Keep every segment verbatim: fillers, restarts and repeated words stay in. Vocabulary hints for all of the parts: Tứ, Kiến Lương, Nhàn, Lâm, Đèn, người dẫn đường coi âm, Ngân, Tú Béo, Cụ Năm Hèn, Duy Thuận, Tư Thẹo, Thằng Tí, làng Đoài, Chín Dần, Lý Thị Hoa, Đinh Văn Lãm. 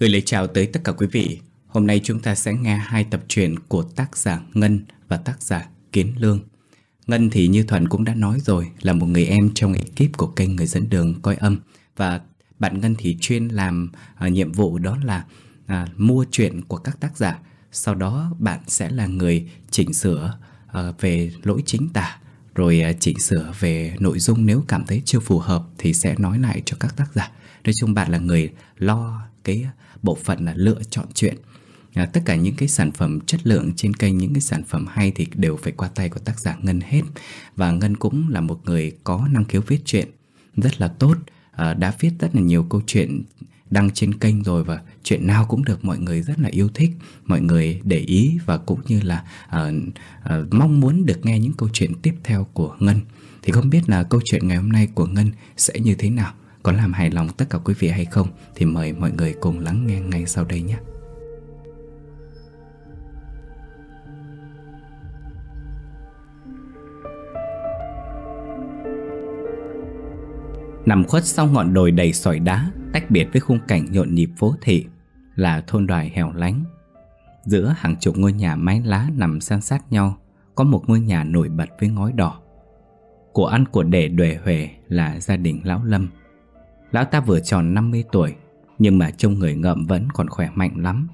Gửi lời chào tới tất cả quý vị. Hôm nay chúng ta sẽ nghe hai tập truyện của tác giả Ngân và tác giả Kiến Lương. Ngân thì như Thuận cũng đã nói rồi, là một người em trong ekip của kênh Người Dẫn Đường Coi Âm. Và bạn Ngân thì chuyên làm à, nhiệm vụ đó là à, mua truyện của các tác giả. Sau đó bạn sẽ là người chỉnh sửa à, về lỗi chính tả, rồi à, chỉnh sửa về nội dung, nếu cảm thấy chưa phù hợp thì sẽ nói lại cho các tác giả. Nói chung bạn là người lo cái bộ phận là lựa chọn truyện. À, tất cả những cái sản phẩm chất lượng trên kênh, những cái sản phẩm hay thì đều phải qua tay của tác giả Ngân hết. Và Ngân cũng là một người có năng khiếu viết truyện rất là tốt, à, đã viết rất là nhiều câu chuyện đăng trên kênh rồi, và chuyện nào cũng được mọi người rất là yêu thích, mọi người để ý và cũng như là à, à, mong muốn được nghe những câu chuyện tiếp theo của Ngân. Thì không biết là câu chuyện ngày hôm nay của Ngân sẽ như thế nào, có làm hài lòng tất cả quý vị hay không thì mời mọi người cùng lắng nghe ngay sau đây nhé. Nằm khuất sau ngọn đồi đầy sỏi đá, tách biệt với khung cảnh nhộn nhịp phố thị, là thôn đoài hẻo lánh. Giữa hàng chục ngôi nhà mái lá nằm san sát nhau, có một ngôi nhà nổi bật với ngói đỏ. Của ăn của để đuề huề là gia đình lão Lâm. Lão ta vừa tròn năm mươi tuổi, nhưng mà trông người ngợm vẫn còn khỏe mạnh lắm.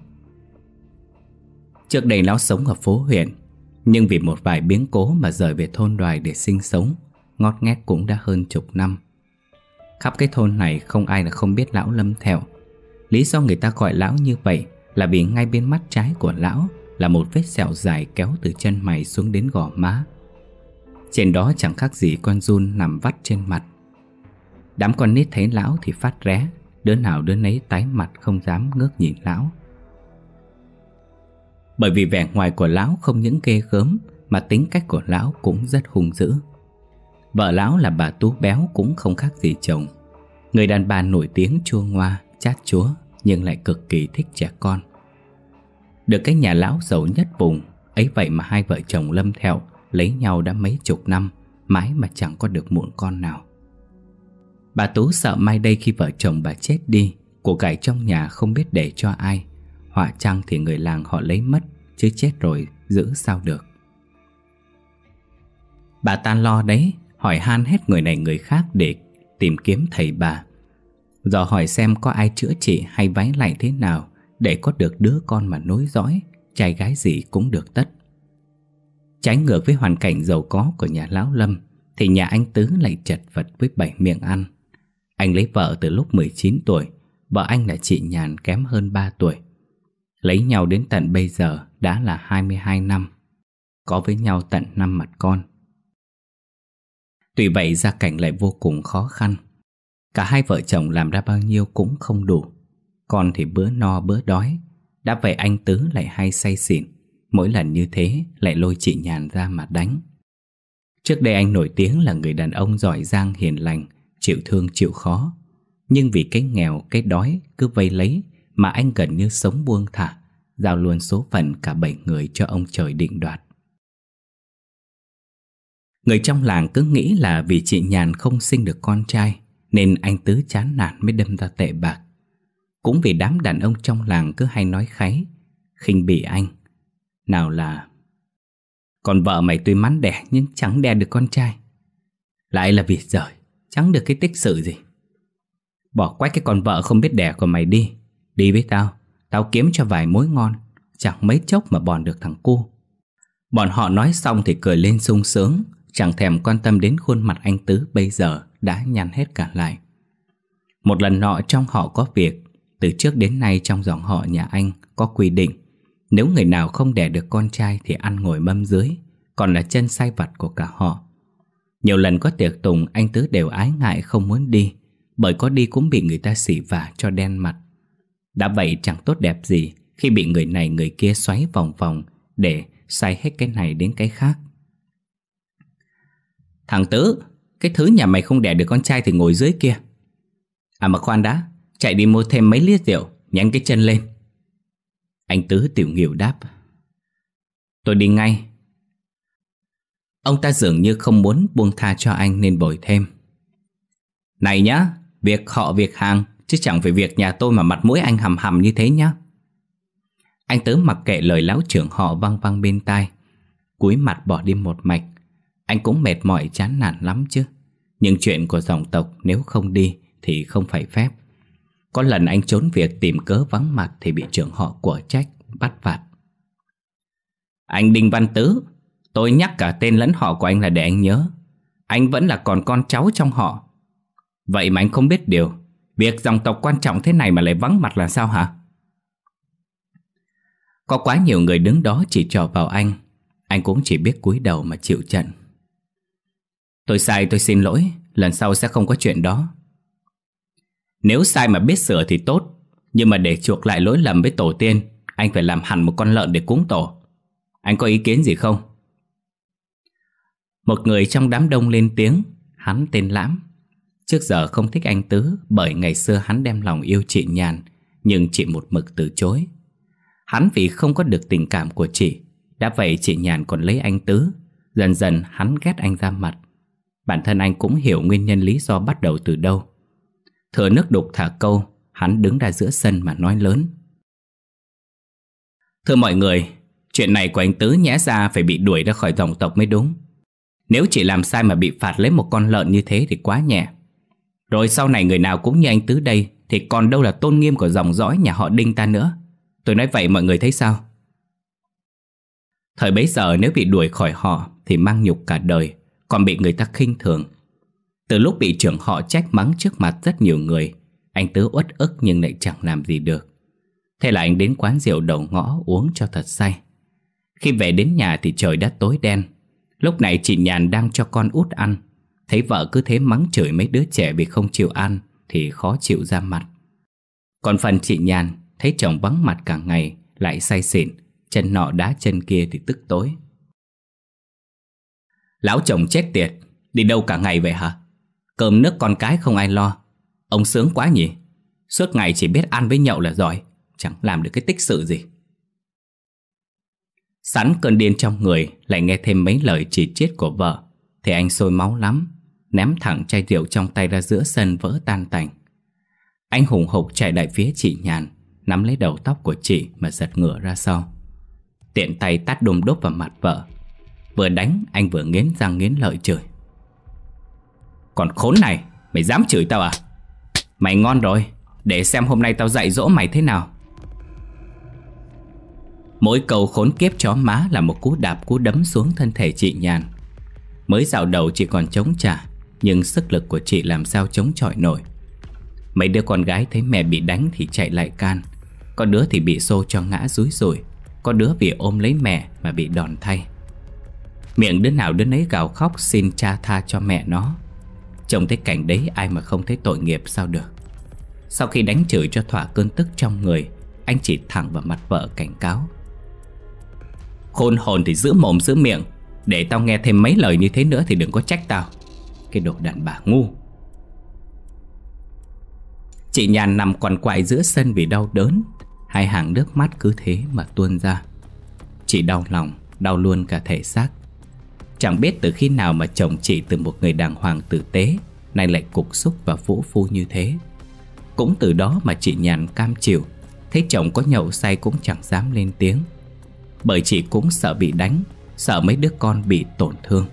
Trước đây lão sống ở phố huyện, nhưng vì một vài biến cố mà rời về thôn đoài để sinh sống, ngót nghét cũng đã hơn chục năm. Khắp cái thôn này không ai là không biết lão Lâm Thẹo. Lý do người ta gọi lão như vậy là vì ngay bên mắt trái của lão là một vết sẹo dài kéo từ chân mày xuống đến gò má. Trên đó chẳng khác gì con giun nằm vắt trên mặt. Đám con nít thấy lão thì phát ré, đứa nào đứa nấy tái mặt không dám ngước nhìn lão. Bởi vì vẻ ngoài của lão không những ghê gớm mà tính cách của lão cũng rất hung dữ. Vợ lão là bà Tú Béo cũng không khác gì chồng. Người đàn bà nổi tiếng chua ngoa, chát chúa, nhưng lại cực kỳ thích trẻ con. Được cái nhà lão giàu nhất vùng, ấy vậy mà hai vợ chồng Lâm Thẹo lấy nhau đã mấy chục năm, mãi mà chẳng có được muộn con nào. Bà Tú sợ mai đây khi vợ chồng bà chết đi, của cải trong nhà không biết để cho ai, họa chăng thì người làng họ lấy mất, chứ chết rồi giữ sao được. Bà ta lo đấy, hỏi han hết người này người khác để tìm kiếm thầy bà, dò hỏi xem có ai chữa trị hay vái lại thế nào để có được đứa con mà nối dõi, trai gái gì cũng được tất. Trái ngược với hoàn cảnh giàu có của nhà lão Lâm, thì nhà anh Tứ lại chật vật với bảy miệng ăn. Anh lấy vợ từ lúc mười chín tuổi, vợ anh là chị Nhàn kém hơn ba tuổi. Lấy nhau đến tận bây giờ đã là hai mươi hai năm, có với nhau tận năm mặt con. Tuy vậy gia cảnh lại vô cùng khó khăn. Cả hai vợ chồng làm ra bao nhiêu cũng không đủ. Con thì bữa no bữa đói. Đã vậy anh Tứ lại hay say xỉn. Mỗi lần như thế lại lôi chị Nhàn ra mà đánh. Trước đây anh nổi tiếng là người đàn ông giỏi giang hiền lành, chịu thương chịu khó. Nhưng vì cái nghèo cái đói cứ vây lấy mà anh gần như sống buông thả, giao luôn số phận cả bảy người cho ông trời định đoạt. Người trong làng cứ nghĩ là vì chị Nhàn không sinh được con trai nên anh Tứ chán nản mới đâm ra tệ bạc. Cũng vì đám đàn ông trong làng cứ hay nói kháy, khinh bỉ anh. Nào là còn vợ mày tuy mắn đẻ nhưng chẳng đẻ được con trai. Lại là vì giời, chẳng được cái tích sự gì. Bỏ quách cái con vợ không biết đẻ của mày đi. Đi với tao, tao kiếm cho vài mối ngon, chẳng mấy chốc mà bòn được thằng cu. Bọn họ nói xong thì cười lên sung sướng, chẳng thèm quan tâm đến khuôn mặt anh Tứ bây giờ đã nhăn hết cả lại. Một lần nọ trong họ có việc, từ trước đến nay trong dòng họ nhà anh có quy định nếu người nào không đẻ được con trai thì ăn ngồi mâm dưới, còn là chân sai vặt của cả họ. Nhiều lần có tiệc tùng anh Tứ đều ái ngại không muốn đi, bởi có đi cũng bị người ta xỉ vả cho đen mặt. Đã vậy chẳng tốt đẹp gì khi bị người này người kia xoáy vòng vòng để sai hết cái này đến cái khác. Thằng Tứ, cái thứ nhà mày không đẻ được con trai thì ngồi dưới kia. À mà khoan đã, chạy đi mua thêm mấy lít rượu, nhánh cái chân lên. Anh Tứ tiểu nghỉu đáp. Tôi đi ngay. Ông ta dường như không muốn buông tha cho anh nên bồi thêm. Này nhá, việc họ việc hàng chứ chẳng phải việc nhà tôi mà mặt mũi anh hầm hầm như thế nhá. Anh tớ mặc kệ lời lão trưởng họ văng văng bên tai, cúi mặt bỏ đi một mạch. Anh cũng mệt mỏi chán nản lắm chứ, nhưng chuyện của dòng tộc nếu không đi thì không phải phép. Có lần anh trốn việc tìm cớ vắng mặt thì bị trưởng họ của trách, bắt phạt. Anh Đinh Văn Tứ, tôi nhắc cả tên lẫn họ của anh là để anh nhớ. Anh vẫn là còn con cháu trong họ. Vậy mà anh không biết điều. Việc dòng tộc quan trọng thế này mà lại vắng mặt là sao hả? Có quá nhiều người đứng đó chỉ trỏ vào anh. Anh cũng chỉ biết cúi đầu mà chịu trận. Tôi sai, tôi xin lỗi. Lần sau sẽ không có chuyện đó. Nếu sai mà biết sửa thì tốt, nhưng mà để chuộc lại lỗi lầm với tổ tiên, anh phải làm hẳn một con lợn để cúng tổ. Anh có ý kiến gì không? Một người trong đám đông lên tiếng. Hắn tên Lãm. Trước giờ không thích anh Tứ, bởi ngày xưa hắn đem lòng yêu chị Nhàn, nhưng chị một mực từ chối. Hắn vì không có được tình cảm của chị, đã vậy chị Nhàn còn lấy anh Tứ. Dần dần hắn ghét anh ra mặt. Bản thân anh cũng hiểu nguyên nhân lý do bắt đầu từ đâu. Thừa nước đục thả câu, hắn đứng ra giữa sân mà nói lớn. Thưa mọi người, chuyện này của anh Tứ nhẽ ra phải bị đuổi ra khỏi dòng tộc mới đúng. Nếu chỉ làm sai mà bị phạt lấy một con lợn như thế thì quá nhẹ. Rồi sau này người nào cũng như anh Tứ đây thì còn đâu là tôn nghiêm của dòng dõi nhà họ Đinh ta nữa. Tôi nói vậy mọi người thấy sao? Thời bấy giờ nếu bị đuổi khỏi họ thì mang nhục cả đời, còn bị người ta khinh thường. Từ lúc bị trưởng họ trách mắng trước mặt rất nhiều người, anh Tứ uất ức nhưng lại chẳng làm gì được. Thế là anh đến quán rượu đầu ngõ uống cho thật say. Khi về đến nhà thì trời đã tối đen. Lúc này chị Nhàn đang cho con út ăn. Thấy vợ cứ thế mắng chửi mấy đứa trẻ vì không chịu ăn thì khó chịu ra mặt. Còn phần chị Nhàn thấy chồng vắng mặt cả ngày, lại say xỉn, chân nọ đá chân kia thì tức tối. Lão chồng chết tiệt, đi đâu cả ngày vậy hả? Cơm nước con cái không ai lo. Ông sướng quá nhỉ? Suốt ngày chỉ biết ăn với nhậu là giỏi, chẳng làm được cái tích sự gì. Sẵn cơn điên trong người, lại nghe thêm mấy lời chỉ trích của vợ thì anh sôi máu lắm, ném thẳng chai rượu trong tay ra giữa sân vỡ tan tành. Anh hùng hục chạy lại phía chị Nhàn, nắm lấy đầu tóc của chị mà giật ngửa ra sau, tiện tay tát đùng đốp vào mặt vợ. Vừa đánh anh vừa nghiến răng nghiến lợi chửi. Còn khốn này, mày dám chửi tao à? Mày ngon rồi, để xem hôm nay tao dạy dỗ mày thế nào. Mỗi câu khốn kiếp chó má là một cú đạp cú đấm xuống thân thể chị Nhàn. Mới dạo đầu chị còn chống trả, nhưng sức lực của chị làm sao chống chọi nổi. Mấy đứa con gái thấy mẹ bị đánh thì chạy lại can. Có đứa thì bị xô cho ngã dúi dùi, có đứa vì ôm lấy mẹ mà bị đòn thay. Miệng đứa nào đứa nấy gào khóc xin cha tha cho mẹ nó. Trông thấy cảnh đấy ai mà không thấy tội nghiệp sao được. Sau khi đánh chửi cho thỏa cơn tức trong người, anh chỉ thẳng vào mặt vợ cảnh cáo. Khôn hồn thì giữ mồm giữ miệng, để tao nghe thêm mấy lời như thế nữa thì đừng có trách tao. Cái đồ đàn bà ngu. Chị Nhàn nằm quằn quại giữa sân vì đau đớn. Hai hàng nước mắt cứ thế mà tuôn ra. Chị đau lòng, đau luôn cả thể xác. Chẳng biết từ khi nào mà chồng chị từ một người đàng hoàng tử tế nay lại cục xúc và vũ phu như thế. Cũng từ đó mà chị Nhàn cam chịu. Thấy chồng có nhậu say cũng chẳng dám lên tiếng, bởi chị cũng sợ bị đánh, sợ mấy đứa con bị tổn thương.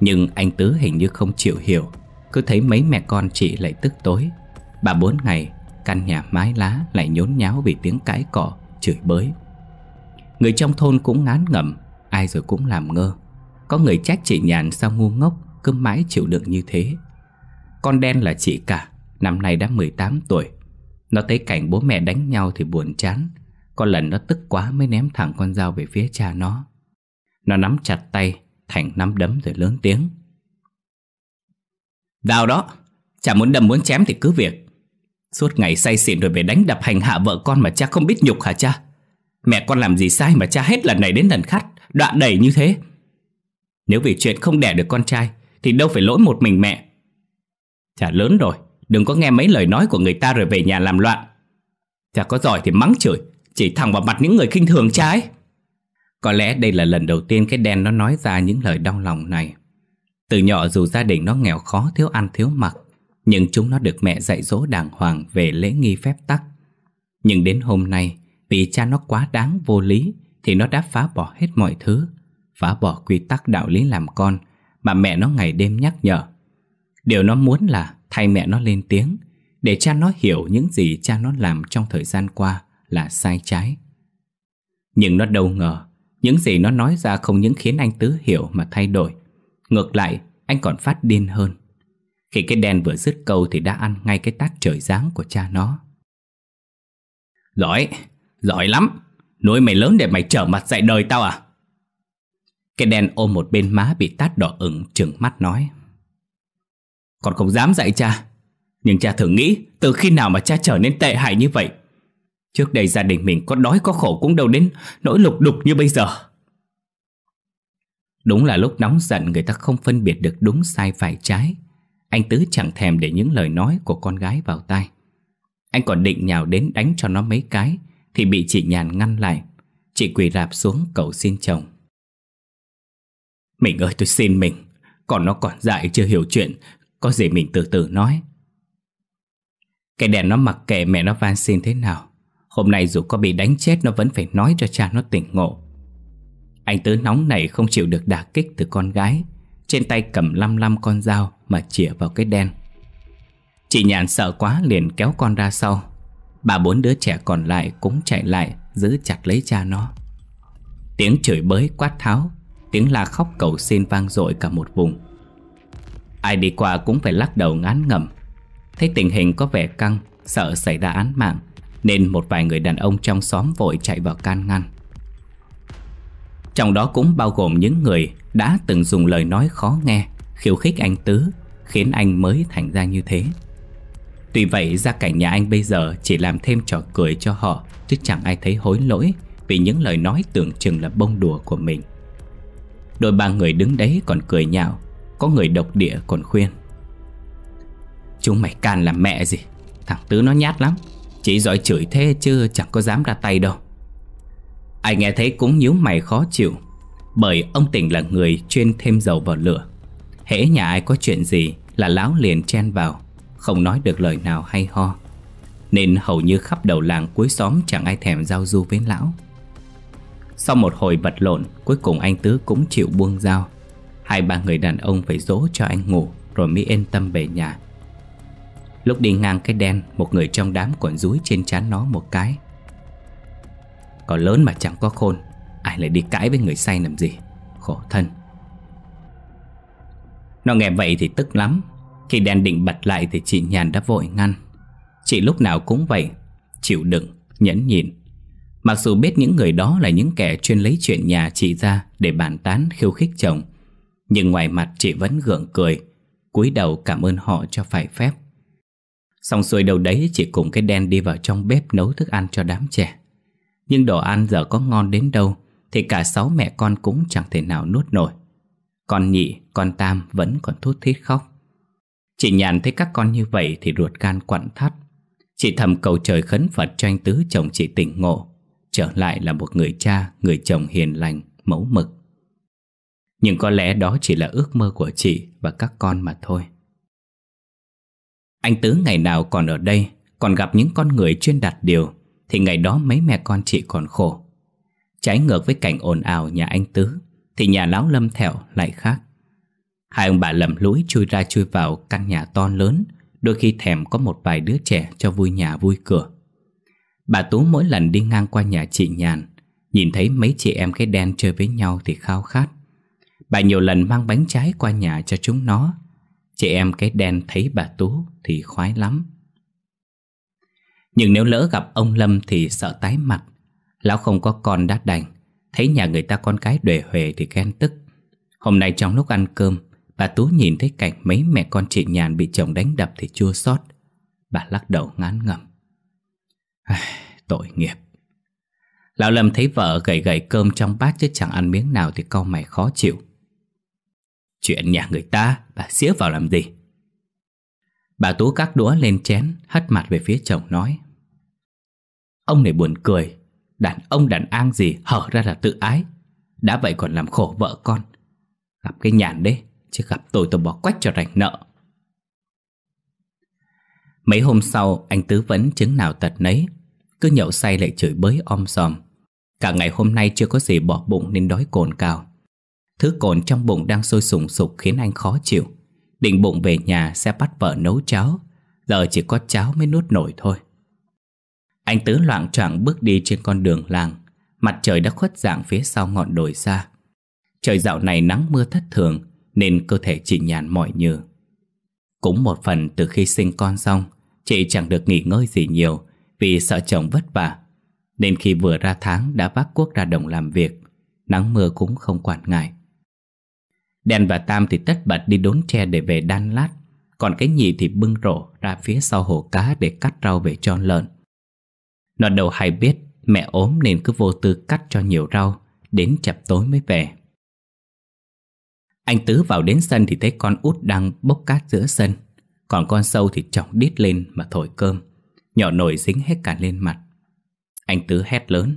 Nhưng anh Tứ hình như không chịu hiểu, cứ thấy mấy mẹ con chị lại tức tối. Ba bốn ngày căn nhà mái lá lại nhốn nháo vì tiếng cãi cọ, chửi bới. Người trong thôn cũng ngán ngẩm, ai rồi cũng làm ngơ. Có người trách chị Nhàn sao ngu ngốc, cứ mãi chịu đựng như thế. Con Đen là chị cả, năm nay đã mười tám tuổi. Nó thấy cảnh bố mẹ đánh nhau thì buồn chán. Có lần nó tức quá mới ném thẳng con dao về phía cha nó. Nó nắm chặt tay thành nắm đấm rồi lớn tiếng. Đào đó, chả muốn đâm muốn chém thì cứ việc. Suốt ngày say xỉn rồi về đánh đập hành hạ vợ con mà cha không biết nhục hả cha? Mẹ con làm gì sai mà cha hết lần này đến lần khác đọa đẩy như thế? Nếu vì chuyện không đẻ được con trai thì đâu phải lỗi một mình mẹ. Cha lớn rồi, đừng có nghe mấy lời nói của người ta rồi về nhà làm loạn. Cha có giỏi thì mắng chửi, chỉ thẳng vào mặt những người khinh thường cha ấy. Có lẽ đây là lần đầu tiên cái Đen nó nói ra những lời đau lòng này. Từ nhỏ dù gia đình nó nghèo khó, thiếu ăn thiếu mặc, nhưng chúng nó được mẹ dạy dỗ đàng hoàng về lễ nghi phép tắc. Nhưng đến hôm nay, vì cha nó quá đáng vô lý thì nó đã phá bỏ hết mọi thứ, phá bỏ quy tắc đạo lý làm con mà mẹ nó ngày đêm nhắc nhở. Điều nó muốn là thay mẹ nó lên tiếng, để cha nó hiểu những gì cha nó làm trong thời gian qua là sai trái. Nhưng nó đâu ngờ, những gì nó nói ra không những khiến anh Tứ hiểu mà thay đổi, ngược lại anh còn phát điên hơn. Khi cái đèn vừa dứt câu thì đã ăn ngay cái tát trời giáng của cha nó. Giỏi, giỏi lắm, nuôi mày lớn để mày trở mặt dạy đời tao à? Cái đèn ôm một bên má bị tát đỏ ửng, trừng mắt nói: Con không dám dạy cha, nhưng cha thử nghĩ từ khi nào mà cha trở nên tệ hại như vậy. Trước đây gia đình mình có đói có khổ cũng đâu đến nỗi lục đục như bây giờ. Đúng là lúc nóng giận người ta không phân biệt được đúng sai phải trái. Anh Tứ chẳng thèm để những lời nói của con gái vào tai. Anh còn định nhào đến đánh cho nó mấy cái thì bị chị Nhàn ngăn lại. Chị quỳ rạp xuống cầu xin chồng: Mình ơi, tôi xin mình, còn nó còn dại chưa hiểu chuyện, có gì mình từ từ nói. Cái đèn nó mặc kệ mẹ nó van xin thế nào, hôm nay dù có bị đánh chết nó vẫn phải nói cho cha nó tỉnh ngộ. Anh Tứ nóng nảy không chịu được đả kích từ con gái, trên tay cầm lăm lăm con dao mà chĩa vào cái đen. Chị Nhàn sợ quá liền kéo con ra sau. Bà bốn đứa trẻ còn lại cũng chạy lại giữ chặt lấy cha nó. Tiếng chửi bới quát tháo, tiếng la khóc cầu xin vang dội cả một vùng. Ai đi qua cũng phải lắc đầu ngán ngẩm. Thấy tình hình có vẻ căng, sợ xảy ra án mạng, nên một vài người đàn ông trong xóm vội chạy vào can ngăn. Trong đó cũng bao gồm những người đã từng dùng lời nói khó nghe khiêu khích anh Tứ, khiến anh mới thành ra như thế. Tuy vậy gia cảnh nhà anh bây giờ chỉ làm thêm trò cười cho họ, chứ chẳng ai thấy hối lỗi vì những lời nói tưởng chừng là bông đùa của mình. Đôi ba người đứng đấy còn cười nhạo, có người độc địa còn khuyên: Chúng mày can làm mẹ gì, thằng Tứ nó nhát lắm, chỉ giỏi chửi thế chứ chẳng có dám ra tay đâu. Ai nghe thấy cũng nhíu mày khó chịu, bởi ông Tình là người chuyên thêm dầu vào lửa. Hễ nhà ai có chuyện gì là lão liền chen vào, không nói được lời nào hay ho, nên hầu như khắp đầu làng cuối xóm chẳng ai thèm giao du với lão. Sau một hồi vật lộn, cuối cùng anh Tứ cũng chịu buông dao. Hai ba người đàn ông phải dỗ cho anh ngủ rồi mới yên tâm về nhà. Lúc đi ngang cái đen, một người trong đám còn dúi trên trán nó một cái: Có lớn mà chẳng có khôn, ai lại đi cãi với người say làm gì, khổ thân. Nó nghe vậy thì tức lắm. Khi đèn định bật lại thì chị Nhàn đã vội ngăn. Chị lúc nào cũng vậy, chịu đựng, nhẫn nhịn, mặc dù biết những người đó là những kẻ chuyên lấy chuyện nhà chị ra để bàn tán khiêu khích chồng, nhưng ngoài mặt chị vẫn gượng cười, cúi đầu cảm ơn họ cho phải phép. Xong xuôi đầu đấy, chị cùng cái đen đi vào trong bếp nấu thức ăn cho đám trẻ. Nhưng đồ ăn giờ có ngon đến đâu thì cả sáu mẹ con cũng chẳng thể nào nuốt nổi. Con nhị, con tam vẫn còn thút thít khóc. Chị Nhàn thấy các con như vậy thì ruột gan quặn thắt. Chị thầm cầu trời khấn Phật cho anh Tứ chồng chị tỉnh ngộ, trở lại là một người cha, người chồng hiền lành, mẫu mực. Nhưng có lẽ đó chỉ là ước mơ của chị và các con mà thôi. Anh Tứ ngày nào còn ở đây, còn gặp những con người chuyên đặt điều, thì ngày đó mấy mẹ con chị còn khổ. Trái ngược với cảnh ồn ào nhà anh Tứ thì nhà lão Lâm Thẹo lại khác. Hai ông bà lầm lũi chui ra chui vào căn nhà to lớn, đôi khi thèm có một vài đứa trẻ cho vui nhà vui cửa. Bà Tú mỗi lần đi ngang qua nhà chị Nhàn, nhìn thấy mấy chị em cái đen chơi với nhau thì khao khát. Bà nhiều lần mang bánh trái qua nhà cho chúng nó. Chị em cái đen thấy bà Tú thì khoái lắm. Nhưng nếu lỡ gặp ông Lâm thì sợ tái mặt. Lão không có con đã đành, thấy nhà người ta con cái đuề huề thì ghen tức. Hôm nay trong lúc ăn cơm, bà Tú nhìn thấy cảnh mấy mẹ con chị Nhàn bị chồng đánh đập thì chua xót. Bà lắc đầu ngán ngẩm: À, tội nghiệp. Lão Lâm thấy vợ gầy gầy cơm trong bát chứ chẳng ăn miếng nào thì cau mày khó chịu. Chuyện nhà người ta, bà xía vào làm gì? Bà Tú các đũa lên chén, hất mặt về phía chồng nói: Ông này buồn cười, đàn ông đàn an gì hở ra là tự ái, đã vậy còn làm khổ vợ con. Gặp cái Nhàn đấy, chứ gặp tôi tôi bỏ quách cho rảnh nợ. Mấy hôm sau anh Tứ vẫn chứng nào tật nấy, cứ nhậu say lại chửi bới om sòm. Cả ngày hôm nay chưa có gì bỏ bụng nên đói cồn cào. Thứ cồn trong bụng đang sôi sùng sục khiến anh khó chịu. Định bụng về nhà sẽ bắt vợ nấu cháo, giờ chỉ có cháo mới nuốt nổi thôi. Anh Tứ loạng choạng bước đi trên con đường làng. Mặt trời đã khuất dạng phía sau ngọn đồi xa. Trời dạo này nắng mưa thất thường nên cơ thể chị Nhàn mỏi nhừ. Cũng một phần từ khi sinh con xong, chị chẳng được nghỉ ngơi gì nhiều vì sợ chồng vất vả, nên khi vừa ra tháng đã vác cuốc ra đồng làm việc, nắng mưa cũng không quản ngại. Đèn và Tam thì tất bật đi đốn tre để về đan lát, còn cái Nhì thì bưng rổ ra phía sau hồ cá để cắt rau về cho lợn. Nó đầu hay biết mẹ ốm nên cứ vô tư cắt cho nhiều rau, đến chập tối mới về. Anh Tứ vào đến sân thì thấy con út đang bốc cát giữa sân, còn con sâu thì chỏng đít lên mà thổi cơm, nhỏ nồi dính hết cả lên mặt. Anh Tứ hét lớn: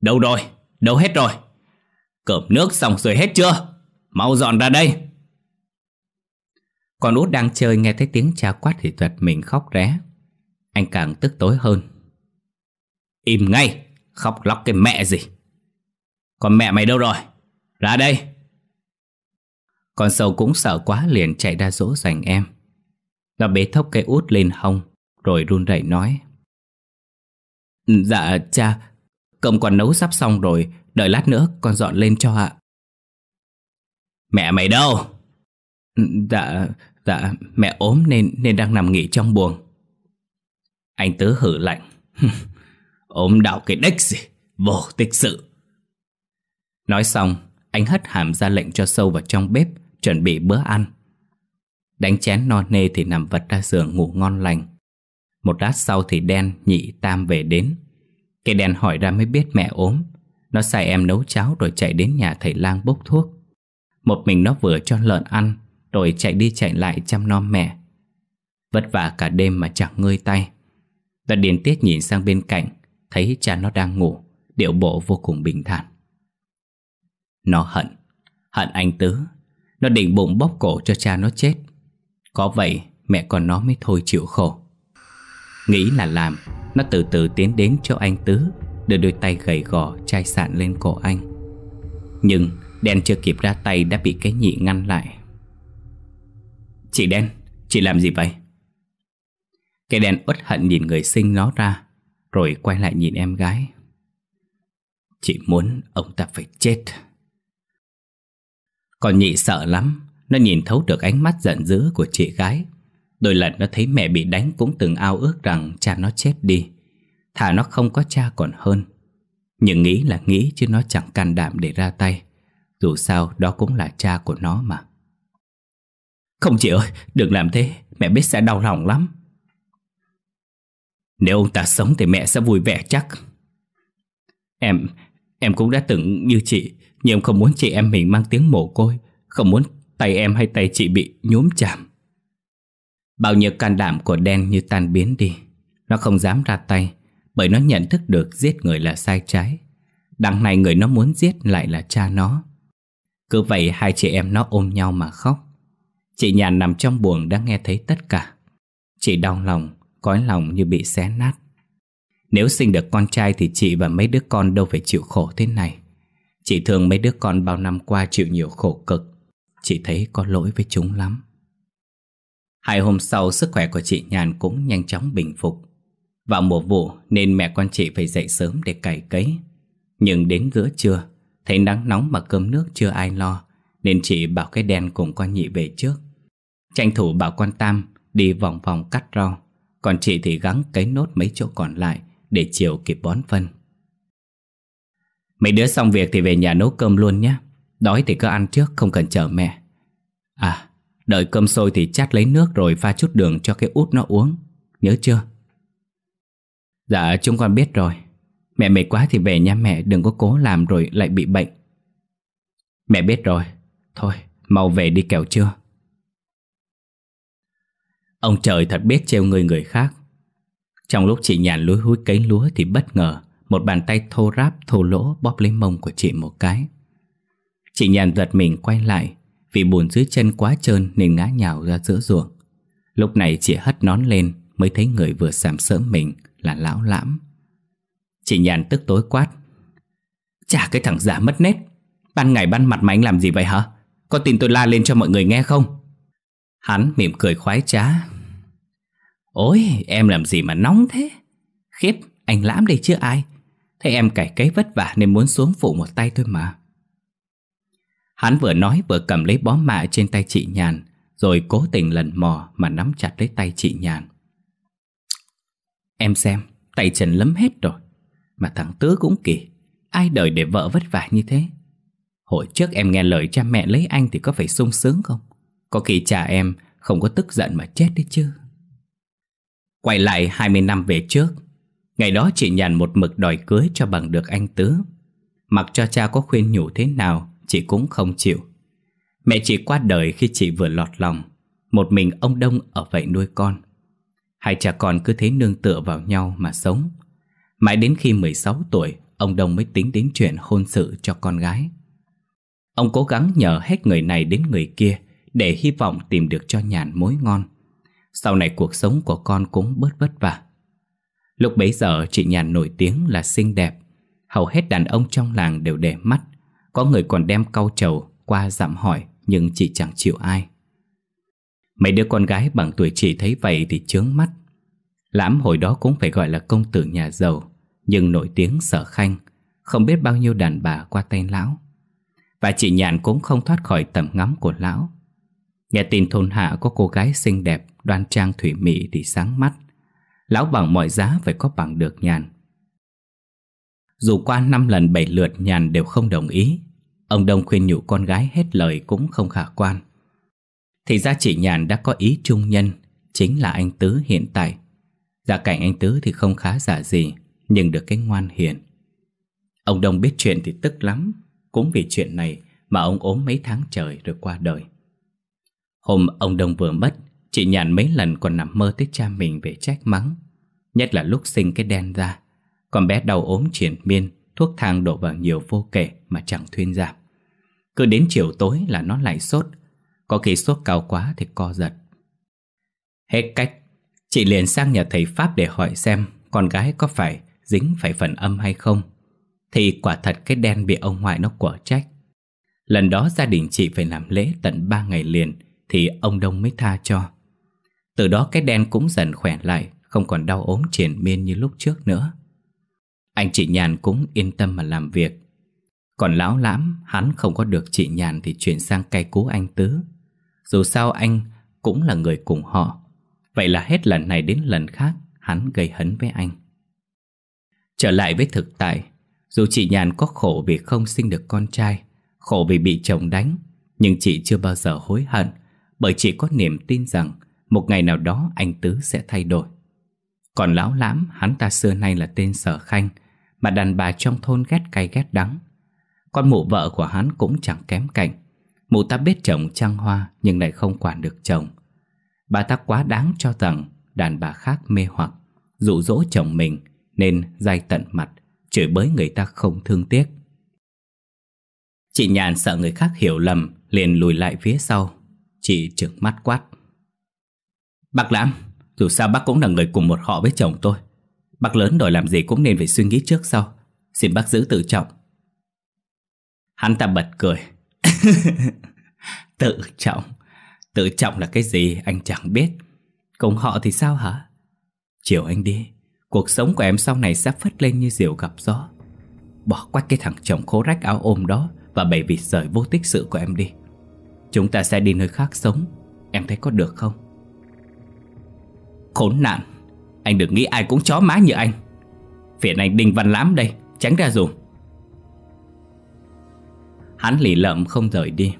"Đâu rồi? Đâu hết rồi? Cơm nước xong rồi hết chưa? Mau dọn ra đây!" Con út đang chơi nghe thấy tiếng cha quát thì giật mình khóc ré. Anh càng tức tối hơn: "Im ngay! Khóc lóc cái mẹ gì! Còn mẹ mày đâu rồi? Ra đây!" Con sâu cũng sợ quá liền chạy ra dỗ dành em. Nó bế thốc cái út lên hông rồi run rẩy nói: "Dạ cha, cơm con nấu sắp xong rồi, đợi lát nữa con dọn lên cho ạ." "Mẹ mày đâu?" Dạ, dạ mẹ ốm nên nên đang nằm nghỉ trong buồng." Anh Tứ hử lạnh: "Ốm đạo cái đếch gì, vô tích sự." Nói xong, anh hất hàm ra lệnh cho sâu vào trong bếp chuẩn bị bữa ăn. Đánh chén no nê thì nằm vật ra giường ngủ ngon lành. Một lát sau thì Đen, Nhị, Tam về đến. Cái Đen hỏi ra mới biết mẹ ốm. Nó sai em nấu cháo rồi chạy đến nhà thầy lang bốc thuốc. Một mình nó vừa cho lợn ăn rồi chạy đi chạy lại chăm nom mẹ. Vất vả cả đêm mà chẳng ngơi tay. Nó điên tiết nhìn sang bên cạnh, thấy cha nó đang ngủ, điệu bộ vô cùng bình thản. Nó hận, hận anh Tứ. Nó định bụng bóp cổ cho cha nó chết. Có vậy mẹ con nó mới thôi chịu khổ. Nghĩ là làm, nó từ từ tiến đến chỗ anh Tứ, đưa đôi tay gầy gò chai sạn lên cổ anh. Nhưng Đen chưa kịp ra tay đã bị cái Nhị ngăn lại. "Chị Đen, chị làm gì vậy?" Cái Đen uất hận nhìn người sinh nó ra, rồi quay lại nhìn em gái: "Chị muốn ông ta phải chết." Còn Nhị sợ lắm. Nó nhìn thấu được ánh mắt giận dữ của chị gái. Đôi lần nó thấy mẹ bị đánh cũng từng ao ước rằng cha nó chết đi, thà nó không có cha còn hơn. Nhưng nghĩ là nghĩ chứ nó chẳng can đảm để ra tay. Dù sao đó cũng là cha của nó mà. "Không chị ơi, đừng làm thế, mẹ biết sẽ đau lòng lắm." "Nếu ông ta sống thì mẹ sẽ vui vẻ chắc." Em, em cũng đã từng như chị, nhưng em không muốn chị em mình mang tiếng mồ côi, không muốn tay em hay tay chị bị nhuốm chàm." Bao nhiêu can đảm của Đen như tan biến đi. Nó không dám ra tay, bởi nó nhận thức được giết người là sai trái. Đằng này người nó muốn giết lại là cha nó. Cứ vậy hai chị em nó ôm nhau mà khóc. Chị Nhàn nằm trong buồng đã nghe thấy tất cả. Chị đau lòng, cõi lòng như bị xé nát. Nếu sinh được con trai thì chị và mấy đứa con đâu phải chịu khổ thế này. Chị thương mấy đứa con bao năm qua chịu nhiều khổ cực. Chị thấy có lỗi với chúng lắm. Hai hôm sau sức khỏe của chị Nhàn cũng nhanh chóng bình phục. Vào mùa vụ nên mẹ con chị phải dậy sớm để cày cấy. Nhưng đến giữa trưa, thấy nắng nóng mà cơm nước chưa ai lo, nên chị bảo cái Đen cùng con Nhị về trước, tranh thủ bảo con Tam đi vòng vòng cắt rau, còn chị thì gắng cấy nốt mấy chỗ còn lại để chiều kịp bón phân. "Mấy đứa xong việc thì về nhà nấu cơm luôn nhé. Đói thì cứ ăn trước, không cần chờ mẹ. À, đợi cơm sôi thì chát lấy nước rồi pha chút đường cho cái út nó uống, nhớ chưa?" "Dạ, chúng con biết rồi. Mẹ mệt quá thì về nha mẹ, đừng có cố làm rồi lại bị bệnh." "Mẹ biết rồi. Thôi, mau về đi kẻo chưa." Ông trời thật biết trêu người người khác. Trong lúc chị Nhàn lúi húi cấy lúa thì bất ngờ một bàn tay thô ráp thô lỗ bóp lấy mông của chị một cái. Chị Nhàn giật mình quay lại, vì bùn dưới chân quá trơn nên ngã nhào ra giữa ruộng. Lúc này chỉ hất nón lên mới thấy người vừa sàm sỡ mình là lão Lãm. Chị Nhàn tức tối quát: Chả cái thằng giả mất nét, ban ngày ban mặt mà anh làm gì vậy hả? Có tin tôi la lên cho mọi người nghe không? Hắn mỉm cười khoái trá: Ôi em làm gì mà nóng thế? Khiếp, anh Lãm đây chứ ai. Thấy em cày cấy vất vả nên muốn xuống phụ một tay thôi mà. Hắn vừa nói vừa cầm lấy bó mạ trên tay chị Nhàn, rồi cố tình lần mò mà nắm chặt lấy tay chị Nhàn. Em xem, tay chân lấm hết rồi. Mà thằng Tứ cũng kỳ, ai đời để vợ vất vả như thế. Hồi trước em nghe lời cha mẹ lấy anh thì có phải sung sướng không? Có khi cha em không có tức giận mà chết đấy chứ. Quay lại hai mươi năm về trước, ngày đó chị Nhàn một mực đòi cưới cho bằng được anh Tứ. Mặc cho cha có khuyên nhủ thế nào, chị cũng không chịu. Mẹ chị qua đời khi chị vừa lọt lòng, một mình ông Đông ở vậy nuôi con. Hai cha con cứ thế nương tựa vào nhau mà sống. Mãi đến khi mười sáu tuổi, ông Đông mới tính đến chuyện hôn sự cho con gái. Ông cố gắng nhờ hết người này đến người kia để hy vọng tìm được cho Nhàn mối ngon. Sau này cuộc sống của con cũng bớt vất vả. Lúc bấy giờ chị Nhàn nổi tiếng là xinh đẹp, hầu hết đàn ông trong làng đều để mắt. Có người còn đem cau trầu qua dặm hỏi, nhưng chị chẳng chịu ai. Mấy đứa con gái bằng tuổi chị thấy vậy thì chướng mắt. Lãm hồi đó cũng phải gọi là công tử nhà giàu, nhưng nổi tiếng sở khanh, không biết bao nhiêu đàn bà qua tay lão. Và chị Nhàn cũng không thoát khỏi tầm ngắm của lão. Nghe tin thôn hạ có cô gái xinh đẹp, đoan trang thủy mị thì sáng mắt. Lão bằng mọi giá phải có bằng được Nhàn. Dù qua năm lần bảy lượt Nhàn đều không đồng ý. Ông Đông khuyên nhủ con gái hết lời cũng không khả quan. Thì ra chị Nhàn đã có ý chung nhân, chính là anh Tứ hiện tại. Gia cảnh anh Tứ thì không khá giả gì, nhưng được cái ngoan hiền. Ông Đông biết chuyện thì tức lắm. Cũng vì chuyện này mà ông ốm mấy tháng trời rồi qua đời. Hôm ông Đông vừa mất, chị Nhàn mấy lần còn nằm mơ tới cha mình về trách mắng, nhất là lúc sinh cái Đen ra. Con bé đau ốm triền miên, thuốc thang đổ vào nhiều vô kể mà chẳng thuyên giảm. Cứ đến chiều tối là nó lại sốt, có khi sốt cao quá thì co giật. Hết cách, chị liền sang nhà thầy Pháp để hỏi xem con gái có phải dính phải phần âm hay không. Thì quả thật cái Đen bị ông ngoại nó quở trách. Lần đó gia đình chị phải làm lễ tận ba ngày liền thì ông Đông mới tha cho. Từ đó cái Đen cũng dần khỏe lại, không còn đau ốm triền miên như lúc trước nữa. Anh chị Nhàn cũng yên tâm mà làm việc. Còn lão Lãm, hắn không có được chị Nhàn thì chuyển sang cay cú anh Tứ. Dù sao anh cũng là người cùng họ. Vậy là hết lần này đến lần khác hắn gây hấn với anh. Trở lại với thực tại, dù chị Nhàn có khổ vì không sinh được con trai, khổ vì bị chồng đánh, nhưng chị chưa bao giờ hối hận, bởi chị có niềm tin rằng một ngày nào đó anh Tứ sẽ thay đổi. Còn lão Lãm, hắn ta xưa nay là tên sở khanh, mà đàn bà trong thôn ghét cay ghét đắng. Con mụ vợ của hắn cũng chẳng kém cạnh. Mụ ta biết chồng trăng hoa nhưng lại không quản được chồng. Bà ta quá đáng cho rằng đàn bà khác mê hoặc, dụ dỗ chồng mình nên day tận mặt, chửi bới người ta không thương tiếc. Chị Nhàn sợ người khác hiểu lầm, liền lùi lại phía sau. Chị trừng mắt quát: Bác Lãm, dù sao bác cũng là người cùng một họ với chồng tôi. Bác lớn rồi làm gì cũng nên phải suy nghĩ trước sau. Xin bác giữ tự trọng. Hắn ta bật cười. Tự trọng? Tự trọng là cái gì anh chẳng biết. Cùng họ thì sao hả? Chiều anh đi, cuộc sống của em sau này sẽ phất lên như diều gặp gió. Bỏ quách cái thằng chồng khố rách áo ôm đó và bày vịt sởi vô tích sự của em đi. Chúng ta sẽ đi nơi khác sống. Em thấy có được không? Khốn nạn, anh đừng nghĩ ai cũng chó má như anh. Phiền anh Đinh Văn Lãm đây, tránh ra dùm. Hắn lì lợm không rời đi,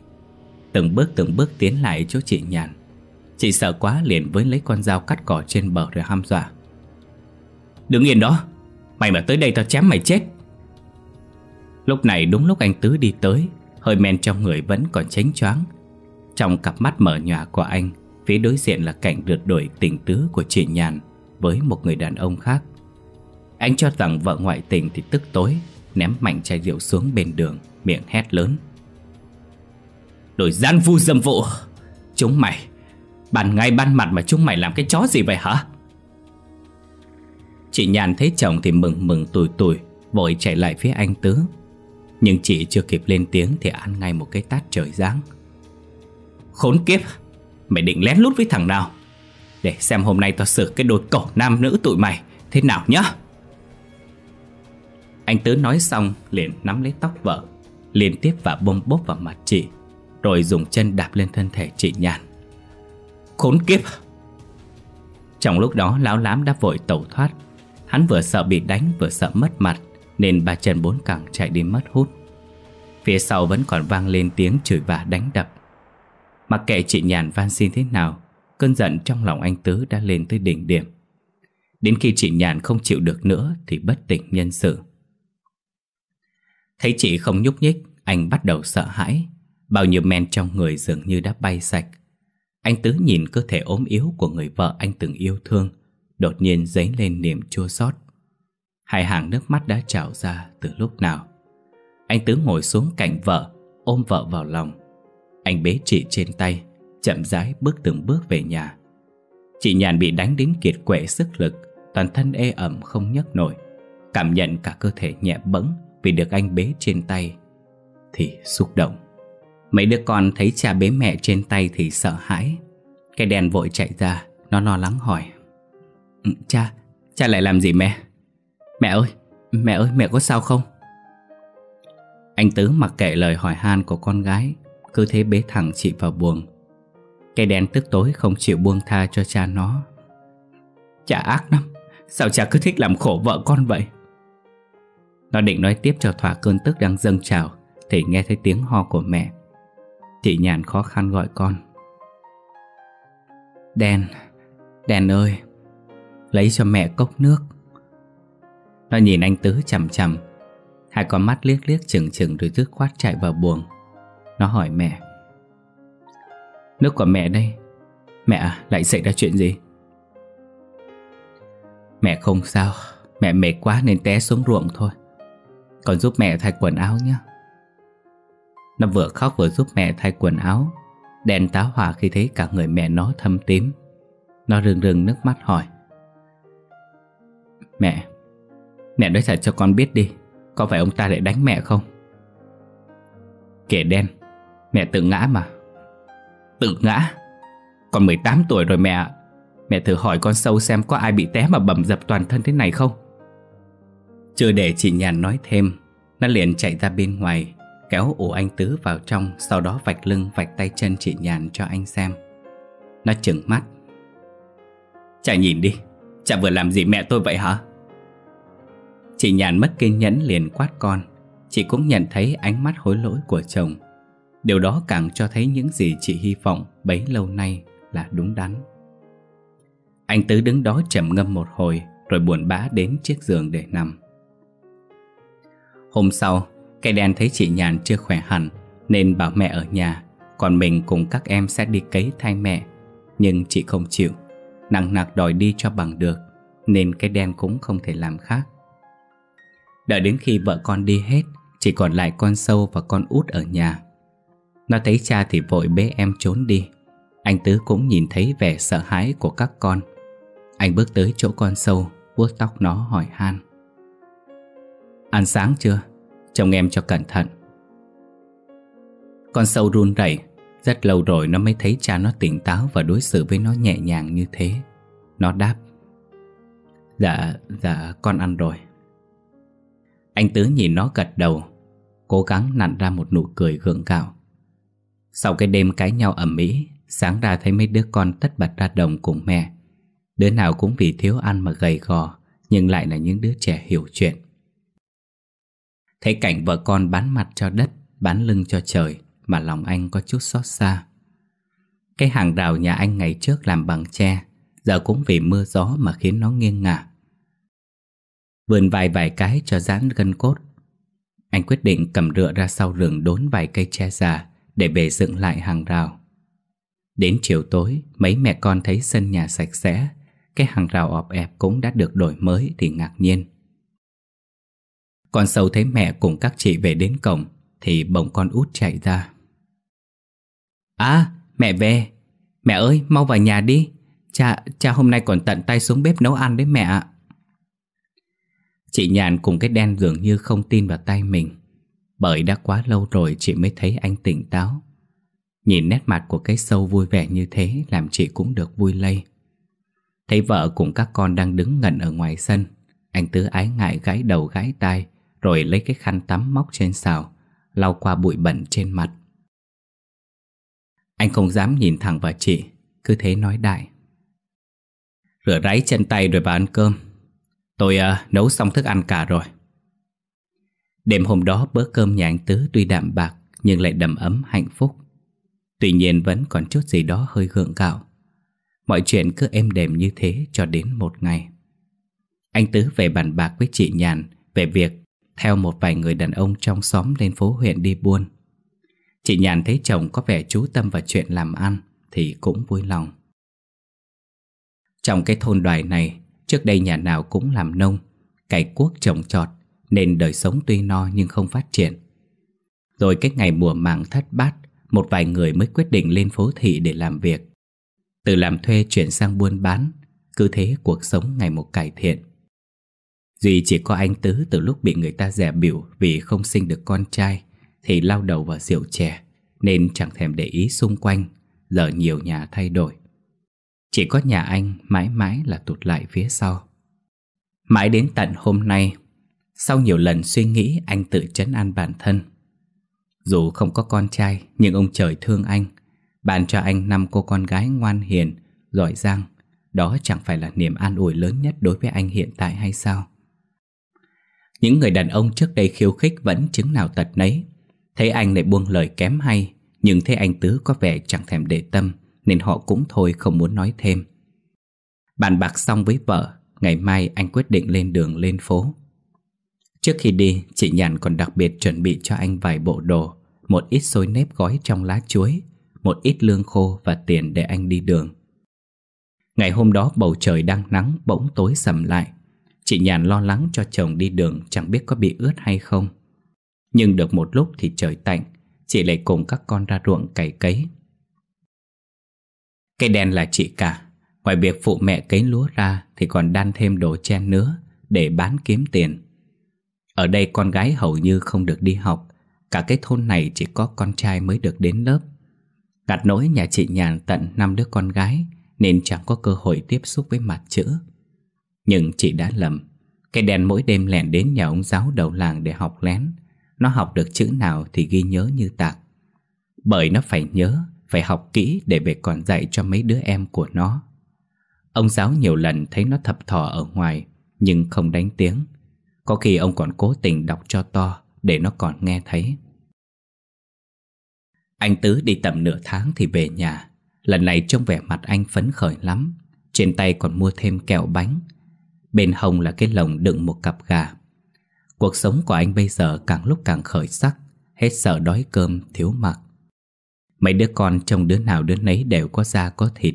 từng bước từng bước tiến lại chỗ chị Nhàn. Chị sợ quá liền với lấy con dao cắt cỏ trên bờ rồi hăm dọa: Đứng yên đó, mày mà tới đây tao chém mày chết. Lúc này đúng lúc anh Tứ đi tới, hơi men trong người vẫn còn chánh choáng. Trong cặp mắt mở nhòa của anh, phía đối diện là cảnh rượt đuổi tình tứ của chị Nhàn với một người đàn ông khác. Anh cho rằng vợ ngoại tình thì tức tối, ném mạnh chai rượu xuống bên đường, miệng hét lớn: Đồ gian phu dâm vụ, chúng mày, Ban ngày ban mặt mà chúng mày làm cái chó gì vậy hả? Chị Nhàn thấy chồng thì mừng mừng tủi tủi, vội chạy lại phía anh Tứ. Nhưng chị chưa kịp lên tiếng thì ăn ngay một cái tát trời giáng. Khốn kiếp, mày định lén lút với thằng nào? Để xem hôm nay tao xử cái đột cổ nam nữ tụi mày thế nào nhá. Anh Tứ nói xong liền nắm lấy tóc vợ, liên tiếp và bôm bốp vào mặt chị, rồi dùng chân đạp lên thân thể chị Nhàn. Khốn kiếp! Trong lúc đó lão Lám đã vội tẩu thoát. Hắn vừa sợ bị đánh vừa sợ mất mặt, nên ba chân bốn cẳng chạy đi mất hút. Phía sau vẫn còn vang lên tiếng chửi vả đánh đập. Mặc kệ chị Nhàn van xin thế nào, cơn giận trong lòng anh Tứ đã lên tới đỉnh điểm. Đến khi chị Nhàn không chịu được nữa thì bất tỉnh nhân sự. Thấy chị không nhúc nhích, anh bắt đầu sợ hãi. Bao nhiêu men trong người dường như đã bay sạch. Anh Tứ nhìn cơ thể ốm yếu của người vợ anh từng yêu thương, đột nhiên dấy lên niềm chua xót. Hai hàng nước mắt đã trào ra từ lúc nào. Anh Tứ ngồi xuống cạnh vợ, ôm vợ vào lòng. Anh bế chị trên tay, chậm rãi bước từng bước về nhà. Chị Nhàn bị đánh đến kiệt quệ sức lực, toàn thân ê ẩm không nhấc nổi. Cảm nhận cả cơ thể nhẹ bẫng vì được anh bế trên tay thì xúc động. Mấy đứa con thấy cha bế mẹ trên tay thì sợ hãi. Cái Đèn vội chạy ra, nó lo lắng hỏi: Cha, cha lại làm gì mẹ? Mẹ ơi, mẹ ơi, mẹ có sao không? Anh Tứ mặc kệ lời hỏi han của con gái, cứ thế bế thẳng chị vào buồng. Cái Đèn tức tối không chịu buông tha cho cha nó. Cha ác lắm, sao cha cứ thích làm khổ vợ con vậy? Nó định nói tiếp cho thỏa cơn tức đang dâng trào thì nghe thấy tiếng ho của mẹ. Chị Nhàn khó khăn gọi con: Đèn, Đèn ơi, lấy cho mẹ cốc nước. Nó nhìn anh Tứ chằm chằm, hai con mắt liếc liếc chừng chừng rồi dứt khoát chạy vào buồng. Nó hỏi mẹ: Nước của mẹ đây, mẹ à, lại xảy ra chuyện gì? Mẹ không sao, mẹ mệt quá nên té xuống ruộng thôi. Con giúp mẹ thay quần áo nhé. Nó vừa khóc vừa giúp mẹ thay quần áo. Đèn tá hỏa khi thấy cả người mẹ nó thâm tím. Nó rưng rưng nước mắt hỏi: Mẹ, mẹ nói thật cho con biết đi, có phải ông ta lại đánh mẹ không? Kể Đen, mẹ tự ngã mà. Tự ngã? Con mười tám tuổi rồi mẹ. Mẹ thử hỏi con sâu xem có ai bị té mà bầm dập toàn thân thế này không? Chưa để chị Nhàn nói thêm, nó liền chạy ra bên ngoài, kéo ổ anh Tứ vào trong, sau đó vạch lưng vạch tay chân chị Nhàn cho anh xem. Nó trừng mắt: Chả nhìn đi, chả vừa làm gì mẹ tôi vậy hả? Chị Nhàn mất kiên nhẫn liền quát con. Chị cũng nhận thấy ánh mắt hối lỗi của chồng. Điều đó càng cho thấy những gì chị hy vọng bấy lâu nay là đúng đắn. Anh Tứ đứng đó trầm ngâm một hồi, rồi buồn bã đến chiếc giường để nằm. Hôm sau, Cái Đen thấy chị Nhàn chưa khỏe hẳn nên bảo mẹ ở nhà, còn mình cùng các em sẽ đi cấy thay mẹ. Nhưng chị không chịu, nặng nặc đòi đi cho bằng được, nên Cái Đen cũng không thể làm khác. Đợi đến khi vợ con đi hết, chỉ còn lại con sâu và con út ở nhà. Nó thấy cha thì vội bế em trốn đi. Anh Tứ cũng nhìn thấy vẻ sợ hãi của các con. Anh bước tới chỗ con sâu, vuốt tóc nó hỏi han: Ăn sáng chưa? Trông em cho cẩn thận. Con sâu run rẩy, rất lâu rồi nó mới thấy cha nó tỉnh táo và đối xử với nó nhẹ nhàng như thế. Nó đáp: Dạ, dạ con ăn rồi. Anh Tứ nhìn nó gật đầu, cố gắng nặn ra một nụ cười gượng gạo. Sau cái đêm cãi nhau ầm ĩ, sáng ra thấy mấy đứa con tất bật ra đồng cùng mẹ. Đứa nào cũng vì thiếu ăn mà gầy gò, nhưng lại là những đứa trẻ hiểu chuyện. Thấy cảnh vợ con bán mặt cho đất, bán lưng cho trời mà lòng anh có chút xót xa. Cái hàng rào nhà anh ngày trước làm bằng tre, giờ cũng vì mưa gió mà khiến nó nghiêng ngả. Vườn vài vài cái cho giãn gân cốt, anh quyết định cầm rựa ra sau rừng đốn vài cây tre già để bề dựng lại hàng rào. Đến chiều tối, mấy mẹ con thấy sân nhà sạch sẽ, cái hàng rào ọp ẹp cũng đã được đổi mới thì ngạc nhiên. Con sâu thấy mẹ cùng các chị về đến cổng thì bỗng con út chạy ra: À, mẹ về, Mẹ ơi, mau vào nhà đi. Cha, cha hôm nay còn tận tay xuống bếp nấu ăn đấy mẹ. Chị Nhàn cùng cái đen dường như không tin vào tay mình, bởi đã quá lâu rồi chị mới thấy anh tỉnh táo. Nhìn nét mặt của cái sâu vui vẻ như thế làm chị cũng được vui lây. Thấy vợ cùng các con đang đứng ngẩn ở ngoài sân, anh Tứ ái ngại gãi đầu gãi tai, rồi lấy cái khăn tắm móc trên xào lau qua bụi bẩn trên mặt. Anh không dám nhìn thẳng vào chị, cứ thế nói đại. Rửa ráy chân tay rồi vào ăn cơm. Tôi uh, nấu xong thức ăn cả rồi. Đêm hôm đó bữa cơm nhà anh Tứ tuy đạm bạc nhưng lại đầm ấm hạnh phúc. Tuy nhiên vẫn còn chút gì đó hơi gượng gạo. Mọi chuyện cứ êm đềm như thế cho đến một ngày. Anh Tứ về bàn bạc với chị Nhàn về việc theo một vài người đàn ông trong xóm lên phố huyện đi buôn. Chị Nhàn thấy chồng có vẻ chú tâm vào chuyện làm ăn thì cũng vui lòng. Trong cái thôn Đoài này, trước đây nhà nào cũng làm nông, cày cuốc trồng trọt, nên đời sống tuy no nhưng không phát triển. Rồi cái ngày mùa màng thất bát, một vài người mới quyết định lên phố thị để làm việc. Từ làm thuê chuyển sang buôn bán, cứ thế cuộc sống ngày một cải thiện. Duy chỉ có anh Tứ từ lúc bị người ta dè bỉu vì không sinh được con trai thì lao đầu vào rượu chè, nên chẳng thèm để ý xung quanh. Giờ nhiều nhà thay đổi, chỉ có nhà anh mãi mãi là tụt lại phía sau. Mãi đến tận hôm nay, sau nhiều lần suy nghĩ, anh tự trấn an bản thân. Dù không có con trai, nhưng ông trời thương anh, ban cho anh năm cô con gái ngoan hiền, giỏi giang. Đó chẳng phải là niềm an ủi lớn nhất đối với anh hiện tại hay sao? Những người đàn ông trước đây khiêu khích vẫn chứng nào tật nấy. Thấy anh lại buông lời kém hay, nhưng thấy anh Tứ có vẻ chẳng thèm để tâm, nên họ cũng thôi không muốn nói thêm. Bàn bạc xong với vợ, ngày mai anh quyết định lên đường lên phố. Trước khi đi, chị Nhàn còn đặc biệt chuẩn bị cho anh vài bộ đồ, một ít xôi nếp gói trong lá chuối, một ít lương khô và tiền để anh đi đường. Ngày hôm đó bầu trời đang nắng bỗng tối sầm lại. Chị Nhàn lo lắng cho chồng đi đường chẳng biết có bị ướt hay không. Nhưng được một lúc thì trời tạnh, chị lại cùng các con ra ruộng cày cấy. Cây Đen là chị cả, ngoài việc phụ mẹ cấy lúa ra thì còn đan thêm đồ chen nữa để bán kiếm tiền. Ở đây con gái hầu như không được đi học, cả cái thôn này chỉ có con trai mới được đến lớp. Ngặt nỗi nhà chị Nhàn tận năm đứa con gái nên chẳng có cơ hội tiếp xúc với mặt chữ. Nhưng chị đã lầm, cái Đen mỗi đêm lẻn đến nhà ông giáo đầu làng để học lén. Nó học được chữ nào thì ghi nhớ như tạc, bởi nó phải nhớ, phải học kỹ để về còn dạy cho mấy đứa em của nó. Ông giáo nhiều lần thấy nó thập thò ở ngoài nhưng không đánh tiếng. Có khi ông còn cố tình đọc cho to để nó còn nghe thấy. Anh Tứ đi tầm nửa tháng thì về nhà. Lần này trông vẻ mặt anh phấn khởi lắm, trên tay còn mua thêm kẹo bánh. Bên hông là cái lồng đựng một cặp gà. Cuộc sống của anh bây giờ càng lúc càng khởi sắc, hết sợ đói cơm, thiếu mặc. Mấy đứa con trông đứa nào đứa nấy đều có da có thịt.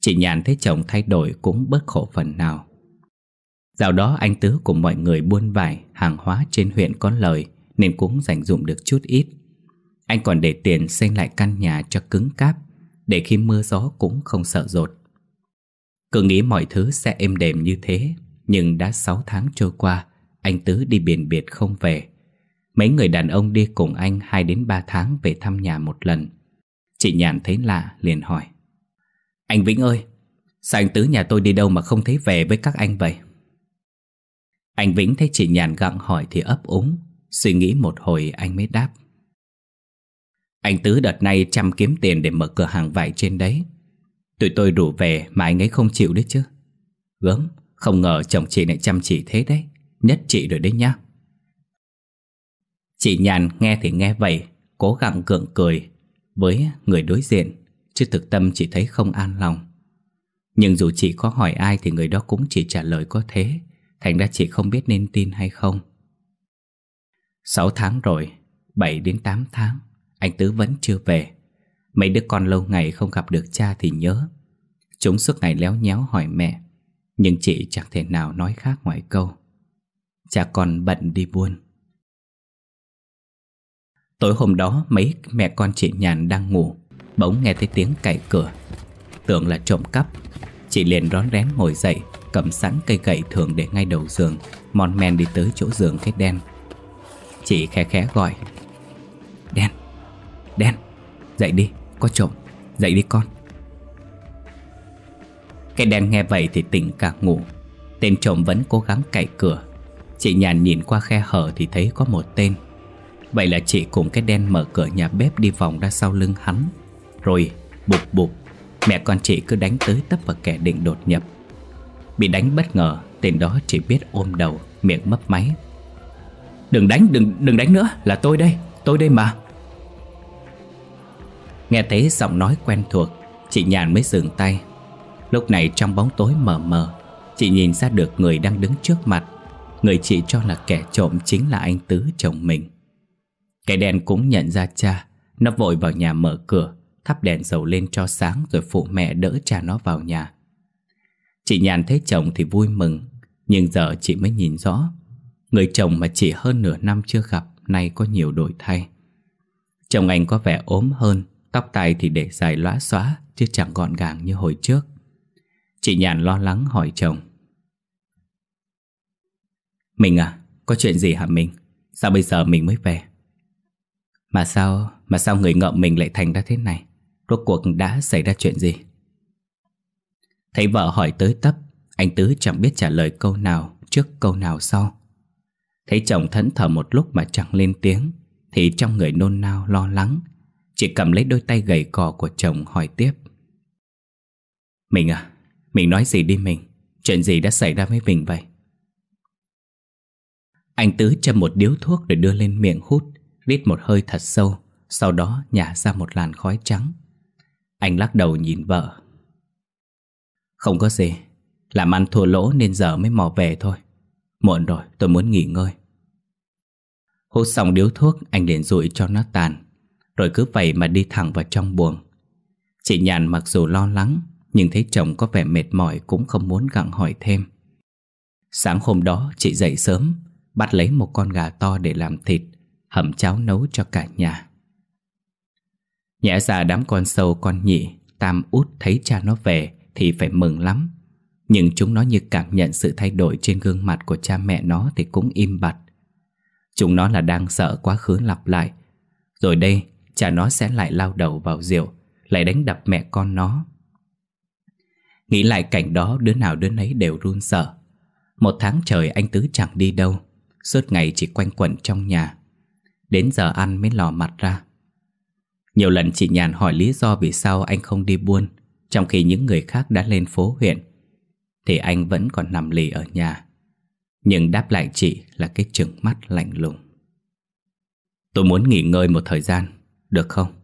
Chị Nhàn thấy chồng thay đổi cũng bớt khổ phần nào. Dạo đó anh Tứ cùng mọi người buôn vải, hàng hóa trên huyện có lời nên cũng dành dụm được chút ít. Anh còn để tiền xây lại căn nhà cho cứng cáp, để khi mưa gió cũng không sợ dột. Cứ nghĩ mọi thứ sẽ êm đềm như thế, nhưng đã sáu tháng trôi qua, anh Tứ đi biển biệt không về. Mấy người đàn ông đi cùng anh hai đến ba tháng về thăm nhà một lần. Chị Nhàn thấy lạ liền hỏi: Anh Vĩnh ơi, sao anh Tứ nhà tôi đi đâu mà không thấy về với các anh vậy? Anh Vĩnh thấy chị Nhàn gặng hỏi thì ấp úng. Suy nghĩ một hồi anh mới đáp: Anh Tứ đợt này chăm kiếm tiền để mở cửa hàng vải trên đấy. Tụi tôi rủ về mà anh ấy không chịu đấy chứ. Gớm, không ngờ chồng chị lại chăm chỉ thế đấy. Nhất chị rồi đấy nhá. Chị Nhàn nghe thì nghe vậy, cố gắng gượng cười với người đối diện, chứ thực tâm chị thấy không an lòng. Nhưng dù chị có hỏi ai thì người đó cũng chỉ trả lời có thế, thành ra chị không biết nên tin hay không. Sáu tháng rồi, bảy đến tám tháng, anh Tứ vẫn chưa về. Mấy đứa con lâu ngày không gặp được cha thì nhớ. Chúng suốt ngày léo nhéo hỏi mẹ, nhưng chị chẳng thể nào nói khác ngoài câu: Cha con bận đi buôn. Tối hôm đó mấy mẹ con chị Nhàn đang ngủ, bỗng nghe thấy tiếng cạy cửa. tưởng là trộm cắp. Chị liền rón rén ngồi dậy, cầm sẵn cây gậy thường để ngay đầu giường, mòn men đi tới chỗ giường cái Đen. Chị khẽ khẽ gọi: "Đen, Đen, dậy đi, có trộm, dậy đi con." Cái Đen nghe vậy thì tỉnh cả ngủ. Tên trộm vẫn cố gắng cậy cửa. Chị Nhàn nhìn qua khe hở thì thấy có một tên. Vậy là chị cùng cái Đen mở cửa nhà bếp đi vòng ra sau lưng hắn. Rồi bụp bụp, mẹ con chị cứ đánh tới tấp vào kẻ định đột nhập. Bị đánh bất ngờ, tên đó chỉ biết ôm đầu, miệng mấp máy: "Đừng đánh, đừng đừng đánh nữa, là tôi đây, tôi đây mà." Nghe thấy giọng nói quen thuộc, chị Nhàn mới dừng tay. Lúc này trong bóng tối mờ mờ, chị nhìn ra được người đang đứng trước mặt. Người chị cho là kẻ trộm chính là anh Tứ, chồng mình. Cái Đen cũng nhận ra cha, nó vội vào nhà mở cửa, thắp đèn dầu lên cho sáng rồi phụ mẹ đỡ cha nó vào nhà. Chị Nhàn thấy chồng thì vui mừng, nhưng giờ chị mới nhìn rõ, người chồng mà chị hơn nửa năm chưa gặp nay có nhiều đổi thay. Chồng anh có vẻ ốm hơn, tóc tai thì để dài lóa xóa chứ chẳng gọn gàng như hồi trước. Chị Nhàn lo lắng hỏi chồng: "Mình à, có chuyện gì hả mình? Sao bây giờ mình mới về? Mà sao, mà sao người ngợm mình lại thành ra thế này? Rốt cuộc đã xảy ra chuyện gì?" Thấy vợ hỏi tới tấp, anh Tứ chẳng biết trả lời câu nào trước câu nào sau. Thấy chồng thẫn thờ một lúc mà chẳng lên tiếng thì trong người nôn nao lo lắng. Chị cầm lấy đôi tay gầy cò của chồng hỏi tiếp: "Mình à, mình nói gì đi mình, chuyện gì đã xảy ra với mình vậy?" Anh Tứ châm một điếu thuốc rồi đưa lên miệng hút, rít một hơi thật sâu, sau đó nhả ra một làn khói trắng. Anh lắc đầu nhìn vợ: "Không có gì, làm ăn thua lỗ nên giờ mới mò về thôi. Muộn rồi, tôi muốn nghỉ ngơi." Hút xong điếu thuốc, anh liền dụi cho nó tàn, rồi cứ vậy mà đi thẳng vào trong buồng. Chị Nhàn mặc dù lo lắng, nhưng thấy chồng có vẻ mệt mỏi cũng không muốn gặng hỏi thêm. Sáng hôm đó chị dậy sớm, bắt lấy một con gà to để làm thịt, hầm cháo nấu cho cả nhà. Nhẽ ra đám con sâu con nhị, tam út thấy cha nó về thì phải mừng lắm, nhưng chúng nó như cảm nhận sự thay đổi trên gương mặt của cha mẹ nó thì cũng im bặt. Chúng nó là đang sợ quá khứ lặp lại, rồi đây cha nó sẽ lại lao đầu vào rượu, lại đánh đập mẹ con nó. Nghĩ lại cảnh đó, đứa nào đứa nấy đều run sợ. Một tháng trời anh Tứ chẳng đi đâu, suốt ngày chỉ quanh quẩn trong nhà. Đến giờ ăn mới lò mặt ra. Nhiều lần chị Nhàn hỏi lý do vì sao anh không đi buôn, trong khi những người khác đã lên phố huyện, thì anh vẫn còn nằm lì ở nhà. Nhưng đáp lại chị là cái trừng mắt lạnh lùng: "Tôi muốn nghỉ ngơi một thời gian, được không?"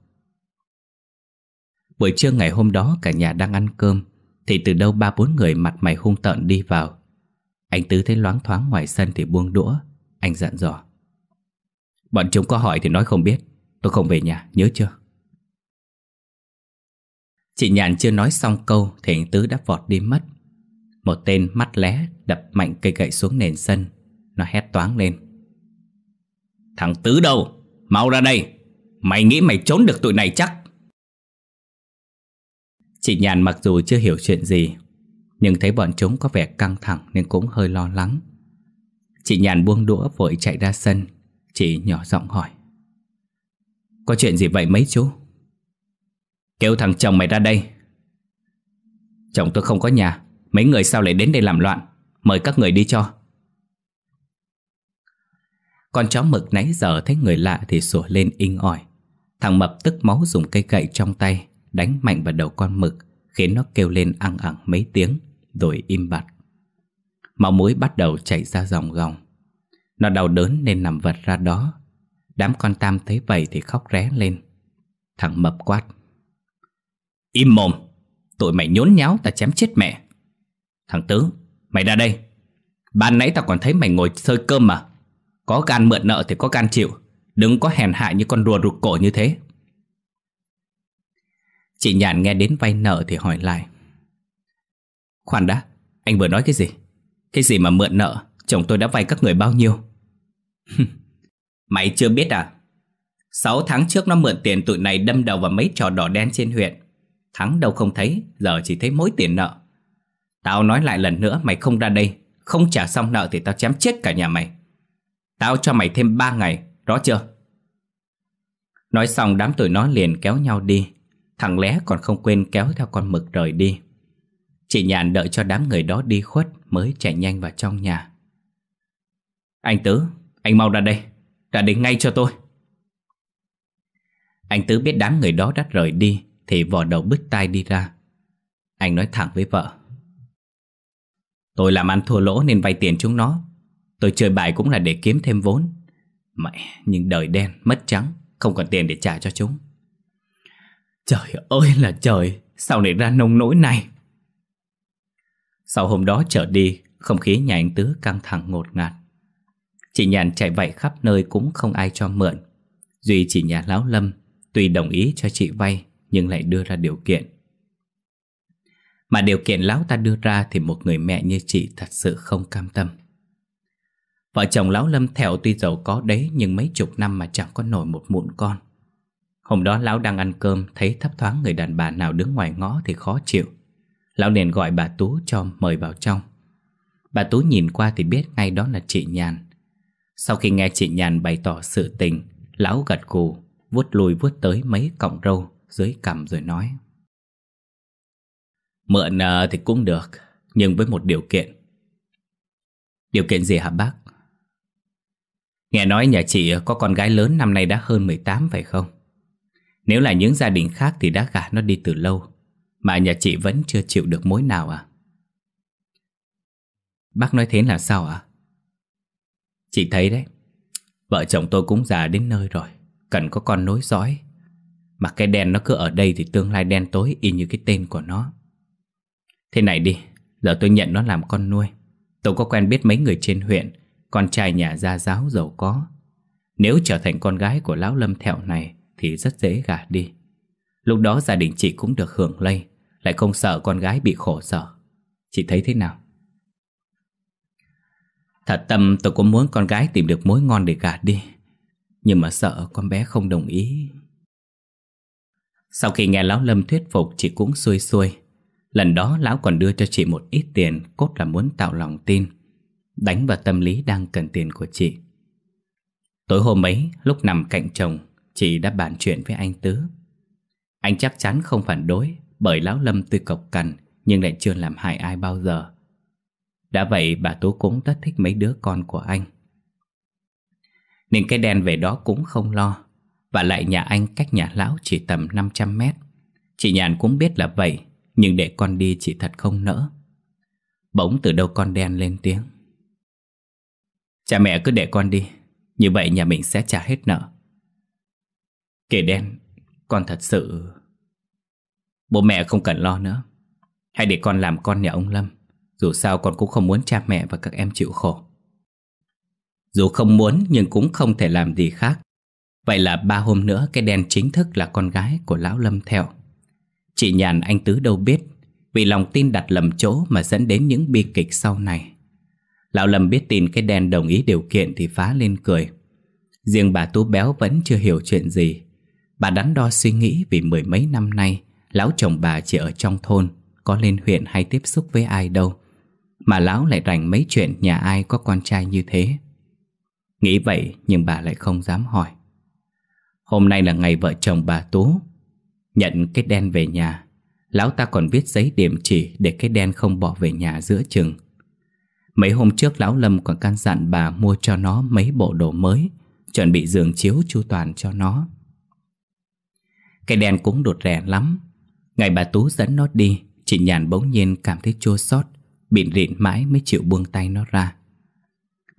Buổi trưa ngày hôm đó cả nhà đang ăn cơm thì từ đâu ba bốn người mặt mày hung tợn đi vào. Anh Tứ thấy loáng thoáng ngoài sân thì buông đũa. Anh dặn dò: "Bọn chúng có hỏi thì nói không biết. Tôi không về nhà, nhớ chưa?" Chị Nhàn chưa nói xong câu thì anh Tứ đã vọt đi mất. Một tên mắt lé đập mạnh cây gậy xuống nền sân. Nó hét toáng lên: "Thằng Tứ đâu? Mau ra đây! Mày nghĩ mày trốn được tụi này chắc?" Chị Nhàn mặc dù chưa hiểu chuyện gì, nhưng thấy bọn chúng có vẻ căng thẳng nên cũng hơi lo lắng. Chị Nhàn buông đũa vội chạy ra sân. Chị nhỏ giọng hỏi: "Có chuyện gì vậy mấy chú?" "Kêu thằng chồng mày ra đây." "Chồng tôi không có nhà. Mấy người sao lại đến đây làm loạn? Mời các người đi cho." Con chó mực nãy giờ thấy người lạ thì sủa lên inh ỏi. Thằng Mập tức máu dùng cây gậy trong tay đánh mạnh vào đầu con mực, khiến nó kêu lên ăng ẳng mấy tiếng rồi im bặt. Máu mũi bắt đầu chảy ra ròng ròng. Nó đau đớn nên nằm vật ra đó. Đám con Tam thấy vậy thì khóc ré lên. Thằng Mập quát: "Im mồm! Tụi mày nhốn nháo ta chém chết mẹ! Thằng Tứ, mày ra đây! Ban nãy tao còn thấy mày ngồi xơi cơm mà. Có gan mượn nợ thì có gan chịu, đừng có hèn hạ như con rùa rụt cổ như thế." Chị Nhàn nghe đến vay nợ thì hỏi lại: "Khoan đã, anh vừa nói cái gì? Cái gì mà mượn nợ? Chồng tôi đã vay các người bao nhiêu?" "Mày chưa biết à? Sáu tháng trước nó mượn tiền tụi này đâm đầu vào mấy trò đỏ đen trên huyện. Thắng đâu không thấy, giờ chỉ thấy mối tiền nợ. Tao nói lại lần nữa, mày không ra đây, không trả xong nợ thì tao chém chết cả nhà mày. Tao cho mày thêm ba ngày, rõ chưa? Nói xong đám tụi nó liền kéo nhau đi. Thằng Lé còn không quên kéo theo con mực rời đi. Chị Nhàn đợi cho đám người đó đi khuất mới chạy nhanh vào trong nhà. Anh Tứ, anh mau ra đây, ra đây ngay cho tôi. Anh Tứ biết đám người đó đã rời đi thì vò đầu bứt tai đi ra. Anh nói thẳng với vợ: tôi làm ăn thua lỗ nên vay tiền chúng nó. Tôi chơi bài cũng là để kiếm thêm vốn. Mẹ, nhưng đời đen, mất trắng, không còn tiền để trả cho chúng. Trời ơi là trời, sao lại ra nông nỗi này. Sau hôm đó trở đi, không khí nhà anh Tứ căng thẳng ngột ngạt. Chị Nhàn chạy vạy khắp nơi cũng không ai cho mượn. Duy chỉ nhà lão Lâm, tuy đồng ý cho chị vay nhưng lại đưa ra điều kiện. Mà điều kiện lão ta đưa ra thì một người mẹ như chị thật sự không cam tâm. Vợ chồng lão Lâm Thẹo tuy giàu có đấy nhưng mấy chục năm mà chẳng có nổi một mụn con. Hôm đó lão đang ăn cơm, thấy thấp thoáng người đàn bà nào đứng ngoài ngõ thì khó chịu. Lão liền gọi bà Tú cho mời vào trong. Bà Tú nhìn qua thì biết ngay đó là chị Nhàn. Sau khi nghe chị Nhàn bày tỏ sự tình, lão gật gù, vuốt lui vuốt tới mấy cọng râu dưới cằm rồi nói: mượn thì cũng được, nhưng với một điều kiện. Điều kiện gì hả bác? Nghe nói nhà chị có con gái lớn năm nay đã hơn mười tám phải không? Nếu là những gia đình khác thì đã gả nó đi từ lâu, mà nhà chị vẫn chưa chịu được mối nào à? Bác nói thế là sao ạ? Chị thấy đấy, vợ chồng tôi cũng già đến nơi rồi, cần có con nối dõi. Mà cái đen nó cứ ở đây thì tương lai đen tối y như cái tên của nó. Thế này đi, giờ tôi nhận nó làm con nuôi. Tôi có quen biết mấy người trên huyện, con trai nhà gia giáo giàu có. Nếu trở thành con gái của lão Lâm Thẹo này thì rất dễ gả đi. Lúc đó gia đình chị cũng được hưởng lây, lại không sợ con gái bị khổ sở. Chị thấy thế nào? Thật tâm tôi cũng muốn con gái tìm được mối ngon để gả đi, nhưng mà sợ con bé không đồng ý. Sau khi nghe lão Lâm thuyết phục, chị cũng xuôi xuôi. Lần đó lão còn đưa cho chị một ít tiền, cốt là muốn tạo lòng tin, đánh vào tâm lý đang cần tiền của chị. Tối hôm ấy, lúc nằm cạnh chồng, chị đã bàn chuyện với anh Tứ. Anh chắc chắn không phản đối, bởi lão Lâm tuy cộc cằn nhưng lại chưa làm hại ai bao giờ. Đã vậy bà Tú cũng rất thích mấy đứa con của anh, nên cái đèn về đó cũng không lo. Và lại nhà anh cách nhà lão chỉ tầm năm trăm mét. Chị Nhàn cũng biết là vậy, nhưng để con đi chị thật không nỡ. Bỗng từ đâu con đen lên tiếng: cha mẹ cứ để con đi, như vậy nhà mình sẽ trả hết nợ. Kể đen, con thật sự... Bố mẹ không cần lo nữa, hãy để con làm con nhà ông Lâm. Dù sao con cũng không muốn cha mẹ và các em chịu khổ. Dù không muốn nhưng cũng không thể làm gì khác. Vậy là ba hôm nữa cái đen chính thức là con gái của lão Lâm Thẹo. Chị Nhàn anh Tứ đâu biết, vì lòng tin đặt lầm chỗ mà dẫn đến những bi kịch sau này. Lão Lâm biết tin cái đen đồng ý điều kiện thì phá lên cười. Riêng bà Tú Béo vẫn chưa hiểu chuyện gì. Bà đắn đo suy nghĩ vì mười mấy năm nay lão chồng bà chỉ ở trong thôn, có lên huyện hay tiếp xúc với ai đâu, mà lão lại rành mấy chuyện nhà ai có con trai như thế. Nghĩ vậy nhưng bà lại không dám hỏi. Hôm nay là ngày vợ chồng bà Tú. Nhận cái đen về nhà, lão ta còn viết giấy điểm chỉ để cái đen không bỏ về nhà giữa chừng. Mấy hôm trước lão Lâm còn căn dặn bà mua cho nó mấy bộ đồ mới, chuẩn bị giường chiếu chu toàn cho nó. Cái đen cũng đột rẻ lắm. Ngày bà Tú dẫn nó đi, chị Nhàn bỗng nhiên cảm thấy chua xót, bịn rịn mãi mới chịu buông tay nó ra.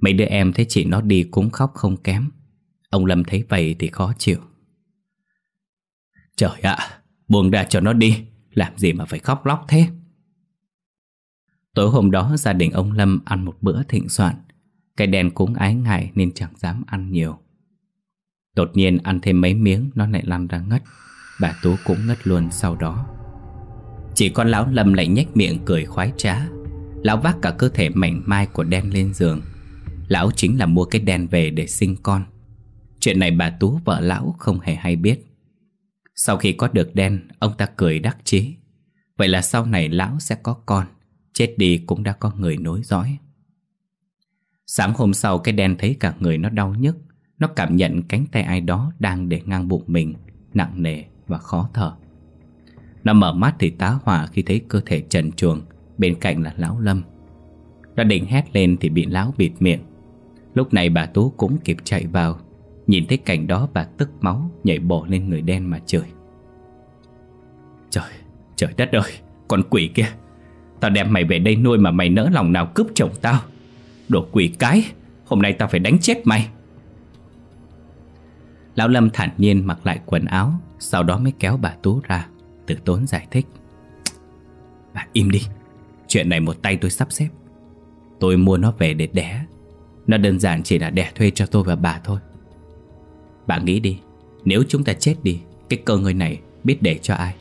Mấy đứa em thấy chị nó đi cũng khóc không kém. Ông Lâm thấy vậy thì khó chịu. Trời ạ, à, buông ra cho nó đi, làm gì mà phải khóc lóc thế. Tối hôm đó gia đình ông Lâm ăn một bữa thịnh soạn. Cái đèn cũng ái ngại nên chẳng dám ăn nhiều. Đột nhiên ăn thêm mấy miếng nó lại lăn ra ngất. Bà Tú cũng ngất luôn sau đó. Chỉ con lão Lâm lại nhếch miệng cười khoái trá. Lão vác cả cơ thể mảnh mai của đen lên giường. Lão chính là mua cái đen về để sinh con. Chuyện này bà Tú vợ lão không hề hay biết. Sau khi có được Đen, ông ta cười đắc chí. Vậy là sau này lão sẽ có con, chết đi cũng đã có người nối dõi. Sáng hôm sau, cái Đen thấy cả người nó đau nhức. Nó cảm nhận cánh tay ai đó đang để ngang bụng mình, nặng nề và khó thở. Nó mở mắt thì tá hỏa khi thấy cơ thể trần truồng, bên cạnh là lão Lâm. Nó định hét lên thì bị lão bịt miệng. Lúc này bà Tú cũng kịp chạy vào. Nhìn thấy cảnh đó bà tức máu, nhảy bổ lên người Đen mà chửi. Trời, trời đất ơi, con quỷ kia, tao đem mày về đây nuôi mà mày nỡ lòng nào cướp chồng tao. Đồ quỷ cái, hôm nay tao phải đánh chết mày. Lão Lâm thản nhiên mặc lại quần áo, sau đó mới kéo bà Tú ra, từ tốn giải thích. Bà im đi, chuyện này một tay tôi sắp xếp. Tôi mua nó về để đẻ. Nó đơn giản chỉ là đẻ thuê cho tôi và bà thôi. Bà nghĩ đi, nếu chúng ta chết đi, cái cơ ngơi này biết để cho ai.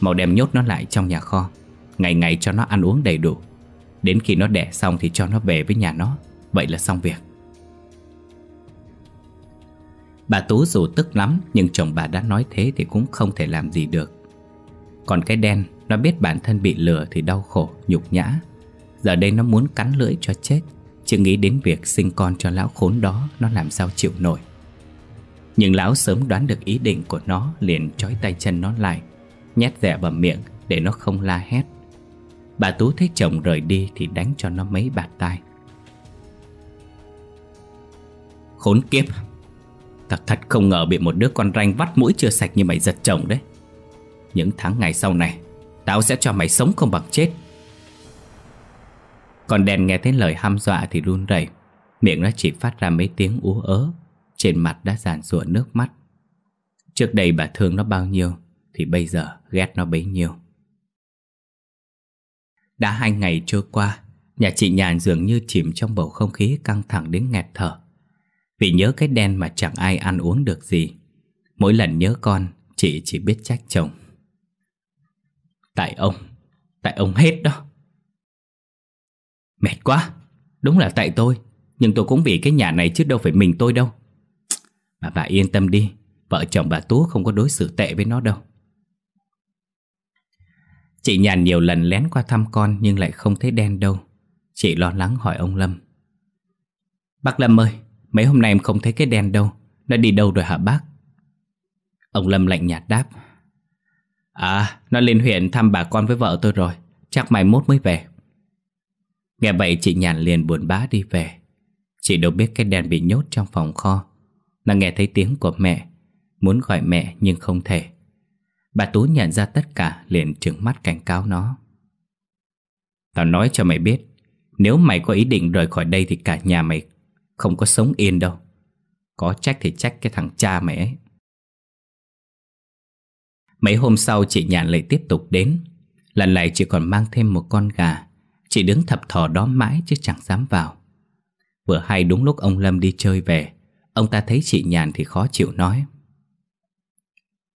Mau đem nhốt nó lại trong nhà kho, ngày ngày cho nó ăn uống đầy đủ. Đến khi nó đẻ xong thì cho nó về với nhà nó. Vậy là xong việc. Bà Tú dù tức lắm, nhưng chồng bà đã nói thế thì cũng không thể làm gì được. Còn cái Đen, nó biết bản thân bị lừa thì đau khổ, nhục nhã. Giờ đây nó muốn cắn lưỡi cho chết, chứ nghĩ đến việc sinh con cho lão khốn đó nó làm sao chịu nổi. Nhưng lão sớm đoán được ý định của nó, liền trói tay chân nó lại, nhét dẻ vào miệng để nó không la hét. Bà Tú thấy chồng rời đi thì đánh cho nó mấy bạt tai. Khốn kiếp, thật thật không ngờ bị một đứa con ranh vắt mũi chưa sạch như mày giật chồng đấy. Những tháng ngày sau này, tao sẽ cho mày sống không bằng chết. Còn Đèn nghe thấy lời hăm dọa thì run rẩy, miệng nó chỉ phát ra mấy tiếng ú ớ, trên mặt đã giàn giụa nước mắt. Trước đây bà thương nó bao nhiêu thì bây giờ ghét nó bấy nhiêu. Đã hai ngày trôi qua, nhà chị Nhàn dường như chìm trong bầu không khí căng thẳng đến nghẹt thở. Vì nhớ cái Đen mà chẳng ai ăn uống được gì. Mỗi lần nhớ con, chị chỉ biết trách chồng. Tại ông, tại ông hết đó. Mệt quá, đúng là tại tôi. Nhưng tôi cũng vì cái nhà này chứ đâu phải mình tôi đâu. Mà bà yên tâm đi, vợ chồng bà Tú không có đối xử tệ với nó đâu. Chị Nhàn nhiều lần lén qua thăm con nhưng lại không thấy Đen đâu. Chị lo lắng hỏi ông Lâm. Bác Lâm ơi, mấy hôm nay em không thấy cái Đen đâu. Nó đi đâu rồi hả bác? Ông Lâm lạnh nhạt đáp. À, nó lên huyện thăm bà con với vợ tôi rồi. Chắc mai mốt mới về. Nghe vậy chị Nhàn liền buồn bã đi về. Chị đâu biết cái Đen bị nhốt trong phòng kho. Nó nghe thấy tiếng của mẹ, muốn gọi mẹ nhưng không thể. Bà Tú nhận ra tất cả liền trừng mắt cảnh cáo nó. Tao nói cho mày biết, nếu mày có ý định rời khỏi đây thì cả nhà mày không có sống yên đâu. Có trách thì trách cái thằng cha mày ấy. Mấy hôm sau chị Nhàn lại tiếp tục đến. Lần này chị còn mang thêm một con gà. Chị đứng thập thò đó mãi chứ chẳng dám vào. Vừa hay đúng lúc ông Lâm đi chơi về. Ông ta thấy chị Nhàn thì khó chịu nói.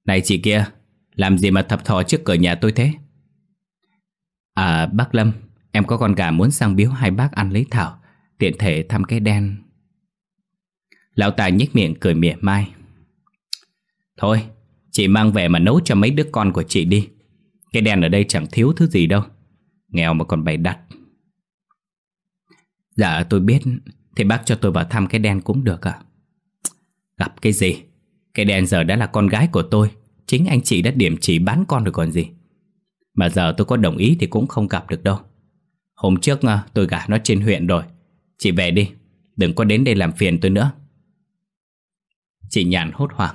Này chị kia, làm gì mà thập thò trước cửa nhà tôi thế? À bác Lâm, em có con gà muốn sang biếu hai bác ăn lấy thảo, tiện thể thăm cái Đen. Lão ta nhếch miệng cười mỉa mai. Thôi, chị mang về mà nấu cho mấy đứa con của chị đi. Cái Đen ở đây chẳng thiếu thứ gì đâu, nghèo mà còn bày đặt. Dạ tôi biết, thì bác cho tôi vào thăm cái Đen cũng được ạ. Gặp cái gì? Cái Đen giờ đã là con gái của tôi. Chính anh chị đã điểm chỉ bán con rồi còn gì. Mà giờ tôi có đồng ý thì cũng không gặp được đâu. Hôm trước tôi gả nó trên huyện rồi. Chị về đi, đừng có đến đây làm phiền tôi nữa. Chị Nhàn hốt hoảng.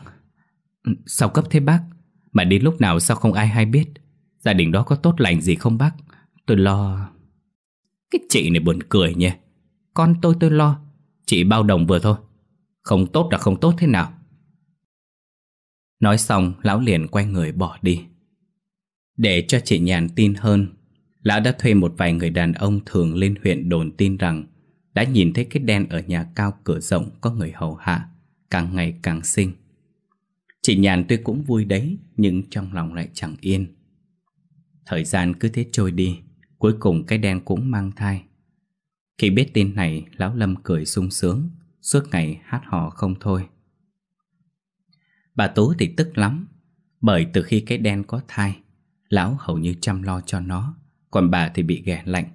Sao cấp thế bác? Mà đi lúc nào sao không ai hay biết? Gia đình đó có tốt lành gì không bác? Tôi lo. Cái chị này buồn cười nhỉ. Con tôi tôi lo, chị bao đồng vừa thôi. Không tốt là không tốt thế nào. Nói xong, lão liền quay người bỏ đi. Để cho chị Nhàn tin hơn, lão đã thuê một vài người đàn ông thường lên huyện đồn tin rằng đã nhìn thấy cái Đen ở nhà cao cửa rộng có người hầu hạ, càng ngày càng xinh. Chị Nhàn tuy cũng vui đấy, nhưng trong lòng lại chẳng yên. Thời gian cứ thế trôi đi, cuối cùng cái Đen cũng mang thai. Khi biết tin này, lão Lâm cười sung sướng, suốt ngày hát hò không thôi. Bà Tú thì tức lắm. bởi từ khi cái đen có thai, lão hầu như chăm lo cho nó, còn bà thì bị ghẻ lạnh.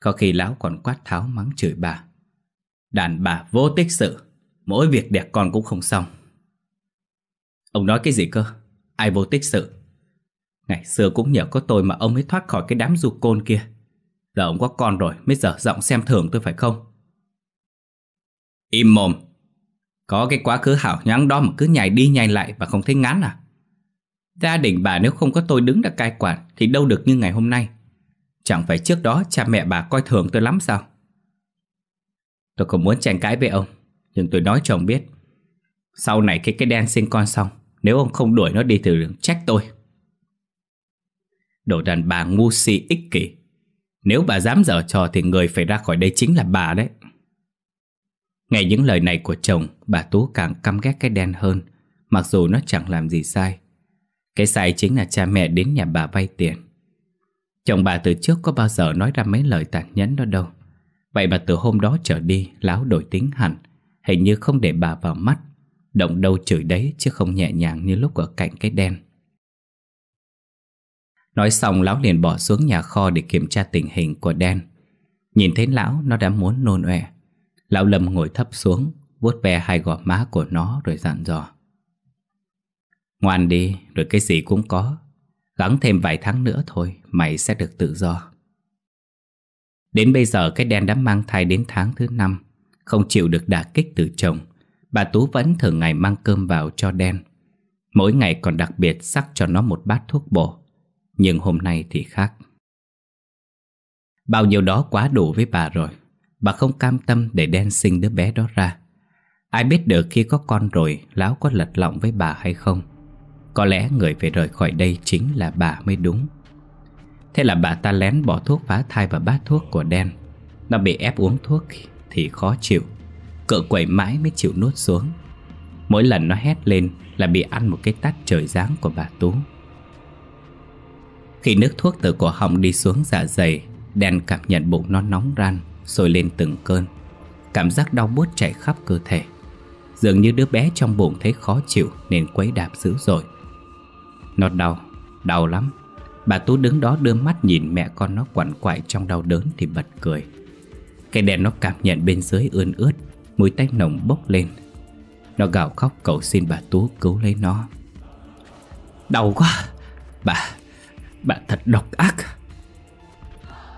Có khi lão còn quát tháo mắng chửi bà. Đàn bà vô tích sự, mỗi việc đẻ con cũng không xong. Ông nói cái gì cơ? Ai vô tích sự? Ngày xưa cũng nhờ có tôi mà ông mới thoát khỏi cái đám du côn kia. Giờ ông có con rồi mới dở giọng xem thường tôi phải không? Im mồm! Có cái quá khứ hảo nhoáng đó mà cứ nhảy đi nhảy lại và không thấy ngán à? Gia đình bà nếu không có tôi đứng ra cai quản thì đâu được như ngày hôm nay. Chẳng phải trước đó cha mẹ bà coi thường tôi lắm sao? Tôi không muốn tranh cãi với ông, nhưng tôi nói cho ông biết, sau này khi cái đen sinh con xong, nếu ông không đuổi nó đi thì đừng trách tôi. Đồ đàn bà ngu si ích kỷ, nếu bà dám giở trò thì người phải ra khỏi đây chính là bà đấy. Nghe những lời này của chồng, bà Tú càng căm ghét cái đen hơn, mặc dù nó chẳng làm gì sai. Cái sai chính là cha mẹ đến nhà bà vay tiền. Chồng bà từ trước có bao giờ nói ra mấy lời tàn nhẫn đó đâu. Vậy mà từ hôm đó trở đi, lão đổi tính hẳn, hình như không để bà vào mắt, động đâu chửi đấy chứ không nhẹ nhàng như lúc ở cạnh cái đen. Nói xong, lão liền bỏ xuống nhà kho để kiểm tra tình hình của đen. Nhìn thấy lão, nó đã muốn nôn ọe. Lão Lâm ngồi thấp xuống, vuốt ve hai gò má của nó rồi dặn dò. Ngoan đi, rồi cái gì cũng có. Gắng thêm vài tháng nữa thôi, mày sẽ được tự do. Đến bây giờ cái đen đã mang thai đến tháng thứ năm. Không chịu được đả kích từ chồng, bà Tú vẫn thường ngày mang cơm vào cho đen. Mỗi ngày còn đặc biệt sắc cho nó một bát thuốc bổ. Nhưng hôm nay thì khác. Bao nhiêu đó quá đủ với bà rồi. Bà không cam tâm để đen sinh đứa bé đó ra. Ai biết được khi có con rồi lão có lật lọng với bà hay không. Có lẽ người phải rời khỏi đây chính là bà mới đúng. Thế là bà ta lén bỏ thuốc phá thai vào bát thuốc của đen. Nó bị ép uống thuốc thì khó chịu, cựa quậy mãi mới chịu nuốt xuống. Mỗi lần nó hét lên là bị ăn một cái tát trời giáng của bà Tú. Khi nước thuốc từ cổ họng đi xuống dạ dày, đen cảm nhận bụng nó nóng ran, sôi lên từng cơn. Cảm giác đau buốt chảy khắp cơ thể. Dường như đứa bé trong bụng thấy khó chịu nên quấy đạp dữ dội. Nó đau, đau lắm. Bà Tú đứng đó đưa mắt nhìn mẹ con nó quằn quại trong đau đớn thì bật cười. Cái đèn nó cảm nhận bên dưới ươn ướt, mùi tanh nồng bốc lên. Nó gào khóc cầu xin bà Tú cứu lấy nó. Đau quá, bà, bà thật độc ác.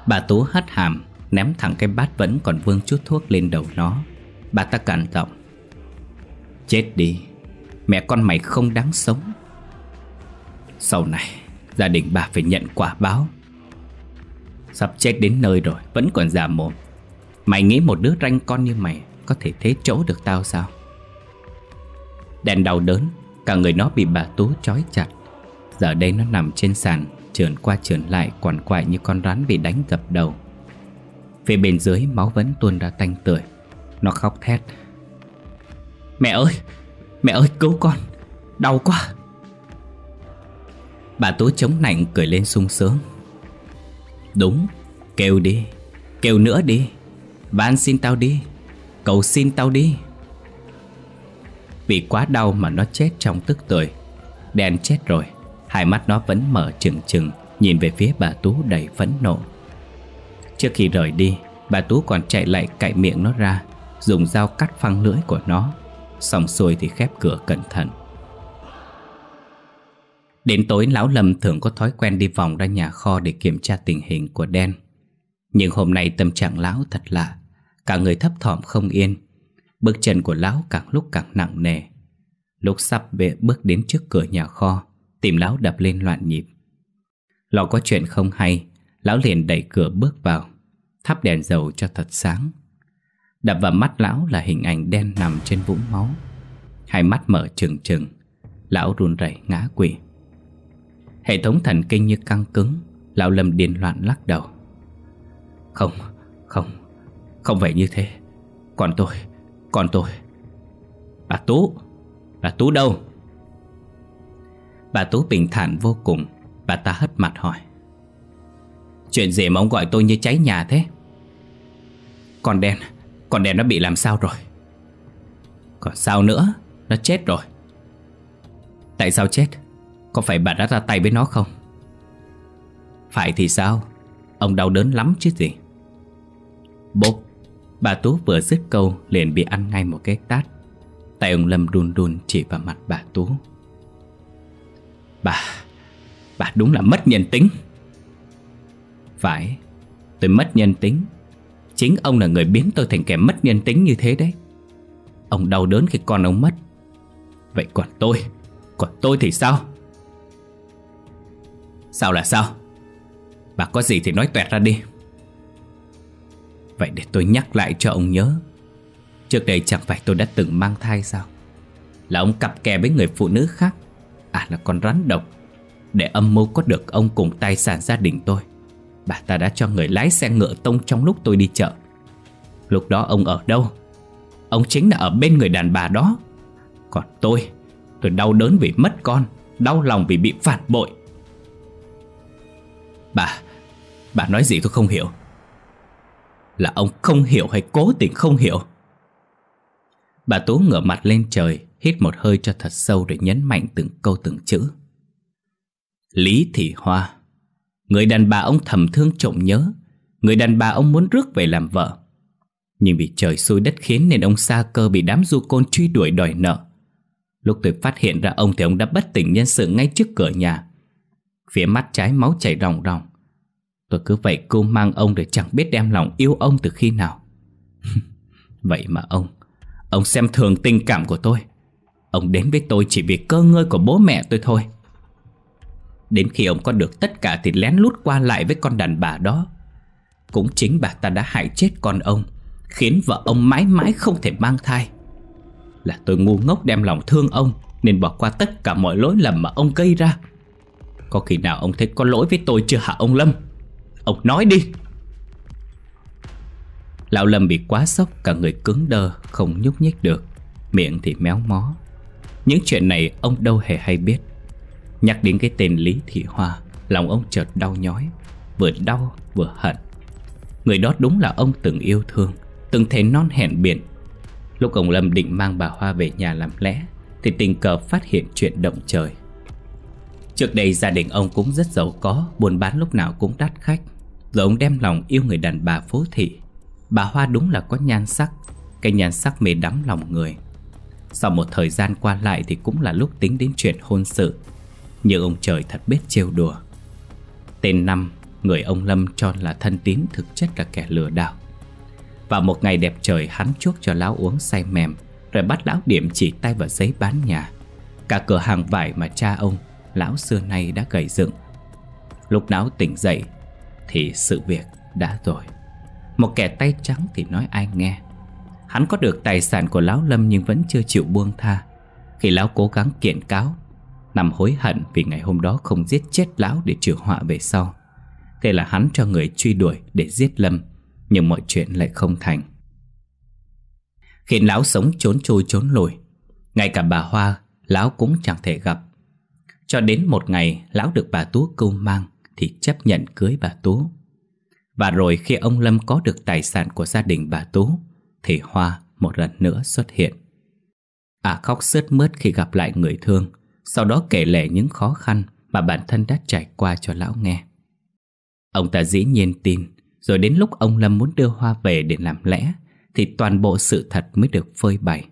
Bà Tú hất hàm, ném thẳng cái bát vẫn còn vương chút thuốc lên đầu nó. Bà ta cằn giọng. Chết đi, mẹ con mày không đáng sống. Sau này gia đình bà phải nhận quả báo. Sắp chết đến nơi rồi vẫn còn giả mồm. Mày nghĩ một đứa ranh con như mày có thể thế chỗ được tao sao? Đèn đau đớn, cả người nó bị bà Tú trói chặt. Giờ đây nó nằm trên sàn, trườn qua trườn lại quằn quại như con rắn bị đánh dập đầu. Phía bên dưới máu vẫn tuôn ra tanh tưởi. Nó khóc thét. Mẹ ơi, mẹ ơi cứu con, đau quá. Bà Tú chống nạnh cười lên sung sướng. Đúng, kêu đi, kêu nữa đi, van xin tao đi, cầu xin tao đi. Vì quá đau mà nó chết trong tức tưởi. Đèn chết rồi, hai mắt nó vẫn mở trừng trừng, nhìn về phía bà Tú đầy phẫn nộ. Trước khi rời đi, bà Tú còn chạy lại cạy miệng nó ra, dùng dao cắt phăng lưỡi của nó. Xong xuôi thì khép cửa cẩn thận. Đến tối, lão Lâm thường có thói quen đi vòng ra nhà kho để kiểm tra tình hình của đen. Nhưng hôm nay tâm trạng lão thật lạ, cả người thấp thỏm không yên. Bước chân của lão càng lúc càng nặng nề. Lúc sắp bước đến trước cửa nhà kho, tim lão đập lên loạn nhịp. Lo có chuyện không hay, lão liền đẩy cửa bước vào, thắp đèn dầu cho thật sáng. Đập vào mắt lão là hình ảnh đen nằm trên vũng máu, hai mắt mở trừng trừng. Lão run rẩy ngã quỵ. Hệ thống thần kinh như căng cứng. Lão Lâm điên loạn lắc đầu. Không, không, không phải như thế. Còn tôi, còn tôi. Bà Tú, bà Tú đâu? Bà Tú bình thản vô cùng. Bà ta hất mặt hỏi. Chuyện gì mà ông gọi tôi như cháy nhà thế? Con đen, con đen nó bị làm sao rồi? Còn sao nữa, nó chết rồi. Tại sao chết? Có phải bà đã ra tay với nó không? Phải thì sao? Ông đau đớn lắm chứ gì. Bốp. Bà Tú vừa dứt câu liền bị ăn ngay một cái tát. Tay ông Lâm đun đun chỉ vào mặt bà Tú. Bà Bà đúng là mất nhân tính. Phải, tôi mất nhân tính. Chính ông là người biến tôi thành kẻ mất nhân tính như thế đấy. Ông đau đớn khi con ông mất. Vậy còn tôi, còn tôi thì sao? Sao là sao? Bà có gì thì nói toẹt ra đi. Vậy để tôi nhắc lại cho ông nhớ. Trước đây chẳng phải tôi đã từng mang thai sao? Là ông cặp kè với người phụ nữ khác. À, là con rắn độc. Để âm mưu có được ông cùng tài sản gia đình tôi, bà ta đã cho người lái xe ngựa tông trong lúc tôi đi chợ. Lúc đó ông ở đâu? Ông chính là ở bên người đàn bà đó. Còn tôi, tôi đau đớn vì mất con, đau lòng vì bị phản bội. Bà, bà nói gì tôi không hiểu. Là ông không hiểu hay cố tình không hiểu? Bà Tú ngửa mặt lên trời, hít một hơi cho thật sâu để nhấn mạnh từng câu từng chữ. Lý Thị Hoa, người đàn bà ông thầm thương trộm nhớ, người đàn bà ông muốn rước về làm vợ. Nhưng vì trời xui đất khiến nên ông xa cơ bị đám du côn truy đuổi đòi nợ. Lúc tôi phát hiện ra ông thì ông đã bất tỉnh nhân sự ngay trước cửa nhà. Phía mắt trái máu chảy ròng ròng. Tôi cứ vậy cô mang ông để chẳng biết đem lòng yêu ông từ khi nào. Vậy mà ông, ông xem thường tình cảm của tôi. Ông đến với tôi chỉ vì cơ ngơi của bố mẹ tôi thôi. Đến khi ông có được tất cả thì lén lút qua lại với con đàn bà đó. Cũng chính bà ta đã hại chết con ông, khiến vợ ông mãi mãi không thể mang thai. Là tôi ngu ngốc đem lòng thương ông nên bỏ qua tất cả mọi lỗi lầm mà ông gây ra. Có khi nào ông thấy có lỗi với tôi chưa hả ông Lâm? Ông nói đi. Lão Lâm bị quá sốc, cả người cứng đơ, không nhúc nhích được, miệng thì méo mó. Những chuyện này ông đâu hề hay biết. Nhắc đến cái tên Lý Thị Hoa, lòng ông chợt đau nhói, vừa đau vừa hận. Người đó đúng là ông từng yêu thương, từng thề non hẹn biển. Lúc ông Lâm định mang bà Hoa về nhà làm lẽ thì tình cờ phát hiện chuyện động trời. Trước đây gia đình ông cũng rất giàu có, buôn bán lúc nào cũng đắt khách. Rồi ông đem lòng yêu người đàn bà phố thị. Bà Hoa đúng là có nhan sắc, cái nhan sắc mê đắm lòng người. Sau một thời gian qua lại thì cũng là lúc tính đến chuyện hôn sự. Nhưng ông trời thật biết trêu đùa. Tên Năm, người ông Lâm cho là thân tín, thực chất là kẻ lừa đảo. Và một ngày đẹp trời, hắn chuốc cho lão uống say mềm, rồi bắt lão điểm chỉ tay vào giấy bán nhà. Cả cửa hàng vải mà cha ông, lão xưa nay đã gầy dựng. Lúc lão tỉnh dậy thì sự việc đã rồi. Một kẻ tay trắng thì nói ai nghe. Hắn có được tài sản của lão Lâm nhưng vẫn chưa chịu buông tha. Khi lão cố gắng kiện cáo, Nằm hối hận vì ngày hôm đó không giết chết lão để trừ họa về sau. Thế là hắn cho người truy đuổi để giết Lâm, nhưng mọi chuyện lại không thành, khiến lão sống trốn chui trốn lùi. Ngay cả bà Hoa lão cũng chẳng thể gặp. Cho đến một ngày lão được bà Tú cưu mang thì chấp nhận cưới bà Tú. Và rồi khi ông Lâm có được tài sản của gia đình bà Tú thì Hoa một lần nữa xuất hiện. À khóc sướt mướt khi gặp lại người thương, sau đó kể lể những khó khăn mà bản thân đã trải qua cho lão nghe. Ông ta dĩ nhiên tin. Rồi đến lúc ông Lâm muốn đưa Hoa về để làm lẽ thì toàn bộ sự thật mới được phơi bày.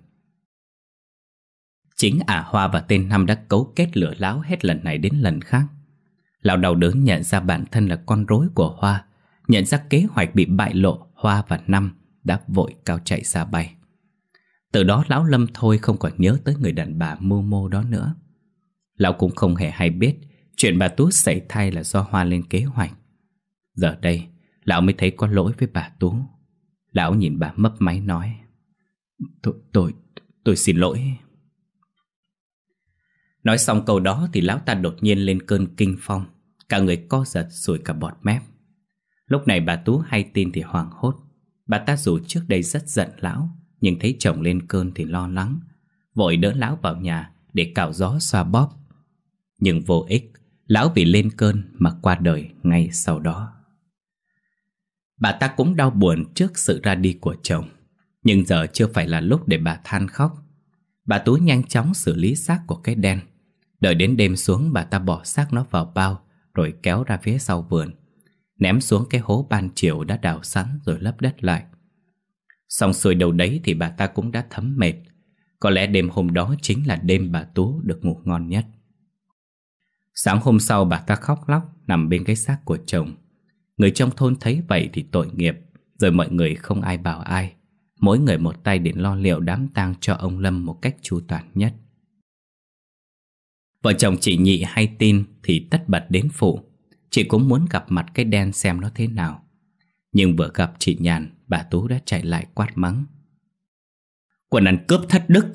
Chính ả Hoa và tên Năm đã cấu kết lừa lão hết lần này đến lần khác. Lão đau đớn nhận ra bản thân là con rối của Hoa, nhận ra kế hoạch bị bại lộ. Hoa và Năm đã vội cao chạy xa bay. Từ đó lão Lâm thôi không còn nhớ tới người đàn bà mưu mô đó nữa. Lão cũng không hề hay biết chuyện bà Tú sảy thai là do Hoa lên kế hoạch. Giờ đây lão mới thấy có lỗi với bà Tú. Lão nhìn bà mấp máy nói: Tôi, tôi, tôi xin lỗi. Nói xong câu đó thì lão ta đột nhiên lên cơn kinh phong, cả người co giật, sùi cả bọt mép. Lúc này bà Tú hay tin thì hoảng hốt. Bà ta dù trước đây rất giận lão, nhưng thấy chồng lên cơn thì lo lắng, vội đỡ lão vào nhà để cạo gió xoa bóp. Nhưng vô ích, lão vì lên cơn mà qua đời ngay sau đó. Bà ta cũng đau buồn trước sự ra đi của chồng, nhưng giờ chưa phải là lúc để bà than khóc. Bà Tú nhanh chóng xử lý xác của cái đen. Đợi đến đêm xuống, bà ta bỏ xác nó vào bao rồi kéo ra phía sau vườn, ném xuống cái hố ban chiều đã đào sẵn rồi lấp đất lại. Xong xuôi đầu đấy thì bà ta cũng đã thấm mệt. Có lẽ đêm hôm đó chính là đêm bà Tú được ngủ ngon nhất. Sáng hôm sau bà ta khóc lóc nằm bên cái xác của chồng. Người trong thôn thấy vậy thì tội nghiệp, rồi mọi người không ai bảo ai, mỗi người một tay để lo liệu đám tang cho ông Lâm một cách chu toàn nhất. Vợ chồng chị Nhị hay tin thì tất bật đến phụ. Chị cũng muốn gặp mặt cái Đen xem nó thế nào. Nhưng vừa gặp chị Nhàn, bà Tú đã chạy lại quát mắng: "Quần ăn cướp thất đức!"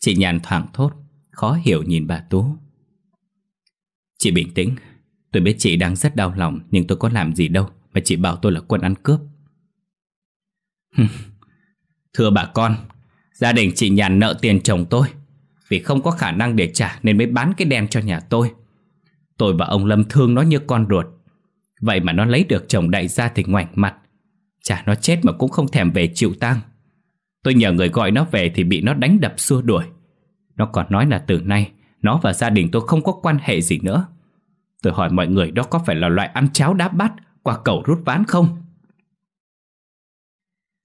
Chị Nhàn thoảng thốt, khó hiểu nhìn bà Tú. "Chị bình tĩnh, tôi biết chị đang rất đau lòng, nhưng tôi có làm gì đâu mà chị bảo tôi là quân ăn cướp." "Thưa bà con, gia đình chị Nhàn nợ tiền chồng tôi. Vì không có khả năng để trả nên mới bán cái Đen cho nhà tôi. Tôi và ông Lâm thương nó như con ruột. Vậy mà nó lấy được chồng đại gia thì ngoảnh mặt. Chả nó chết mà cũng không thèm về chịu tang. Tôi nhờ người gọi nó về thì bị nó đánh đập xua đuổi. Nó còn nói là từ nay nó và gia đình tôi không có quan hệ gì nữa. Tôi hỏi mọi người, đó có phải là loại ăn cháo đá bát, quả cầu rút ván không?"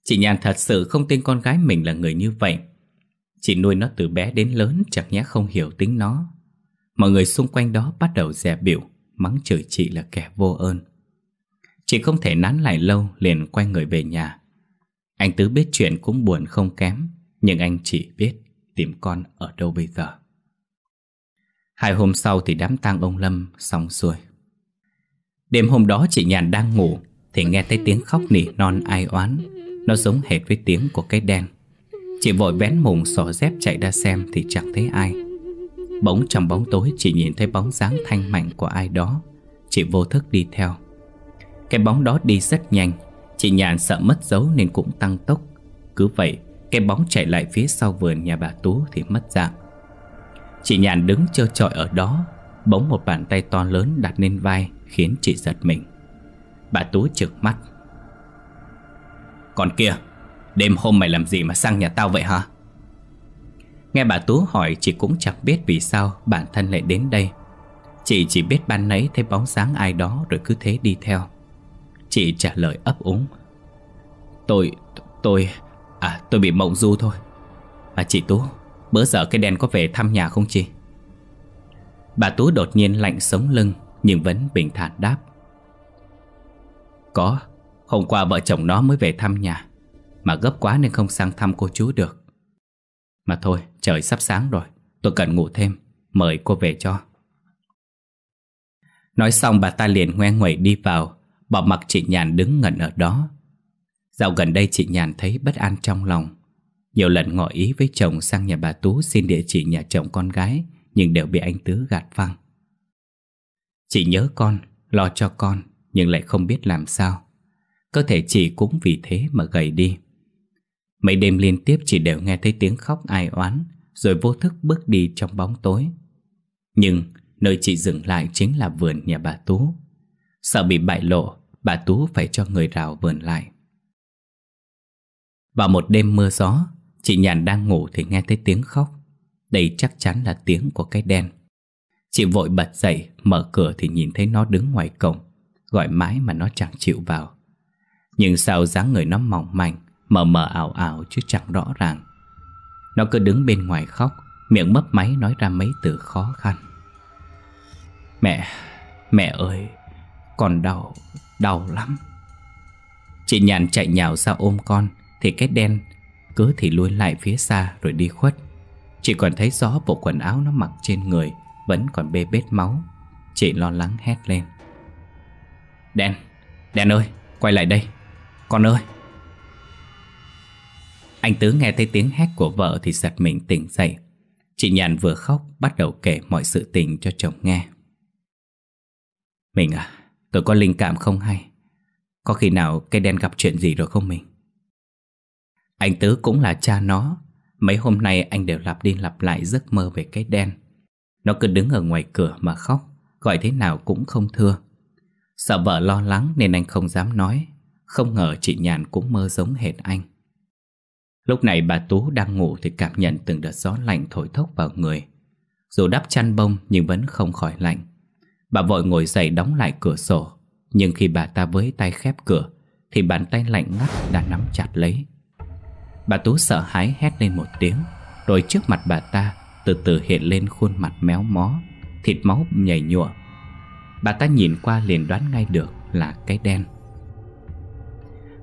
Chị Nhàn thật sự không tin con gái mình là người như vậy. Chị nuôi nó từ bé đến lớn, chẳng nhẽ không hiểu tính nó. Mọi người xung quanh đó bắt đầu dè bỉu, mắng chửi chị là kẻ vô ơn. Chị không thể nán lại lâu, liền quay người về nhà. Anh Tứ biết chuyện cũng buồn không kém, nhưng anh chỉ biết tìm con ở đâu bây giờ. Hai hôm sau thì đám tang ông Lâm xong xuôi. Đêm hôm đó chị Nhàn đang ngủ thì nghe thấy tiếng khóc nỉ non ai oán. Nó giống hệt với tiếng của cái Đen. Chị vội bén mồm xỏ dép chạy ra xem thì chẳng thấy ai. Bỗng trong bóng tối chị nhìn thấy bóng dáng thanh mảnh của ai đó. Chị vô thức đi theo. Cái bóng đó đi rất nhanh. Chị Nhàn sợ mất dấu nên cũng tăng tốc. Cứ vậy cái bóng chạy lại phía sau vườn nhà bà Tú thì mất dạng. Chị Nhàn đứng trơ trọi ở đó. Bỗng một bàn tay to lớn đặt lên vai khiến chị giật mình. Bà Tú trợn mắt: "Còn kia, đêm hôm mày làm gì mà sang nhà tao vậy hả?" Nghe bà Tú hỏi, chị cũng chẳng biết vì sao bản thân lại đến đây. Chị chỉ biết ban nãy thấy bóng dáng ai đó rồi cứ thế đi theo. Chị trả lời ấp úng: Tôi, tôi, à tôi bị mộng du thôi. Mà chị Tú, bữa giờ cái Đen có về thăm nhà không chị?" Bà Tú đột nhiên lạnh sống lưng, nhưng vẫn bình thản đáp: "Có, hôm qua vợ chồng nó mới về thăm nhà, mà gấp quá nên không sang thăm cô chú được. Mà thôi, trời sắp sáng rồi, tôi cần ngủ thêm, mời cô về cho." Nói xong bà ta liền ngoe nguẩy đi vào, bỏ mặc chị Nhàn đứng ngẩn ở đó. Dạo gần đây chị Nhàn thấy bất an trong lòng. Nhiều lần ngỏ ý với chồng sang nhà bà Tú xin địa chỉ nhà chồng con gái, nhưng đều bị anh Tứ gạt phăng. Chị nhớ con, lo cho con, nhưng lại không biết làm sao. Cơ thể chị cũng vì thế mà gầy đi. Mấy đêm liên tiếp chị đều nghe thấy tiếng khóc ai oán, rồi vô thức bước đi trong bóng tối. Nhưng nơi chị dừng lại chính là vườn nhà bà Tú. Sợ bị bại lộ, bà Tú phải cho người rào vườn lại. Vào một đêm mưa gió, chị Nhàn đang ngủ thì nghe thấy tiếng khóc. Đây chắc chắn là tiếng của cái Đen. Chị vội bật dậy, mở cửa thì nhìn thấy nó đứng ngoài cổng, gọi mãi mà nó chẳng chịu vào. Nhưng sao dáng người nó mỏng mảnh, mờ mờ ảo ảo chứ chẳng rõ ràng. Nó cứ đứng bên ngoài khóc, miệng mấp máy nói ra mấy từ khó khăn: "Mẹ, mẹ ơi, con đau, đau lắm." Chị Nhàn chạy nhào ra ôm con thì cái Đen cứ thì lui lại phía xa rồi đi khuất. Chị còn thấy rõ bộ quần áo nó mặc trên người vẫn còn bê bết máu. Chị lo lắng hét lên: "Đen, Đen ơi, quay lại đây, con ơi." Anh Tứ nghe thấy tiếng hét của vợ thì giật mình tỉnh dậy. Chị Nhàn vừa khóc bắt đầu kể mọi sự tình cho chồng nghe. "Mình à, tôi có linh cảm không hay. Có khi nào cái Đen gặp chuyện gì rồi không mình?" Anh Tứ cũng là cha nó. Mấy hôm nay anh đều lặp đi lặp lại giấc mơ về cái Đen. Nó cứ đứng ở ngoài cửa mà khóc, gọi thế nào cũng không thưa. Sợ vợ lo lắng nên anh không dám nói. Không ngờ chị Nhàn cũng mơ giống hệt anh. Lúc này bà Tú đang ngủ thì cảm nhận từng đợt gió lạnh thổi thốc vào người. Dù đắp chăn bông nhưng vẫn không khỏi lạnh. Bà vội ngồi dậy đóng lại cửa sổ. Nhưng khi bà ta với tay khép cửa thì bàn tay lạnh ngắt đã nắm chặt lấy. Bà Tú sợ hãi hét lên một tiếng. Rồi trước mặt bà ta từ từ hiện lên khuôn mặt méo mó, thịt máu nhảy nhụa. Bà ta nhìn qua liền đoán ngay được là cái đen.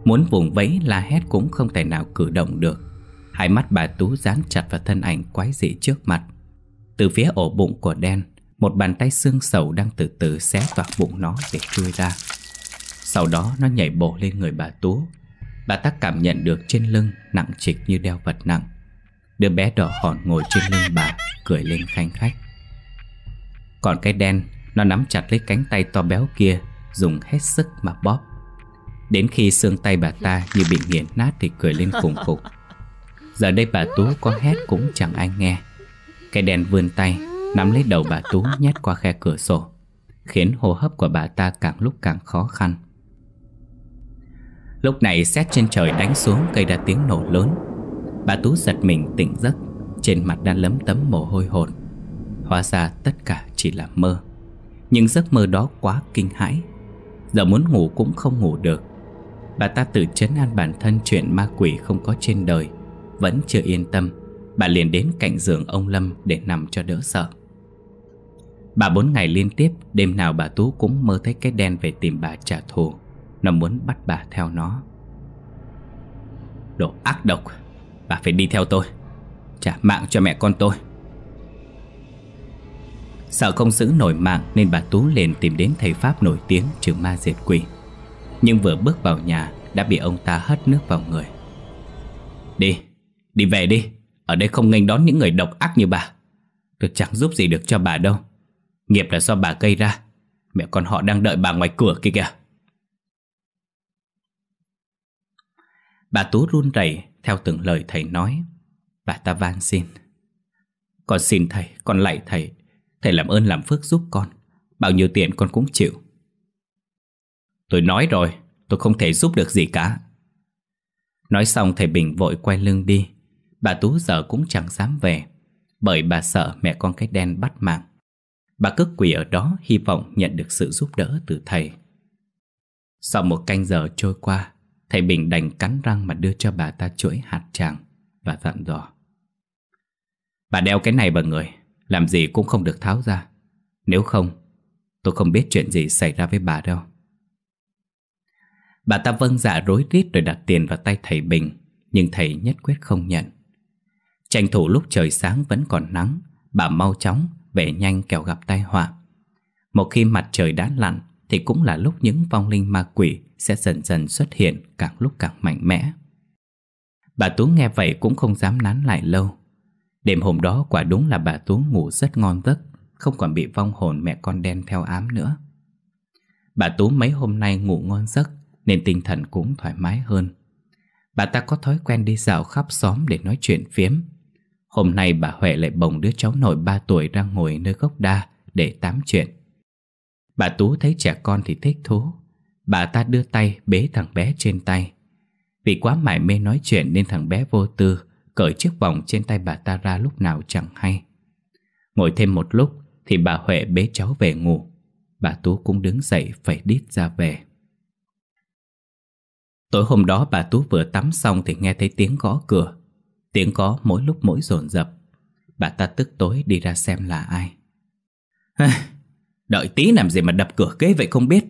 Muốn vùng vẫy la hét cũng không thể nào cử động được. Hai mắt bà Tú dán chặt vào thân ảnh quái dị trước mặt. Từ phía ổ bụng của đen, một bàn tay xương sầu đang từ từ xé toạc bụng nó để chui ra. Sau đó nó nhảy bổ lên người bà Tú. Bà ta cảm nhận được trên lưng nặng trịch như đeo vật nặng. Đứa bé đỏ hòn ngồi trên lưng bà cười lên khanh khách. Còn cái đen, nó nắm chặt lấy cánh tay to béo kia, dùng hết sức mà bóp. Đến khi xương tay bà ta như bị nghiền nát thì cười lên khùng khục. Giờ đây bà Tú có hét cũng chẳng ai nghe. Cái đen vươn tay nắm lấy đầu bà Tú nhét qua khe cửa sổ, khiến hô hấp của bà ta càng lúc càng khó khăn. Lúc này sét trên trời đánh xuống gây ra tiếng nổ lớn. Bà Tú giật mình tỉnh giấc, trên mặt đã lấm tấm mồ hôi hột. Hóa ra tất cả chỉ là mơ. Nhưng giấc mơ đó quá kinh hãi, giờ muốn ngủ cũng không ngủ được. Bà ta tự trấn an bản thân chuyện ma quỷ không có trên đời. Vẫn chưa yên tâm, bà liền đến cạnh giường ông Lâm để nằm cho đỡ sợ. Bà bốn ngày liên tiếp, đêm nào bà Tú cũng mơ thấy cái đen về tìm bà trả thù. Nó muốn bắt bà theo nó. Đồ ác độc, bà phải đi theo tôi, trả mạng cho mẹ con tôi. Sợ không giữ nổi mạng nên bà Tú liền tìm đến thầy Pháp nổi tiếng trừ ma diệt quỷ. Nhưng vừa bước vào nhà đã bị ông ta hất nước vào người. Đi, đi về đi. Ở đây không nghênh đón những người độc ác như bà. Tôi chẳng giúp gì được cho bà đâu. Nghiệp là do bà gây ra. Mẹ con họ đang đợi bà ngoài cửa kia kìa. Bà Tú run rẩy theo từng lời thầy nói. Bà ta van xin. Con xin thầy, con lạy thầy. Thầy làm ơn làm phước giúp con. Bao nhiêu tiền con cũng chịu. Tôi nói rồi, tôi không thể giúp được gì cả. Nói xong thầy Bình vội quay lưng đi. Bà Tú giờ cũng chẳng dám về, bởi bà sợ mẹ con cái đen bắt mạng. Bà cứ quỳ ở đó hy vọng nhận được sự giúp đỡ từ thầy. Sau một canh giờ trôi qua, thầy Bình đành cắn răng mà đưa cho bà ta chuỗi hạt tràng và dặn dò. Bà đeo cái này vào người, làm gì cũng không được tháo ra. Nếu không, tôi không biết chuyện gì xảy ra với bà đâu. Bà ta vâng dạ rối rít rồi đặt tiền vào tay thầy Bình, nhưng thầy nhất quyết không nhận. Tranh thủ lúc trời sáng vẫn còn nắng, bà mau chóng về nhanh kẻo gặp tai họa. Một khi mặt trời đã lặn thì cũng là lúc những vong linh ma quỷ sẽ dần dần xuất hiện, càng lúc càng mạnh mẽ. Bà Tú nghe vậy cũng không dám nán lại lâu. Đêm hôm đó quả đúng là bà Tú ngủ rất ngon giấc, không còn bị vong hồn mẹ con đen theo ám nữa. Bà Tú mấy hôm nay ngủ ngon giấc nên tinh thần cũng thoải mái hơn. Bà ta có thói quen đi dạo khắp xóm để nói chuyện phiếm. Hôm nay bà Huệ lại bồng đứa cháu nội ba tuổi ra ngồi nơi gốc đa để tám chuyện. Bà Tú thấy trẻ con thì thích thú. Bà ta đưa tay bế thằng bé trên tay. Vì quá mải mê nói chuyện nên thằng bé vô tư cởi chiếc vòng trên tay bà ta ra lúc nào chẳng hay. Ngồi thêm một lúc thì bà Huệ bế cháu về ngủ. Bà Tú cũng đứng dậy phải đít ra về. Tối hôm đó bà Tú vừa tắm xong thì nghe thấy tiếng gõ cửa. Tiếng gõ mỗi lúc mỗi dồn dập. Bà ta tức tối đi ra xem là ai. Đợi tí làm gì mà đập cửa kế vậy không biết.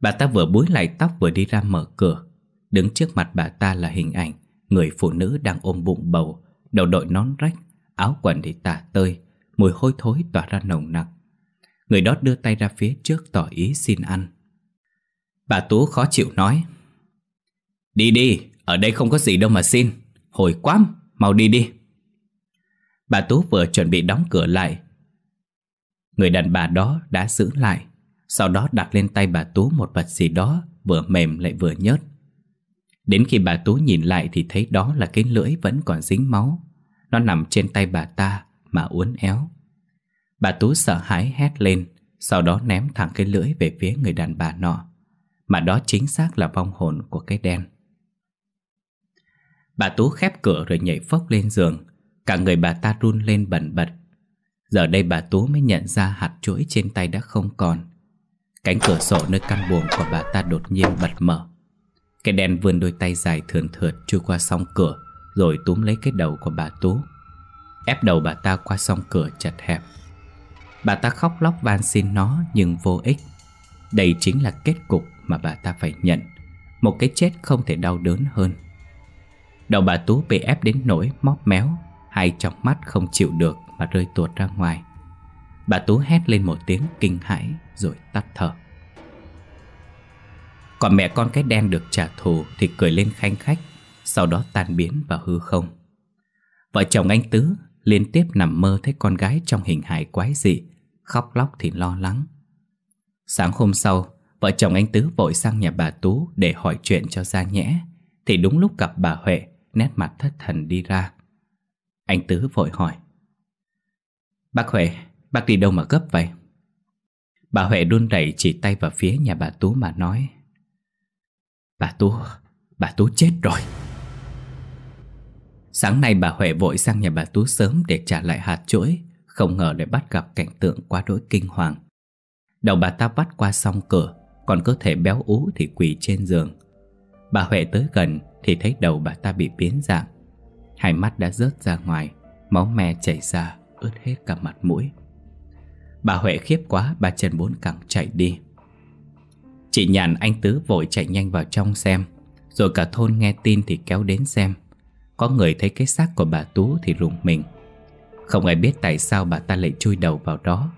Bà ta vừa búi lại tóc vừa đi ra mở cửa. Đứng trước mặt bà ta là hình ảnh người phụ nữ đang ôm bụng bầu, đầu đội nón rách, áo quần thì tả tơi, mùi hôi thối tỏa ra nồng nặc. Người đó đưa tay ra phía trước tỏ ý xin ăn. Bà Tú khó chịu nói. Đi đi, ở đây không có gì đâu mà xin. Hồi quám, mau đi đi. Bà Tú vừa chuẩn bị đóng cửa lại, người đàn bà đó đã giữ lại. Sau đó đặt lên tay bà Tú một vật gì đó vừa mềm lại vừa nhớt. Đến khi bà Tú nhìn lại thì thấy đó là cái lưỡi vẫn còn dính máu. Nó nằm trên tay bà ta mà uốn éo. Bà Tú sợ hãi hét lên, sau đó ném thẳng cái lưỡi về phía người đàn bà nọ, mà đó chính xác là vong hồn của cái đen. Bà Tú khép cửa rồi nhảy phốc lên giường. Cả người bà ta run lên bần bật. Giờ đây bà Tú mới nhận ra hạt chuỗi trên tay đã không còn. Cánh cửa sổ nơi căn buồng của bà ta đột nhiên bật mở. Cái đèn vươn đôi tay dài thườn thượt chui qua song cửa, rồi túm lấy cái đầu của bà Tú, ép đầu bà ta qua song cửa chật hẹp. Bà ta khóc lóc van xin nó nhưng vô ích. Đây chính là kết cục mà bà ta phải nhận, một cái chết không thể đau đớn hơn. Đầu bà Tú bị ép đến nỗi móp méo, hai tròng mắt không chịu được mà rơi tuột ra ngoài. Bà Tú hét lên một tiếng kinh hãi rồi tắt thở. Còn mẹ con cái đen được trả thù thì cười lên khanh khách, sau đó tan biến vào hư không. Vợ chồng anh Tứ liên tiếp nằm mơ thấy con gái trong hình hài quái dị, khóc lóc thì lo lắng. Sáng hôm sau, vợ chồng anh Tứ vội sang nhà bà Tú để hỏi chuyện cho ra nhẽ, thì đúng lúc gặp bà Huệ, nét mặt thất thần đi ra. Anh Tứ vội hỏi: "Bác Huệ, bác đi đâu mà gấp vậy?" Bà Huệ run rẩy chỉ tay vào phía nhà bà Tú mà nói: Bà Tú, bà Tú chết rồi. Sáng nay bà Huệ vội sang nhà bà Tú sớm để trả lại hạt chuỗi, không ngờ lại bắt gặp cảnh tượng quá đỗi kinh hoàng. Đầu bà ta vắt qua song cửa, còn cơ thể béo ú thì quỳ trên giường. Bà Huệ tới gần thì thấy đầu bà ta bị biến dạng, hai mắt đã rớt ra ngoài, máu me chảy ra ướt hết cả mặt mũi. Bà Huệ khiếp quá, bà chân bốn cẳng chạy đi. Chị Nhàn, anh Tứ vội chạy nhanh vào trong xem, rồi cả thôn nghe tin thì kéo đến xem. Có người thấy cái xác của bà Tú thì rùng mình, không ai biết tại sao bà ta lại chui đầu vào đó.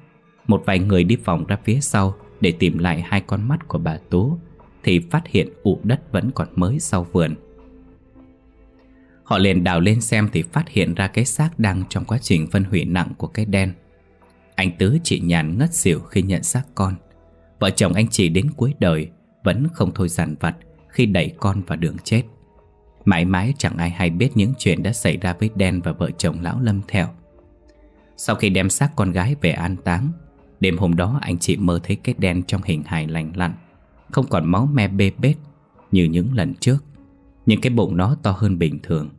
Một vài người đi vòng ra phía sau để tìm lại hai con mắt của bà Tú thì phát hiện ụ đất vẫn còn mới sau vườn. Họ liền đào lên xem thì phát hiện ra cái xác đang trong quá trình phân hủy nặng của cái đen. Anh Tứ, chị Nhàn ngất xỉu khi nhận xác con. Vợ chồng anh chị đến cuối đời vẫn không thôi dằn vặt khi đẩy con vào đường chết. Mãi mãi chẳng ai hay biết những chuyện đã xảy ra với Đen và vợ chồng lão Lâm Thẹo. Sau khi đem xác con gái về an táng, đêm hôm đó anh chị mơ thấy cái đen trong hình hài lành lặn, không còn máu me bê bết như những lần trước, nhưng cái bụng nó to hơn bình thường.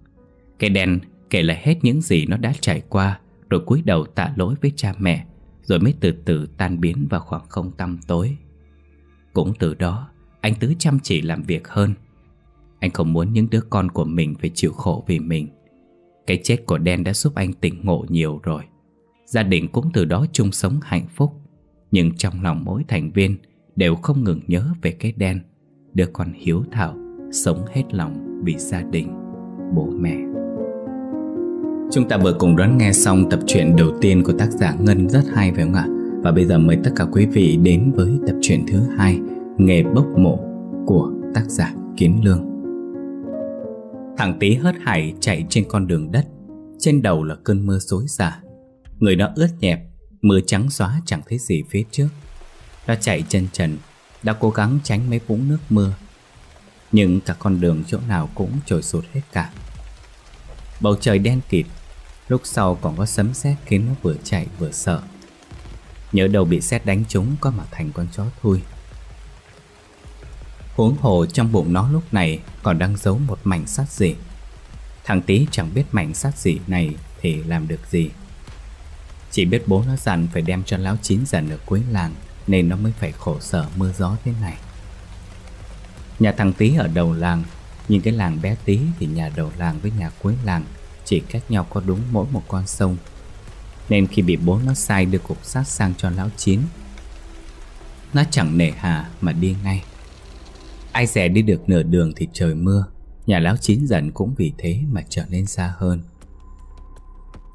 Cái đen kể lại hết những gì nó đã trải qua, rồi cúi đầu tạ lỗi với cha mẹ, rồi mới từ từ tan biến vào khoảng không tăm tối. Cũng từ đó, anh Tứ chăm chỉ làm việc hơn. Anh không muốn những đứa con của mình phải chịu khổ vì mình. Cái chết của Đen đã giúp anh tỉnh ngộ nhiều rồi. Gia đình cũng từ đó chung sống hạnh phúc. Nhưng trong lòng mỗi thành viên đều không ngừng nhớ về cái Đen, đứa con hiếu thảo, sống hết lòng vì gia đình, bố mẹ. Chúng ta vừa cùng đón nghe xong tập truyện đầu tiên của tác giả Ngân, rất hay phải không ạ? Và bây giờ mời tất cả quý vị đến với tập truyện thứ hai, Nghề bốc mộ của tác giả Kiến Lương. Thằng Tí hớt hải chạy trên con đường đất, trên đầu là cơn mưa xối xả. Người nó ướt nhẹp, mưa trắng xóa chẳng thấy gì phía trước. Nó chạy chân trần, đã cố gắng tránh mấy vũng nước mưa, nhưng cả con đường chỗ nào cũng trồi sụt hết cả. Bầu trời đen kịt, lúc sau còn có sấm sét khiến nó vừa chạy vừa sợ. Nhớ đầu bị sét đánh trúng có mà thành con chó thui. Huống hồ trong bụng nó lúc này còn đang giấu một mảnh sắt gì. Thằng Tí chẳng biết mảnh sắt gì này thì làm được gì, chỉ biết bố nó dặn phải đem cho lão Chín Dần ở cuối làng, nên nó mới phải khổ sở mưa gió thế này. Nhà thằng Tí ở đầu làng, nhưng cái làng bé tí thì nhà đầu làng với nhà cuối làng chỉ cách nhau có đúng mỗi một con sông, nên khi bị bố nó sai đưa cục sắt sang cho lão Chín, nó chẳng nể hà mà đi ngay. Ai dè đi được nửa đường thì trời mưa, nhà lão Chín Dần cũng vì thế mà trở nên xa hơn.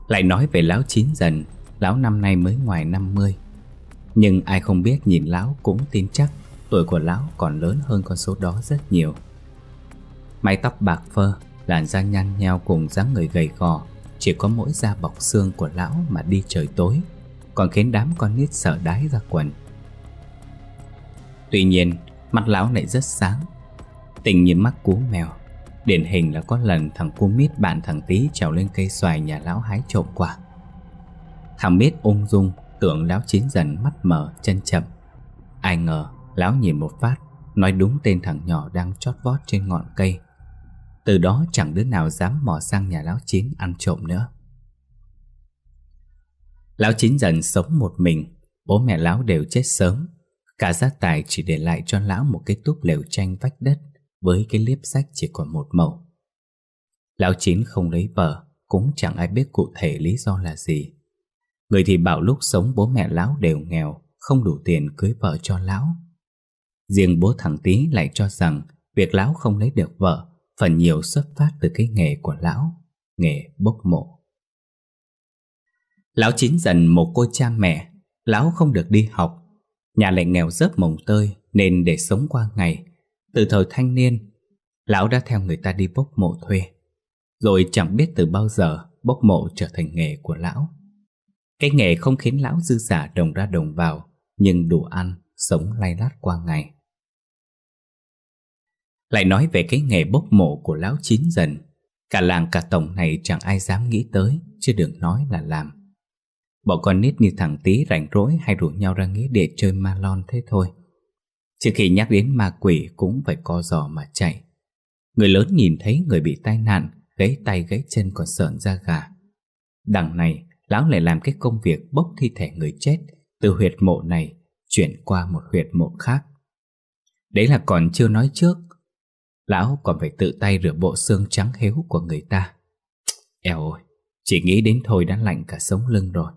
Lại nói về lão Chín Dần, lão năm nay mới ngoài năm mươi, nhưng ai không biết nhìn lão cũng tin chắc tuổi của lão còn lớn hơn con số đó rất nhiều. Mái tóc bạc phơ, làn da nhăn nheo cùng dáng người gầy gò, chỉ có mỗi da bọc xương của lão mà đi trời tối, còn khiến đám con nít sợ đái ra quần. Tuy nhiên, mắt lão lại rất sáng, tình như mắt cú mèo. Điển hình là có lần thằng cu Mít bạn thằng Tí trèo lên cây xoài nhà lão hái trộm quả. Thằng Mít ung dung tưởng lão Chín Dần mắt mờ chân chậm, ai ngờ lão nhìn một phát nói đúng tên thằng nhỏ đang chót vót trên ngọn cây. Từ đó chẳng đứa nào dám mò sang nhà lão Chín ăn trộm nữa. Lão Chín Dần sống một mình, bố mẹ lão đều chết sớm. Cả gia tài chỉ để lại cho lão một cái túp lều tranh vách đất với cái liếp rách chỉ còn một mẩu. Lão Chín không lấy vợ, cũng chẳng ai biết cụ thể lý do là gì. Người thì bảo lúc sống bố mẹ lão đều nghèo, không đủ tiền cưới vợ cho lão. Riêng bố thằng Tí lại cho rằng việc lão không lấy được vợ phần nhiều xuất phát từ cái nghề của lão, nghề bốc mộ. Lão Chín Dần mồ côi cha mẹ, lão không được đi học. Nhà lại nghèo rớp mồng tơi nên để sống qua ngày. Từ thời thanh niên, lão đã theo người ta đi bốc mộ thuê. Rồi chẳng biết từ bao giờ bốc mộ trở thành nghề của lão. Cái nghề không khiến lão dư giả đồng ra đồng vào, nhưng đủ ăn, sống lay lát qua ngày. Lại nói về cái nghề bốc mộ của lão Chín Dần, cả làng cả tổng này chẳng ai dám nghĩ tới, chứ đừng nói là làm. Bọn con nít như thằng Tí rảnh rỗi hay rủ nhau ra nghĩa địa chơi ma lon thế thôi. Trước khi nhắc đến ma quỷ cũng phải co giò mà chạy. Người lớn nhìn thấy người bị tai nạn, gãy tay gãy chân còn sợn da gà. Đằng này, lão lại làm cái công việc bốc thi thể người chết từ huyệt mộ này chuyển qua một huyệt mộ khác. Đấy là còn chưa nói trước, lão còn phải tự tay rửa bộ xương trắng héo của người ta. Eo ơi, chỉ nghĩ đến thôi đã lạnh cả sống lưng rồi.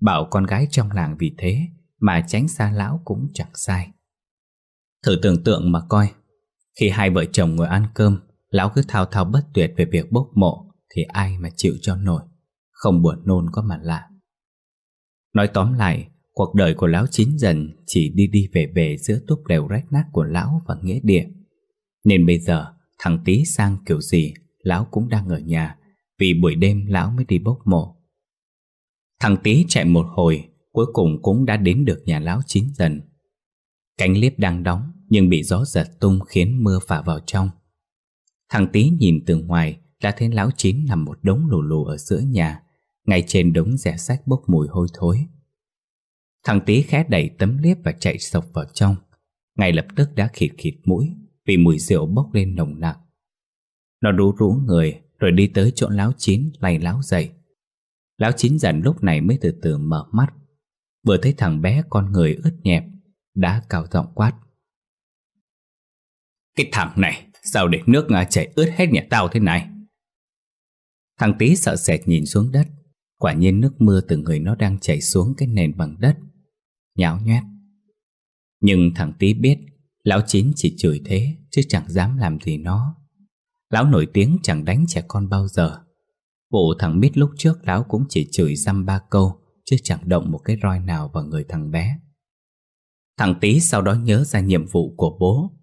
Bảo con gái trong làng vì thế mà tránh xa lão cũng chẳng sai. Thử tưởng tượng mà coi, khi hai vợ chồng ngồi ăn cơm, lão cứ thao thao bất tuyệt về việc bốc mộ thì ai mà chịu cho nổi. Không buồn nôn có mà lạ. Nói tóm lại, cuộc đời của lão Chín Dần chỉ đi đi về về giữa túp lều rách nát của lão và nghĩa địa. Nên bây giờ thằng Tí sang kiểu gì lão cũng đang ở nhà, vì buổi đêm lão mới đi bốc mộ. Thằng Tí chạy một hồi, cuối cùng cũng đã đến được nhà lão Chín Dần. Cánh liếp đang đóng nhưng bị gió giật tung khiến mưa phả vào trong. Thằng Tí nhìn từ ngoài đã thấy lão Chín nằm một đống lù lù ở giữa nhà, ngay trên đống rẻ sách bốc mùi hôi thối. Thằng Tí khẽ đẩy tấm liếp và chạy sộc vào trong. Ngay lập tức đã khịt khịt mũi vì mùi rượu bốc lên nồng nặc. Nó rú rú người rồi đi tới chỗ lão Chín lay lão dậy. Lão Chín Dần lúc này mới từ từ mở mắt. Vừa thấy thằng bé con người ướt nhẹp, đã cao giọng quát: "Cái thằng này sao để nước chảy ướt hết nhà tao thế này?" Thằng Tí sợ sệt nhìn xuống đất. Quả nhiên nước mưa từ người nó đang chảy xuống cái nền bằng đất, nhão nhoét. Nhưng thằng Tí biết lão Chín chỉ chửi thế chứ chẳng dám làm gì nó. Lão nổi tiếng chẳng đánh trẻ con bao giờ. Vụ thằng Mít lúc trước lão cũng chỉ chửi dăm ba câu chứ chẳng động một cái roi nào vào người thằng bé. Thằng Tí sau đó nhớ ra nhiệm vụ của bố,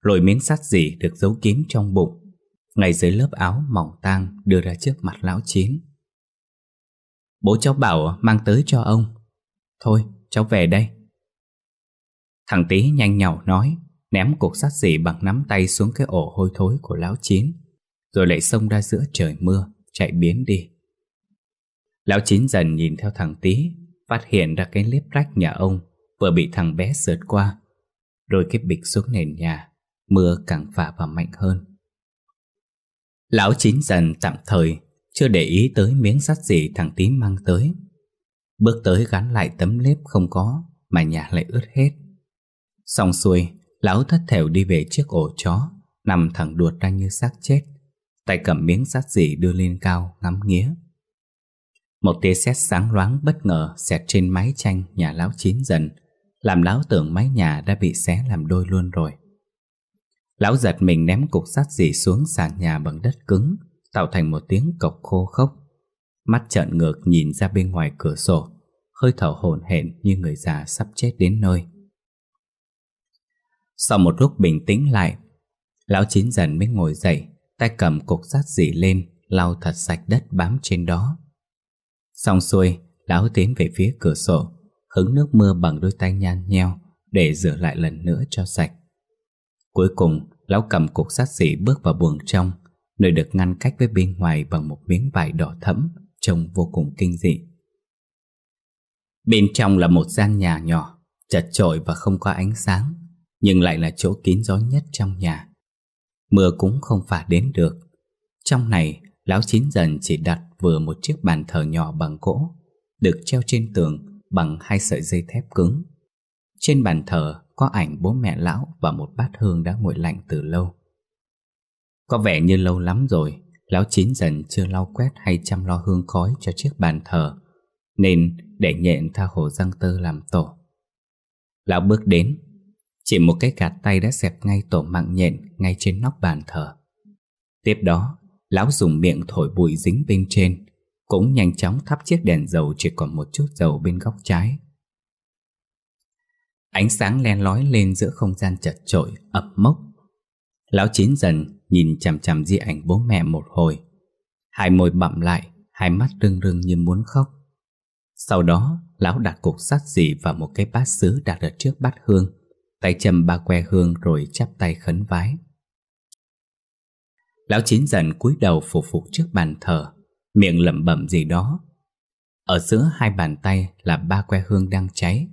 rồi miếng sắt gì được giấu kín trong bụng ngay dưới lớp áo mỏng tang đưa ra trước mặt lão Chín. "Bố cháu bảo mang tới cho ông. Thôi cháu về đây." Thằng Tí nhanh nhảu nói, ném cục sắt rỉ bằng nắm tay xuống cái ổ hôi thối của lão Chín, rồi lại xông ra giữa trời mưa, chạy biến đi. Lão Chín Dần nhìn theo thằng Tí, phát hiện ra cái liếp rách nhà ông vừa bị thằng bé sượt qua, rồi cái bịch xuống nền nhà. Mưa càng phả vào mạnh hơn. Lão Chín Dần tạm thời chưa để ý tới miếng sắt gì thằng Tí mang tới. Bước tới gắn lại tấm lép không có mà nhà lại ướt hết. Xong xuôi, lão thất thểu đi về chiếc ổ chó, nằm thẳng đuột ra như xác chết, tay cầm miếng sắt gì đưa lên cao ngắm nghía. Một tia sét sáng loáng bất ngờ xẹt trên mái tranh nhà lão Chín Dần, làm lão tưởng mái nhà đã bị xé làm đôi luôn rồi. Lão giật mình ném cục sắt rỉ xuống sàn nhà bằng đất cứng, tạo thành một tiếng cộc khô khốc. Mắt trợn ngược nhìn ra bên ngoài cửa sổ, hơi thở hổn hển như người già sắp chết đến nơi. Sau một lúc bình tĩnh lại, lão Chín Dần mới ngồi dậy, tay cầm cục sắt rỉ lên, lau thật sạch đất bám trên đó. Xong xuôi, lão tiến về phía cửa sổ, hứng nước mưa bằng đôi tay nhăn nheo để rửa lại lần nữa cho sạch. Cuối cùng, lão cầm cục sắt rỉ bước vào buồng trong, nơi được ngăn cách với bên ngoài bằng một miếng vải đỏ thẫm, trông vô cùng kinh dị. Bên trong là một gian nhà nhỏ, chật chội và không có ánh sáng, nhưng lại là chỗ kín gió nhất trong nhà. Mưa cũng không phả đến được. Trong này, lão Chín Dần chỉ đặt vừa một chiếc bàn thờ nhỏ bằng gỗ được treo trên tường bằng hai sợi dây thép cứng. Trên bàn thờ có ảnh bố mẹ lão và một bát hương đã nguội lạnh từ lâu. Có vẻ như lâu lắm rồi lão Chín Dần chưa lau quét hay chăm lo hương khói cho chiếc bàn thờ, nên để nhện tha hồ giăng tơ làm tổ. Lão bước đến, chỉ một cái gạt tay đã xẹp ngay tổ mạng nhện ngay trên nóc bàn thờ. Tiếp đó, lão dùng miệng thổi bụi dính bên trên, cũng nhanh chóng thắp chiếc đèn dầu chỉ còn một chút dầu bên góc trái. Ánh sáng len lói lên giữa không gian chật chội, ập mốc. Lão Chín Dần nhìn chằm chằm di ảnh bố mẹ một hồi, hai môi bặm lại, hai mắt rưng rưng như muốn khóc. Sau đó, lão đặt cục sắt dỉ vào một cái bát sứ đặt ở trước bát hương, tay châm ba que hương rồi chắp tay khấn vái. Lão Chín Dần cúi đầu phủ phục trước bàn thờ, miệng lẩm bẩm gì đó. Ở giữa hai bàn tay là ba que hương đang cháy.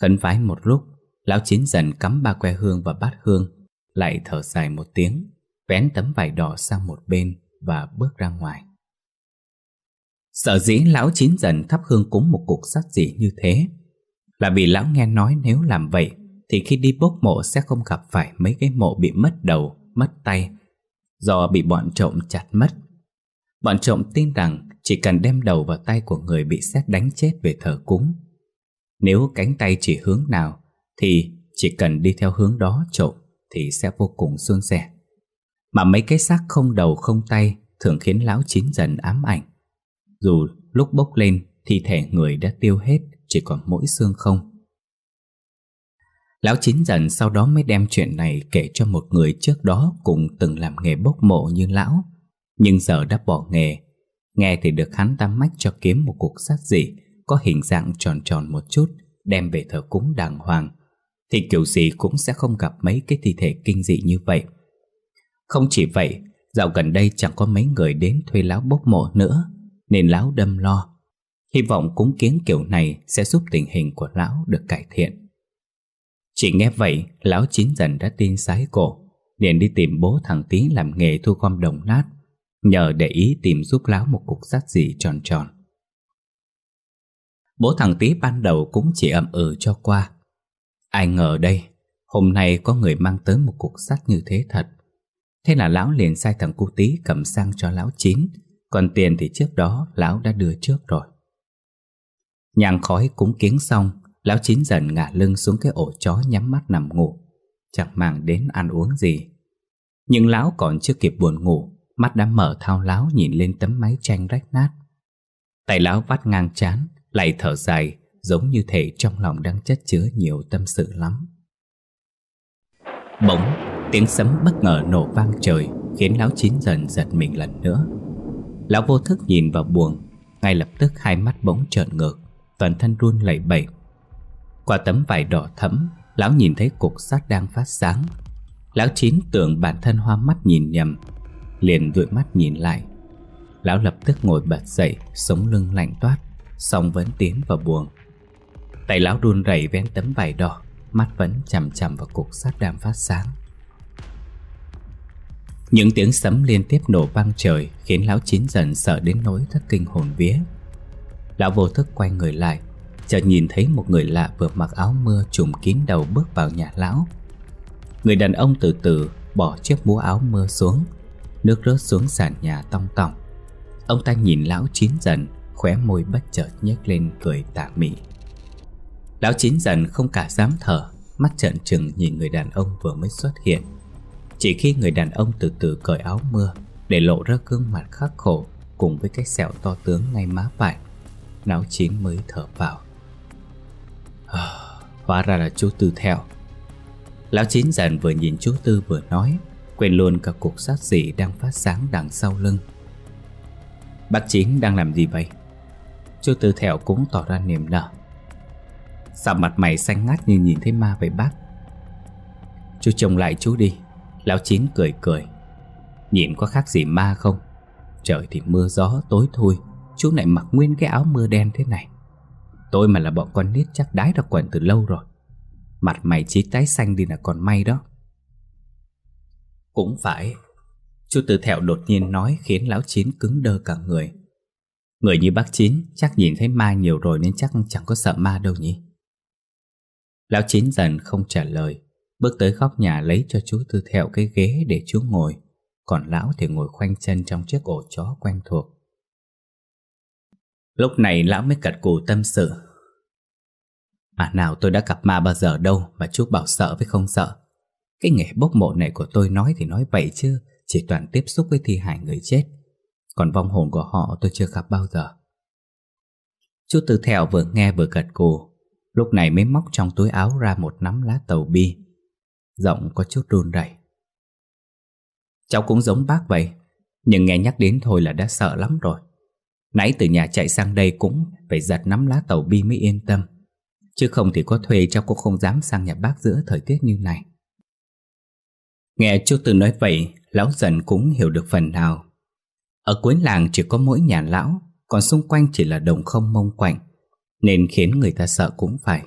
Khấn vái một lúc, lão Chín Dần cắm ba que hương vào bát hương, lại thở dài một tiếng, vén tấm vải đỏ sang một bên và bước ra ngoài. Sở dĩ lão Chín Dần thắp hương cúng một cục sắt gì như thế là vì lão nghe nói nếu làm vậy thì khi đi bốc mộ sẽ không gặp phải mấy cái mộ bị mất đầu, mất tay do bị bọn trộm chặt mất. Bọn trộm tin rằng chỉ cần đem đầu vào tay của người bị sét đánh chết về thờ cúng, nếu cánh tay chỉ hướng nào thì chỉ cần đi theo hướng đó trộm thì sẽ vô cùng suôn sẻ. Mà mấy cái xác không đầu không tay thường khiến lão Chín Dần ám ảnh. Dù lúc bốc lên thi thể người đã tiêu hết, chỉ còn mỗi xương không. Lão Chín Dần sau đó mới đem chuyện này kể cho một người trước đó cũng từng làm nghề bốc mộ như lão, nhưng giờ đã bỏ nghề. Nghe thì được hắn ta mách cho kiếm một cục sắt gì có hình dạng tròn tròn một chút, đem về thờ cúng đàng hoàng thì kiểu gì cũng sẽ không gặp mấy cái thi thể kinh dị như vậy. Không chỉ vậy, dạo gần đây chẳng có mấy người đến thuê lão bốc mộ nữa, nên lão đâm lo, hy vọng cúng kiến kiểu này sẽ giúp tình hình của lão được cải thiện. Chỉ nghe vậy, lão Chín Dần đã tin sái cổ, liền đi tìm bố thằng Tí làm nghề thu gom đồng nát, nhờ để ý tìm giúp lão một cục sắt gì tròn tròn. Bố thằng Tí ban đầu cũng chỉ ậm ừ cho qua. Ai ngờ đây, hôm nay có người mang tới một cục sắt như thế thật. Thế là lão liền sai thằng cu Tí cầm sang cho lão Chín, còn tiền thì trước đó lão đã đưa trước rồi. Nhang khói cúng kiến xong, lão Chín Dần ngả lưng xuống cái ổ chó nhắm mắt nằm ngủ, chẳng màng đến ăn uống gì. Nhưng lão còn chưa kịp buồn ngủ, mắt đã mở thao láo nhìn lên tấm mái tranh rách nát. Tay lão vắt ngang trán, lại thở dài, giống như thể trong lòng đang chất chứa nhiều tâm sự lắm. Bỗng, tiếng sấm bất ngờ nổ vang trời, khiến lão Chín Dần giật mình lần nữa. Lão vô thức nhìn vào buồng, ngay lập tức hai mắt bỗng trợn ngược, toàn thân run lẩy bẩy. Qua tấm vải đỏ thẫm, lão nhìn thấy cục sắt đang phát sáng. Lão Chín tưởng bản thân hoa mắt nhìn nhầm, liền dụi mắt nhìn lại. Lão lập tức ngồi bật dậy, sống lưng lạnh toát, song vẫn tiến vào buồng. Tay lão run rẩy vén tấm vải đỏ, mắt vẫn chằm chằm vào cục sắt đang phát sáng. Những tiếng sấm liên tiếp nổ vang trời khiến lão Chín Dần sợ đến nỗi thất kinh hồn vía. Lão vô thức quay người lại, chợt nhìn thấy một người lạ vừa mặc áo mưa trùm kín đầu bước vào nhà lão. Người đàn ông từ từ bỏ chiếc mũ áo mưa xuống, nước rớt xuống sàn nhà tong tỏng. Ông ta nhìn lão Chín Dần, khóe môi bất chợt nhếch lên cười tà mị. Lão Chín Dần không cả dám thở, mắt trợn trừng nhìn người đàn ông vừa mới xuất hiện. Chỉ khi người đàn ông từ từ cởi áo mưa, để lộ ra gương mặt khắc khổ cùng với cái sẹo to tướng ngay má phải, lão Chín mới thở vào. À, hóa ra là chú Tư Thẹo. Lão Chín Dần vừa nhìn chú Tư vừa nói, quên luôn cả cục sắt rỉ đang phát sáng đằng sau lưng. Bác Chín đang làm gì vậy? Chú Tư Thẹo cũng tỏ ra niềm nở. Sao mặt mày xanh ngắt như nhìn thấy ma vậy bác? Chú trông lại chú đi. Lão Chín cười cười. Nhìn có khác gì ma không? Trời thì mưa gió tối thui, chú lại mặc nguyên cái áo mưa đen thế này. Tôi mà là bọn con nít chắc đái ra quần từ lâu rồi. Mặt mày chí tái xanh đi là còn may đó. Cũng phải. Chú Tư Thẹo đột nhiên nói khiến lão Chín cứng đơ cả người. Người như bác Chín chắc nhìn thấy ma nhiều rồi nên chắc chẳng có sợ ma đâu nhỉ. Lão Chín Dần không trả lời, bước tới góc nhà lấy cho chú Tư Thẹo cái ghế để chú ngồi, còn lão thì ngồi khoanh chân trong chiếc ổ chó quen thuộc. Lúc này lão mới cật cù tâm sự. À nào tôi đã gặp ma bao giờ đâu mà chú bảo sợ với không sợ. Cái nghề bốc mộ này của tôi nói thì nói vậy chứ chỉ toàn tiếp xúc với thi hài người chết, còn vong hồn của họ tôi chưa gặp bao giờ. Chú Tư Thẹo vừa nghe vừa gật gù, lúc này mới móc trong túi áo ra một nắm lá tàu bi, giọng có chút run rẩy. Cháu cũng giống bác vậy, nhưng nghe nhắc đến thôi là đã sợ lắm rồi. Nãy từ nhà chạy sang đây cũng phải giật nắm lá tàu bi mới yên tâm, chứ không thì có thuê cháu cũng không dám sang nhà bác giữa thời tiết như này. Nghe chú Tư nói vậy, lão Dần cũng hiểu được phần nào. Ở cuối làng chỉ có mỗi nhà lão, còn xung quanh chỉ là đồng không mông quạnh, nên khiến người ta sợ cũng phải.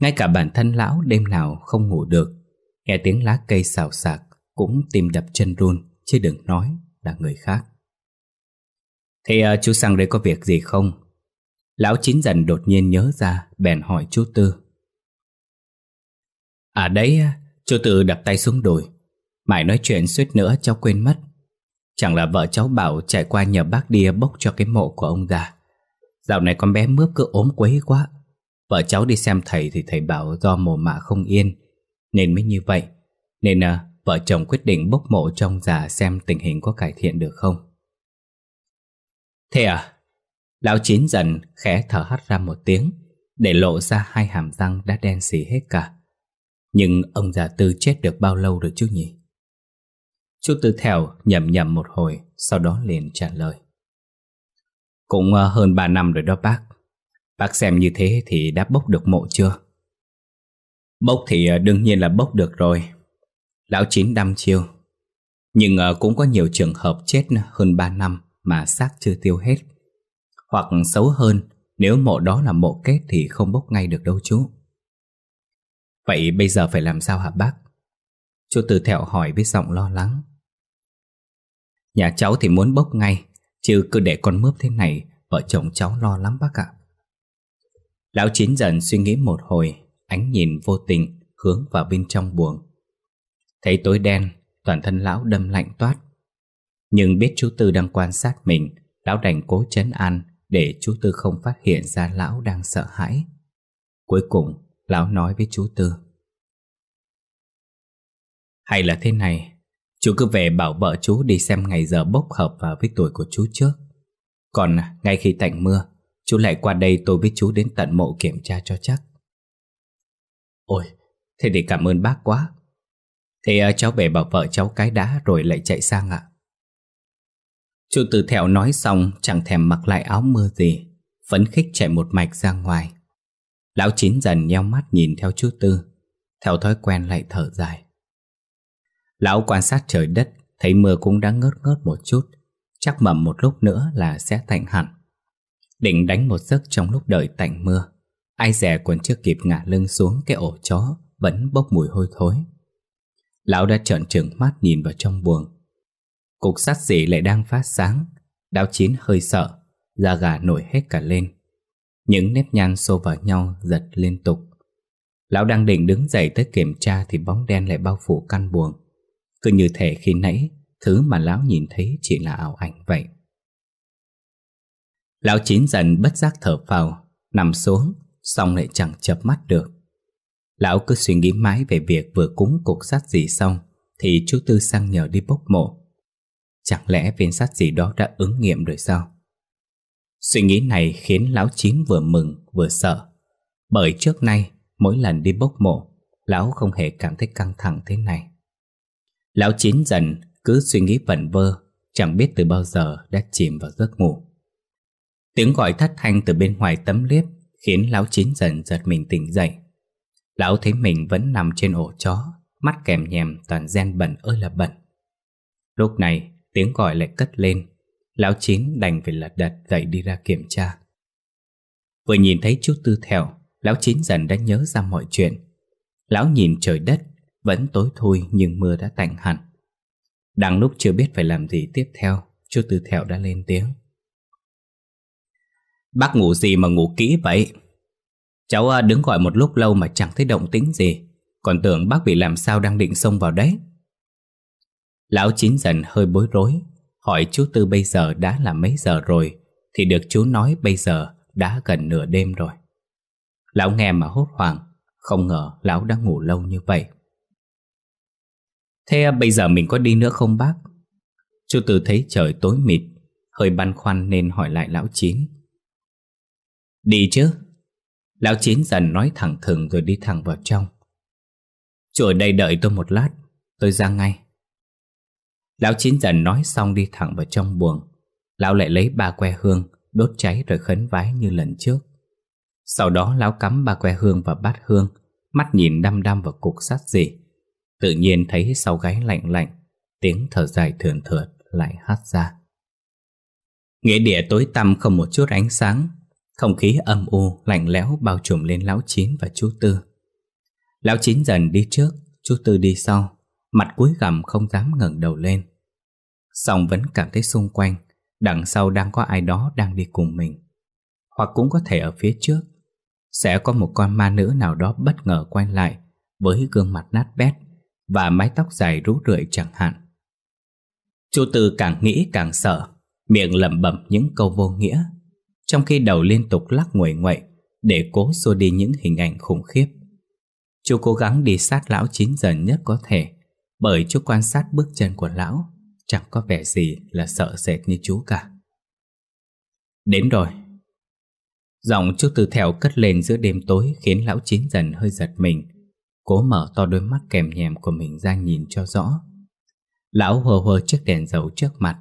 Ngay cả bản thân lão đêm nào không ngủ được, nghe tiếng lá cây xào xạc cũng tim đập chân run, chứ đừng nói là người khác. Thế uh, chú sang đây có việc gì không? Lão Chín Dần đột nhiên nhớ ra, bèn hỏi chú Tư. À đấy, chú Tư đập tay xuống đùi. Mãi nói chuyện suýt nữa cháu quên mất. Chẳng là vợ cháu bảo chạy qua nhờ bác đi bốc cho cái mộ của ông già. Dạo này con bé Mướp cứ ốm quấy quá. Vợ cháu đi xem thầy thì thầy bảo do mồ mả không yên, nên mới như vậy. Nên à, vợ chồng quyết định bốc mộ cho ông già xem tình hình có cải thiện được không. Thế à? Lão Chín Dần khẽ thở hắt ra một tiếng, để lộ ra hai hàm răng đã đen xì hết cả. Nhưng ông già Tư chết được bao lâu rồi chứ nhỉ? Chú Tư Thẹo nhầm nhầm một hồi, sau đó liền trả lời. Cũng hơn ba năm rồi đó bác. Bác xem như thế thì đã bốc được mộ chưa? Bốc thì đương nhiên là bốc được rồi, lão Chín đăm chiêu. Nhưng cũng có nhiều trường hợp chết hơn ba năm mà xác chưa tiêu hết. Hoặc xấu hơn, nếu mộ đó là mộ kết thì không bốc ngay được đâu chú. Vậy bây giờ phải làm sao hả bác? Chú Tư Thẹo hỏi với giọng lo lắng. Nhà cháu thì muốn bốc ngay, chứ cứ để con Mướp thế này vợ chồng cháu lo lắm bác ạ. Lão Chín Dần suy nghĩ một hồi, ánh nhìn vô tình hướng vào bên trong buồng. Thấy tối đen, toàn thân lão đâm lạnh toát. Nhưng biết chú Tư đang quan sát mình, lão đành cố trấn an để chú Tư không phát hiện ra lão đang sợ hãi. Cuối cùng, lão nói với chú Tư. Hay là thế này, chú cứ về bảo vợ chú đi xem ngày giờ bốc hợp vào với tuổi của chú trước. Còn ngay khi tạnh mưa, chú lại qua đây tôi với chú đến tận mộ kiểm tra cho chắc. Ôi, thế thì cảm ơn bác quá. Thế cháu về bảo vợ cháu cái đã rồi lại chạy sang ạ. Chú Tư Thẹo nói xong chẳng thèm mặc lại áo mưa gì, phấn khích chạy một mạch ra ngoài. Lão Chín Dần nheo mắt nhìn theo chú Tư, theo thói quen lại thở dài. Lão quan sát trời đất, thấy mưa cũng đã ngớt ngớt một chút, chắc mầm một lúc nữa là sẽ tạnh hẳn. Định đánh một giấc trong lúc đợi tạnh mưa, ai dè còn chưa kịp ngả lưng xuống cái ổ chó vẫn bốc mùi hôi thối. Lão đã trợn trừng mắt nhìn vào trong buồng. Cục sắt rỉ lại đang phát sáng. Lão Chín hơi sợ, da gà nổi hết cả lên, những nếp nhăn xô vào nhau giật liên tục. Lão đang định đứng dậy tới kiểm tra thì bóng đen lại bao phủ căn buồng, cứ như thể khi nãy thứ mà lão nhìn thấy chỉ là ảo ảnh vậy. Lão Chín Dần bất giác thở phào, nằm xuống, xong lại chẳng chợp mắt được. Lão cứ suy nghĩ mãi về việc vừa cúng cục sắt rỉ xong thì chú Tư sang nhờ đi bốc mộ. Chẳng lẽ viên sắt rỉ đó đã ứng nghiệm rồi sao? Suy nghĩ này khiến lão Chín vừa mừng vừa sợ, bởi trước nay mỗi lần đi bốc mộ, lão không hề cảm thấy căng thẳng thế này. Lão Chín Dần cứ suy nghĩ vẩn vơ, chẳng biết từ bao giờ đã chìm vào giấc ngủ. Tiếng gọi thất thanh từ bên ngoài tấm liếp khiến lão Chín Dần giật mình tỉnh dậy. Lão thấy mình vẫn nằm trên ổ chó, mắt kèm nhèm toàn gen bẩn ơi là bẩn. Lúc này tiếng gọi lại cất lên, lão Chín đành phải lật đật dậy đi ra kiểm tra. Vừa nhìn thấy chú Tư Thẹo, lão Chín Dần đã nhớ ra mọi chuyện. Lão nhìn trời đất, vẫn tối thui nhưng mưa đã tạnh hẳn. Đang lúc chưa biết phải làm gì tiếp theo, chú Tư Thẹo đã lên tiếng. Bác ngủ gì mà ngủ kỹ vậy? Cháu đứng gọi một lúc lâu mà chẳng thấy động tĩnh gì, còn tưởng bác bị làm sao đang định xông vào đấy. Lão Chín Dần hơi bối rối, hỏi chú Tư bây giờ đã là mấy giờ rồi, thì được chú nói bây giờ đã gần nửa đêm rồi. Lão nghe mà hốt hoảng, không ngờ lão đã ngủ lâu như vậy. Thế bây giờ mình có đi nữa không bác? Chú Tư thấy trời tối mịt, hơi băn khoăn nên hỏi lại lão Chín. Đi chứ. Lão Chín Dần nói thẳng thừng rồi đi thẳng vào trong. Chú ở đây đợi tôi một lát, tôi ra ngay. Lão Chín Dần nói xong đi thẳng vào trong buồng. Lão lại lấy ba que hương, đốt cháy rồi khấn vái như lần trước. Sau đó lão cắm ba que hương vào bát hương, mắt nhìn đăm đăm vào cục sắt gì. Tự nhiên thấy sau gáy lạnh lạnh, tiếng thở dài thườn thượt lại hắt ra. Nghĩa địa tối tăm không một chút ánh sáng, không khí âm u lạnh lẽo bao trùm lên lão Chín và chú Tư. Lão Chín Dần đi trước, chú Tư đi sau, mặt cúi gằm không dám ngẩng đầu lên. Song vẫn cảm thấy xung quanh, đằng sau đang có ai đó đang đi cùng mình, hoặc cũng có thể ở phía trước sẽ có một con ma nữ nào đó bất ngờ quay lại với gương mặt nát bét và mái tóc dài rũ rượi chẳng hạn. Chú Tư càng nghĩ càng sợ, miệng lẩm bẩm những câu vô nghĩa, trong khi đầu liên tục lắc nguẩy nguậy để cố xua đi những hình ảnh khủng khiếp. Chú cố gắng đi sát lão Chín Dần nhất có thể, bởi chú quan sát bước chân của lão chẳng có vẻ gì là sợ sệt như chú cả. Đến rồi. Giọng chú Tư Thẹo cất lên giữa đêm tối khiến lão Chín Dần hơi giật mình, cố mở to đôi mắt kèm nhèm của mình ra nhìn cho rõ. Lão hơ hơ chiếc đèn dầu trước mặt,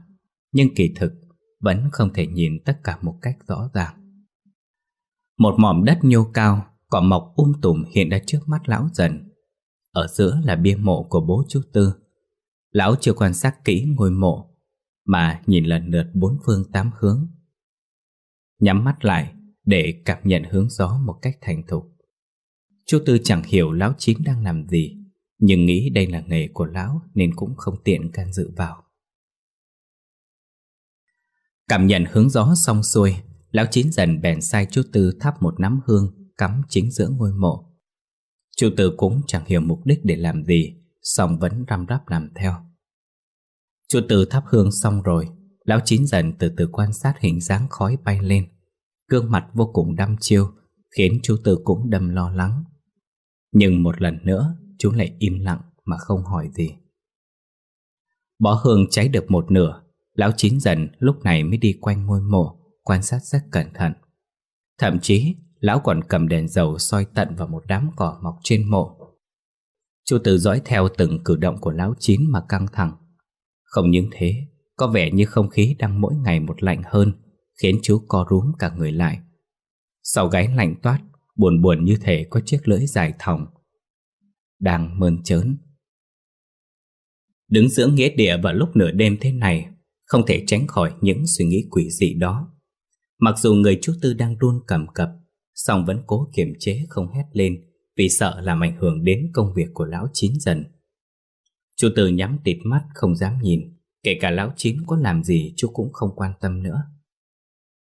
nhưng kỳ thực vẫn không thể nhìn tất cả một cách rõ ràng. Một mỏm đất nhô cao, cỏ mọc um tùm hiện ra trước mắt lão Dần. Ở giữa là bia mộ của bố chú Tư. Lão chưa quan sát kỹ ngôi mộ mà nhìn lần lượt bốn phương tám hướng, nhắm mắt lại để cảm nhận hướng gió một cách thành thục. Chú Tư chẳng hiểu lão Chín đang làm gì, nhưng nghĩ đây là nghề của lão nên cũng không tiện can dự vào. Cảm nhận hướng gió xong xuôi, lão Chín Dần bèn sai chú Tư thắp một nắm hương cắm chính giữa ngôi mộ. Chú Tư cũng chẳng hiểu mục đích để làm gì, song vẫn răm rắp làm theo. Chú Tư thắp hương xong rồi, lão Chín Dần từ từ quan sát hình dáng khói bay lên. Gương mặt vô cùng đăm chiêu khiến chú Tư cũng đâm lo lắng, nhưng một lần nữa chú lại im lặng mà không hỏi gì. Bó hương cháy được một nửa, lão Chín Dần lúc này mới đi quanh ngôi mộ, quan sát rất cẩn thận. Thậm chí lão còn cầm đèn dầu soi tận vào một đám cỏ mọc trên mộ. Chú Tư dõi theo từng cử động của lão Chín mà căng thẳng. Không những thế, có vẻ như không khí đang mỗi ngày một lạnh hơn, khiến chú co rúm cả người lại. Sau gáy lạnh toát, buồn buồn như thể có chiếc lưỡi dài thòng đang mơn trớn. Đứng giữa nghĩa địa vào lúc nửa đêm thế này, không thể tránh khỏi những suy nghĩ quỷ dị đó. Mặc dù người chú Tư đang run cầm cập, song vẫn cố kiềm chế không hét lên vì sợ làm ảnh hưởng đến công việc của lão Chín Dần. Chú Tư nhắm tịt mắt không dám nhìn, kể cả lão Chín có làm gì chú cũng không quan tâm nữa.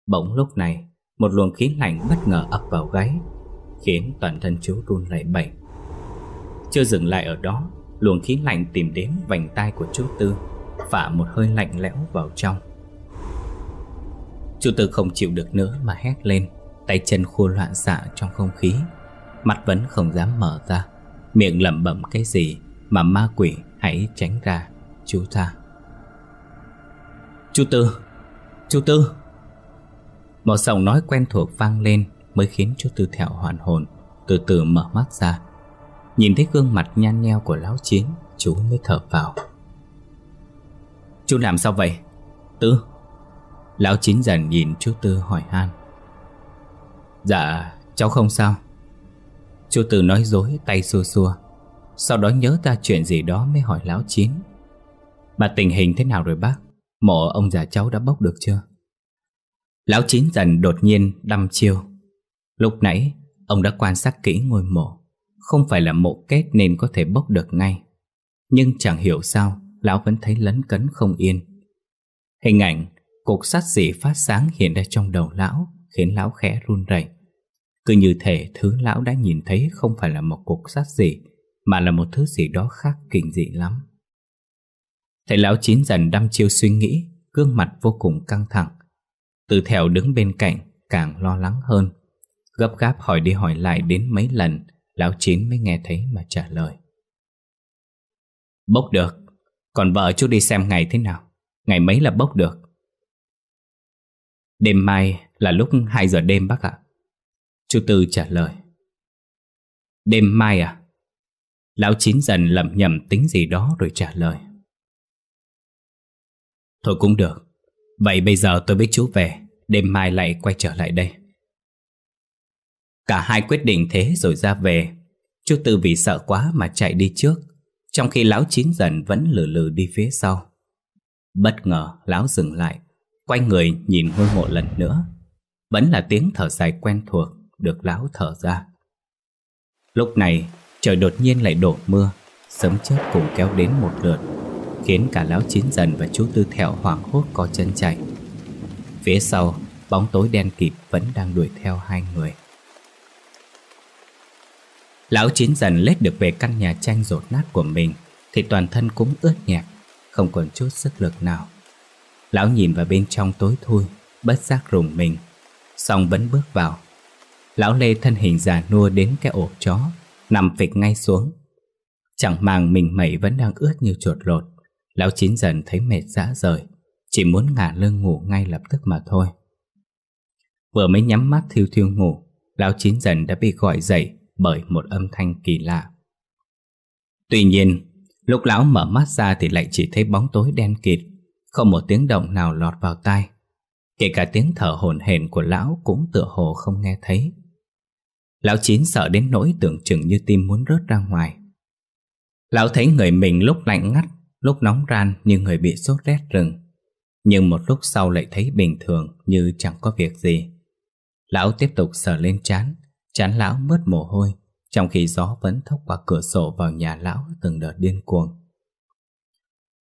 Bỗng lúc này, một luồng khí lạnh bất ngờ ập vào gáy, khiến toàn thân chú run lẩy bẩy. Chưa dừng lại ở đó, luồng khí lạnh tìm đến vành tai của chú Tư, phả một hơi lạnh lẽo vào trong. Chú Tư không chịu được nữa mà hét lên, tay chân khua loạn xạ trong không khí. Mắt vẫn không dám mở ra, miệng lẩm bẩm cái gì mà ma quỷ hãy tránh ra, chú tha. Chú Tư, chú Tư. Một giọng nói quen thuộc vang lên mới khiến chú Tư Thẹo hoàn hồn, từ từ mở mắt ra. Nhìn thấy gương mặt nhăn nheo của lão Chín, chú mới thở vào. Chú làm sao vậy, Tư? Lão Chín Dần nhìn chú Tư hỏi han. Dạ, cháu không sao. Chú Tư nói dối, tay xua xua. Sau đó nhớ ra chuyện gì đó mới hỏi lão Chín. Mà tình hình thế nào rồi bác? Mộ ông già cháu đã bốc được chưa? Lão Chín Dần đột nhiên đăm chiêu. Lúc nãy ông đã quan sát kỹ ngôi mộ, không phải là mộ kết nên có thể bốc được ngay, nhưng chẳng hiểu sao lão vẫn thấy lấn cấn không yên. Hình ảnh cục sắt rỉ phát sáng hiện ra trong đầu lão khiến lão khẽ run rẩy. Cứ như thể thứ lão đã nhìn thấy không phải là một cuộc sát gì, mà là một thứ gì đó khác kinh dị lắm. Thầy lão Chín dần đăm chiêu suy nghĩ, gương mặt vô cùng căng thẳng. Tư Thẹo đứng bên cạnh càng lo lắng hơn, gấp gáp hỏi đi hỏi lại đến mấy lần, lão Chín mới nghe thấy mà trả lời. Bốc được, còn vợ chú đi xem ngày thế nào, ngày mấy là bốc được? Đêm mai là lúc hai giờ đêm bác ạ. Chú Tư trả lời. Đêm mai à? Lão Chín dần lẩm nhẩm tính gì đó rồi trả lời. Thôi cũng được, vậy bây giờ tôi với chú về, đêm mai lại quay trở lại đây. Cả hai quyết định thế rồi ra về. Chú Tư vì sợ quá mà chạy đi trước, trong khi lão Chín dần vẫn lừ lừ đi phía sau. Bất ngờ lão dừng lại, quay người nhìn ngôi mộ lần nữa. Vẫn là tiếng thở dài quen thuộc được lão thở ra. Lúc này trời đột nhiên lại đổ mưa, sấm chớp cùng kéo đến một lượt, khiến cả lão Chín dần và chú Tư Thẹo hoảng hốt co chân chạy. Phía sau, bóng tối đen kịt vẫn đang đuổi theo hai người. Lão Chín dần lết được về căn nhà tranh rột nát của mình thì toàn thân cũng ướt nhẹp, không còn chút sức lực nào. Lão nhìn vào bên trong tối thui, bất giác rùng mình, xong vẫn bước vào. Lão lê thân hình già nua đến cái ổ chó, nằm phịch ngay xuống. Chẳng màng mình mẩy vẫn đang ướt như chuột lột, lão Chín dần thấy mệt rã rời, chỉ muốn ngả lưng ngủ ngay lập tức mà thôi. Vừa mới nhắm mắt thiêu thiêu ngủ, lão Chín dần đã bị gọi dậy bởi một âm thanh kỳ lạ. Tuy nhiên, lúc lão mở mắt ra thì lại chỉ thấy bóng tối đen kịt, không một tiếng động nào lọt vào tai. Kể cả tiếng thở hổn hển của lão cũng tựa hồ không nghe thấy. Lão Chín sợ đến nỗi tưởng chừng như tim muốn rớt ra ngoài. Lão thấy người mình lúc lạnh ngắt, lúc nóng ran như người bị sốt rét rừng, nhưng một lúc sau lại thấy bình thường như chẳng có việc gì. Lão tiếp tục sờ lên trán, trán lão mướt mồ hôi, trong khi gió vẫn thốc qua cửa sổ vào nhà lão từng đợt điên cuồng.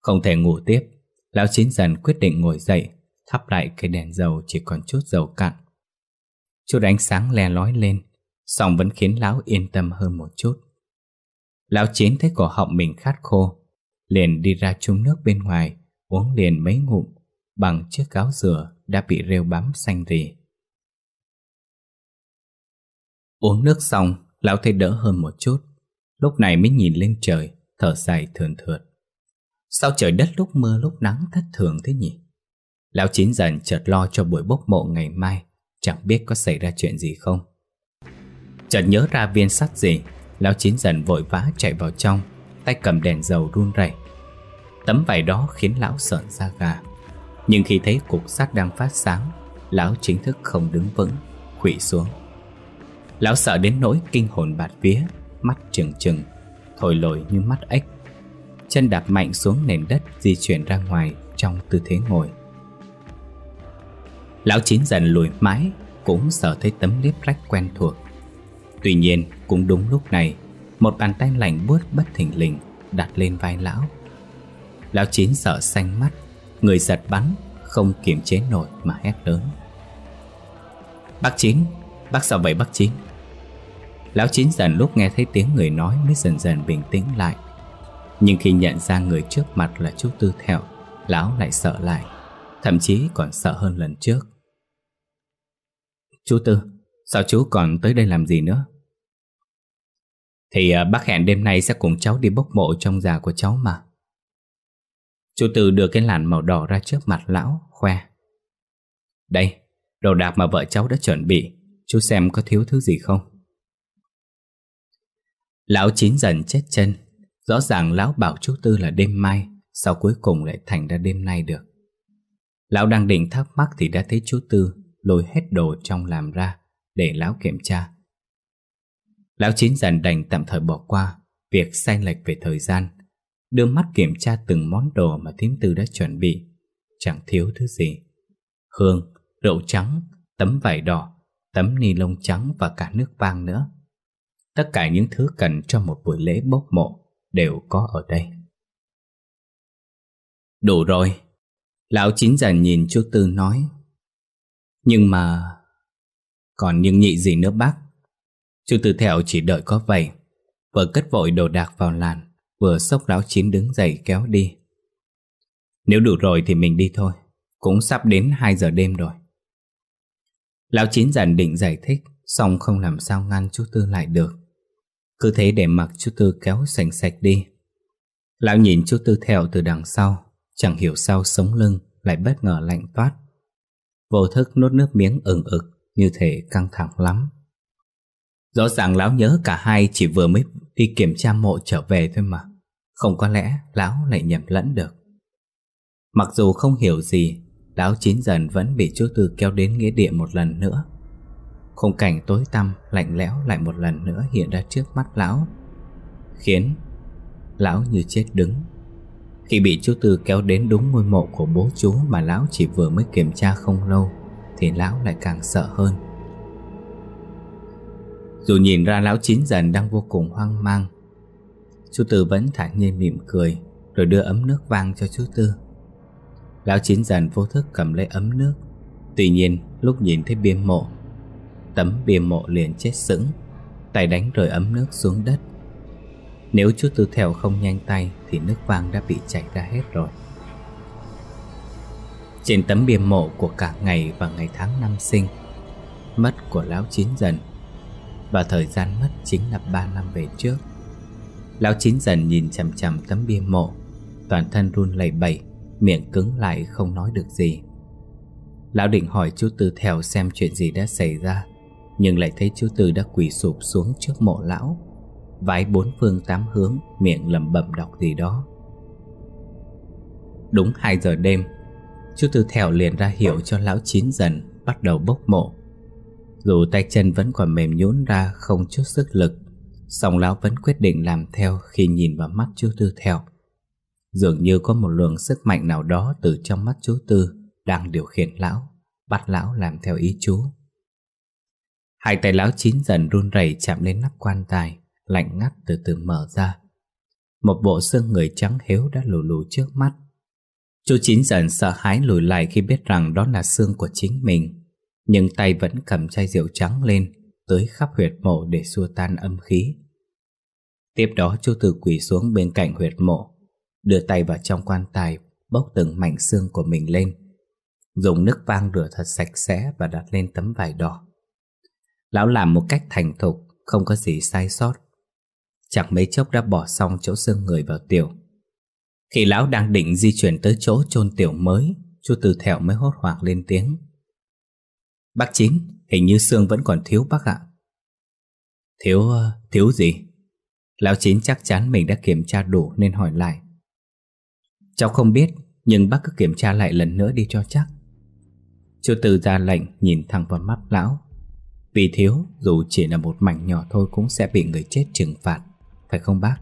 Không thể ngủ tiếp, lão Chín dần quyết định ngồi dậy, thắp lại cây đèn dầu chỉ còn chút dầu cạn. Chút ánh sáng le lói lên, song vẫn khiến lão yên tâm hơn một chút. Lão Chín thấy cổ họng mình khát khô, liền đi ra chung nước bên ngoài, uống liền mấy ngụm bằng chiếc gáo dừa đã bị rêu bám xanh rì. Uống nước xong, lão thấy đỡ hơn một chút, lúc này mới nhìn lên trời, thở dài thườn thượt. Sao trời đất lúc mưa lúc nắng thất thường thế nhỉ? Lão Chín dần chợt lo cho buổi bốc mộ ngày mai, chẳng biết có xảy ra chuyện gì không. Chợt nhớ ra viên sắt gì, lão Chín dần vội vã chạy vào trong, tay cầm đèn dầu run rẩy. Tấm vải đó khiến lão sởn da gà, nhưng khi thấy cục sắt đang phát sáng, lão chính thức không đứng vững, khuỵu xuống. Lão sợ đến nỗi kinh hồn bạt vía, mắt trừng trừng, thổi lồi như mắt ếch, chân đạp mạnh xuống nền đất, di chuyển ra ngoài trong tư thế ngồi. Lão Chín dần lùi mãi cũng sợ thấy tấm liếp rách quen thuộc. Tuy nhiên cũng đúng lúc này, một bàn tay lạnh buốt bất thình lình đặt lên vai lão. Lão Chín sợ xanh mắt, người giật bắn, không kiềm chế nổi mà hét lớn. Bác Chín, bác sao vậy bác Chín? Lão Chín dần lúc nghe thấy tiếng người nói mới dần dần bình tĩnh lại, nhưng khi nhận ra người trước mặt là chú Tư Thẹo, lão lại sợ lại, thậm chí còn sợ hơn lần trước. Chú Tư, sao chú còn tới đây làm gì nữa? Thì à, bác hẹn đêm nay sẽ cùng cháu đi bốc mộ trong già của cháu mà. Chú Tư đưa cái làn màu đỏ ra trước mặt lão, khoe. Đây, đồ đạc mà vợ cháu đã chuẩn bị, chú xem có thiếu thứ gì không? Lão Chín dần chết chân, rõ ràng lão bảo chú Tư là đêm mai, sao cuối cùng lại thành ra đêm nay được? Lão đang định thắc mắc thì đã thấy chú Tư lôi hết đồ trong làm ra để lão kiểm tra. Lão Chín dần đành tạm thời bỏ qua việc sai lệch về thời gian, đưa mắt kiểm tra từng món đồ mà thím Tư đã chuẩn bị. Chẳng thiếu thứ gì: hương, rượu trắng, tấm vải đỏ, tấm ni lông trắng và cả nước vang nữa. Tất cả những thứ cần cho một buổi lễ bốc mộ đều có ở đây. Đủ rồi, lão Chín dần nhìn chú Tư nói. Nhưng mà còn nhưng nhị gì nữa bác? Chú Tư Thẹo chỉ đợi có vậy. Vừa cất vội đồ đạc vào làn, vừa xốc áo Chín đứng dậy kéo đi. Nếu đủ rồi thì mình đi thôi, cũng sắp đến hai giờ đêm rồi. Lão Chín dần định giải thích, xong không làm sao ngăn chú Tư lại được. Cứ thế để mặc chú Tư kéo sành sạch đi. Lão nhìn chú Tư Thẹo từ đằng sau, chẳng hiểu sao sống lưng lại bất ngờ lạnh toát. Vô thức nuốt nước miếng ừng ực, như thể căng thẳng lắm. Rõ ràng lão nhớ cả hai chỉ vừa mới đi kiểm tra mộ trở về thôi mà. Không có lẽ lão lại nhầm lẫn được. Mặc dù không hiểu gì, lão Chín dần vẫn bị chú Tư kéo đến nghĩa địa một lần nữa. Khung cảnh tối tăm lạnh lẽo lại một lần nữa hiện ra trước mắt lão, khiến lão như chết đứng. Khi bị chú Tư kéo đến đúng ngôi mộ của bố chú mà lão chỉ vừa mới kiểm tra không lâu, thì lão lại càng sợ hơn. Dù nhìn ra lão Chín dần đang vô cùng hoang mang, chú Tư vẫn thản nhiên mỉm cười, rồi đưa ấm nước vang cho chú Tư. Lão Chín dần vô thức cầm lấy ấm nước. Tuy nhiên lúc nhìn thấy bia mộ, tấm bia mộ liền chết sững, tay đánh rơi ấm nước xuống đất. Nếu chú Tư Thẹo không nhanh tay thì nước vang đã bị chảy ra hết rồi. Trên tấm bia mộ của cả ngày và ngày tháng năm sinh mất của lão Chín dần, và thời gian mất chính là ba năm về trước. Lão Chín dần nhìn chằm chằm tấm bia mộ, toàn thân run lẩy bẩy, miệng cứng lại không nói được gì. Lão định hỏi chú Tư Thẹo xem chuyện gì đã xảy ra, nhưng lại thấy chú Tư đã quỳ sụp xuống trước mộ lão, vái bốn phương tám hướng, miệng lẩm bẩm đọc gì đó. Đúng hai giờ đêm, chú Tư Thẹo liền ra hiệu cho lão Chín dần bắt đầu bốc mộ. Dù tay chân vẫn còn mềm nhũn ra không chút sức lực, song lão vẫn quyết định làm theo khi nhìn vào mắt chú Tư Thẹo. Dường như có một luồng sức mạnh nào đó từ trong mắt chú Tư đang điều khiển lão, bắt lão làm theo ý chú. Hai tay lão Chín dần run rẩy chạm lên nắp quan tài, lạnh ngắt từ từ mở ra. Một bộ xương người trắng héo đã lù lù trước mắt. Chú Chín dần sợ hãi lùi lại khi biết rằng đó là xương của chính mình, nhưng tay vẫn cầm chai rượu trắng lên, tưới khắp huyệt mộ để xua tan âm khí. Tiếp đó chú Tư quỳ xuống bên cạnh huyệt mộ, đưa tay vào trong quan tài, bốc từng mảnh xương của mình lên, dùng nước vang rửa thật sạch sẽ và đặt lên tấm vải đỏ. Lão làm một cách thành thục, không có gì sai sót. Chẳng mấy chốc đã bỏ xong chỗ xương người vào tiểu. Khi lão đang định di chuyển tới chỗ chôn tiểu mới, chú Tư Thẹo mới hốt hoảng lên tiếng. Bác Chín, hình như xương vẫn còn thiếu bác ạ. Thiếu, thiếu gì? Lão Chín chắc chắn mình đã kiểm tra đủ nên hỏi lại. Cháu không biết, nhưng bác cứ kiểm tra lại lần nữa đi cho chắc. Chú Tư ra lệnh, nhìn thẳng vào mắt lão. Vì thiếu, dù chỉ là một mảnh nhỏ thôi cũng sẽ bị người chết trừng phạt, phải không bác?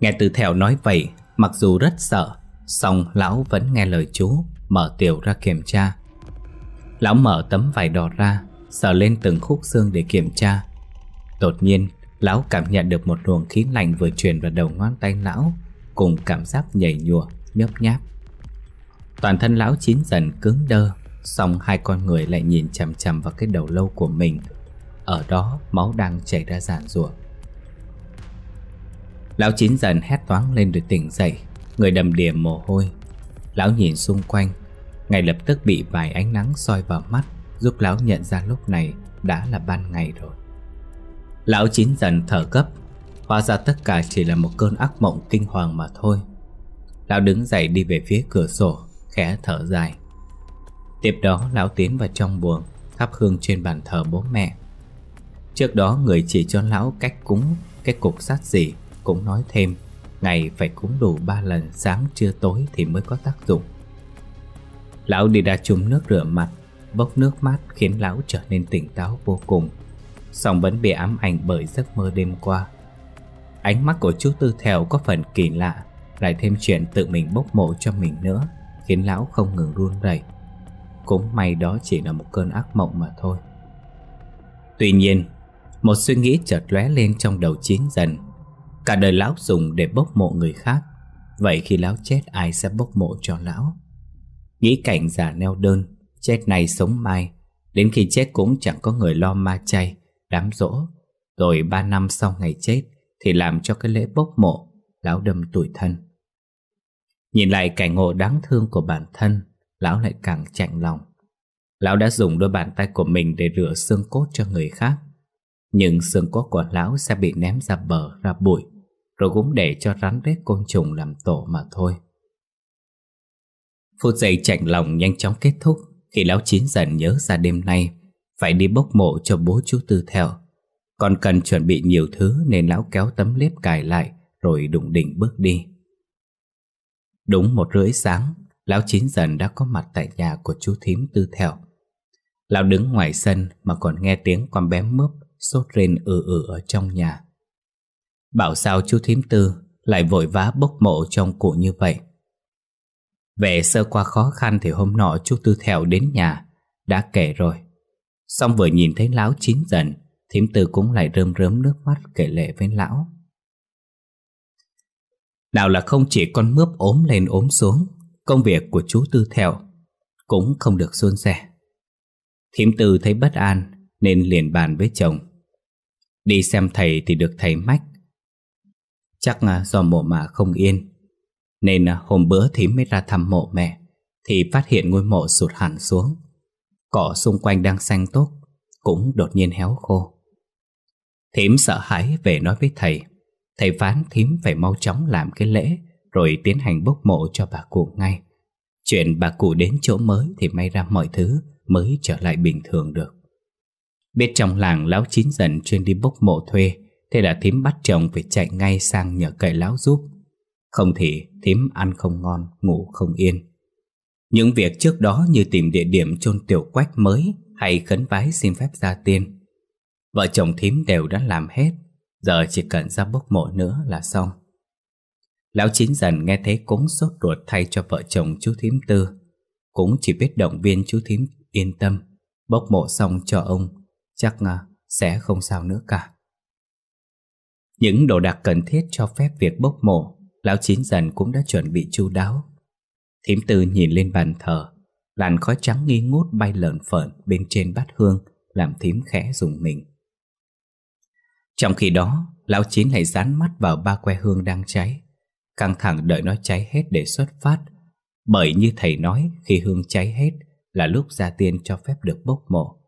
Nghe Tư Thẹo nói vậy, mặc dù rất sợ, song lão vẫn nghe lời chú, mở tiểu ra kiểm tra. Lão mở tấm vải đỏ ra, sờ lên từng khúc xương để kiểm tra. Đột nhiên, lão cảm nhận được một luồng khí lạnh vừa truyền vào đầu ngón tay lão, cùng cảm giác nhảy nhụa, nhấp nháp. Toàn thân lão Chín dần cứng đơ, song hai con người lại nhìn chằm chằm vào cái đầu lâu của mình. Ở đó máu đang chảy ra ràn rụa. Lão Chín dần hét toáng lên rồi tỉnh dậy, người đầm đìa mồ hôi. Lão nhìn xung quanh, ngay lập tức bị vài ánh nắng soi vào mắt, giúp lão nhận ra lúc này đã là ban ngày rồi. Lão Chín dần thở gấp, hóa ra tất cả chỉ là một cơn ác mộng kinh hoàng mà thôi. Lão đứng dậy đi về phía cửa sổ, khẽ thở dài. Tiếp đó lão tiến vào trong buồng, thắp hương trên bàn thờ bố mẹ. Trước đó người chỉ cho lão cách cúng cái cục sắt gì, cũng nói thêm ngày phải cúng đủ ba lần, sáng trưa tối thì mới có tác dụng. Lão đi ra chùm nước rửa mặt, bốc nước mát khiến lão trở nên tỉnh táo vô cùng, song vẫn bị ám ảnh bởi giấc mơ đêm qua. Ánh mắt của chú Tư Thẹo có phần kỳ lạ, lại thêm chuyện tự mình bốc mộ cho mình nữa, khiến lão không ngừng run rẩy. Cũng may đó chỉ là một cơn ác mộng mà thôi. Tuy nhiên, một suy nghĩ chợt lóe lên trong đầu Chín dần. Cả đời lão dùng để bốc mộ người khác, vậy khi lão chết ai sẽ bốc mộ cho lão? Nghĩ cảnh già neo đơn, chết nay sống mai, Đến khi chết cũng chẳng có người lo ma chay, đám dỗ. Rồi ba năm sau ngày chết thì làm cho cái lễ bốc mộ, lão đâm tủi thân. Nhìn lại cảnh ngộ đáng thương của bản thân, lão lại càng chạnh lòng. Lão đã dùng đôi bàn tay của mình để rửa xương cốt cho người khác, nhưng xương cốt của lão sẽ bị ném ra bờ, ra bụi, rồi cũng để cho rắn rết côn trùng làm tổ mà thôi. Phút giây chạnh lòng nhanh chóng kết thúc khi lão Chín dần nhớ ra đêm nay phải đi bốc mộ cho bố chú Tư Thẹo, còn cần chuẩn bị nhiều thứ nên lão kéo tấm lếp cài lại rồi đụng đỉnh bước đi. Đúng một rưỡi sáng, lão Chín dần đã có mặt tại nhà của chú thím Tư Thẹo. Lão đứng ngoài sân mà còn nghe tiếng con bé mướp sốt rên ừ ừ ở trong nhà. Bảo sao chú thím Tư lại vội vã bốc mộ trong cụ như vậy. Về sơ qua khó khăn thì hôm nọ chú Tư Thẹo đến nhà đã kể rồi. Xong vừa nhìn thấy lão Chín dần, thím Tư cũng lại rơm rớm nước mắt kể lệ với lão. Nào là không chỉ con mướp ốm lên ốm xuống, công việc của chú Tư Thẹo cũng không được suôn sẻ. Thím Tư thấy bất an nên liền bàn với chồng. Đi xem thầy thì được thầy mách, chắc do mộ mà không yên, nên hôm bữa thím mới ra thăm mộ mẹ thì phát hiện ngôi mộ sụt hẳn xuống. Cỏ xung quanh đang xanh tốt cũng đột nhiên héo khô. Thím sợ hãi về nói với thầy. Thầy phán thím phải mau chóng làm cái lễ rồi tiến hành bốc mộ cho bà cụ ngay. Chuyện bà cụ đến chỗ mới thì may ra mọi thứ mới trở lại bình thường được. Biết trong làng lão Chín dần chuyên đi bốc mộ thuê, thế là thím bắt chồng phải chạy ngay sang nhờ cậy lão giúp, không thì thím ăn không ngon, ngủ không yên. Những việc trước đó như tìm địa điểm chôn tiểu quách mới hay khấn vái xin phép gia tiên, vợ chồng thím đều đã làm hết, giờ chỉ cần ra bốc mộ nữa là xong. Lão Chín dần nghe thấy cũng sốt ruột thay cho vợ chồng chú thím Tư, cũng chỉ biết động viên chú thím yên tâm, bốc mộ xong cho ông chắc sẽ không sao nữa cả. Những đồ đạc cần thiết cho phép việc bốc mộ, lão Chín dần cũng đã chuẩn bị chu đáo. Thím Tư nhìn lên bàn thờ, làn khói trắng nghi ngút bay lởn phởn bên trên bát hương làm thím khẽ rùng mình. Trong khi đó, lão Chín lại dán mắt vào ba que hương đang cháy, căng thẳng đợi nó cháy hết để xuất phát. Bởi như thầy nói, khi hương cháy hết là lúc gia tiên cho phép được bốc mộ.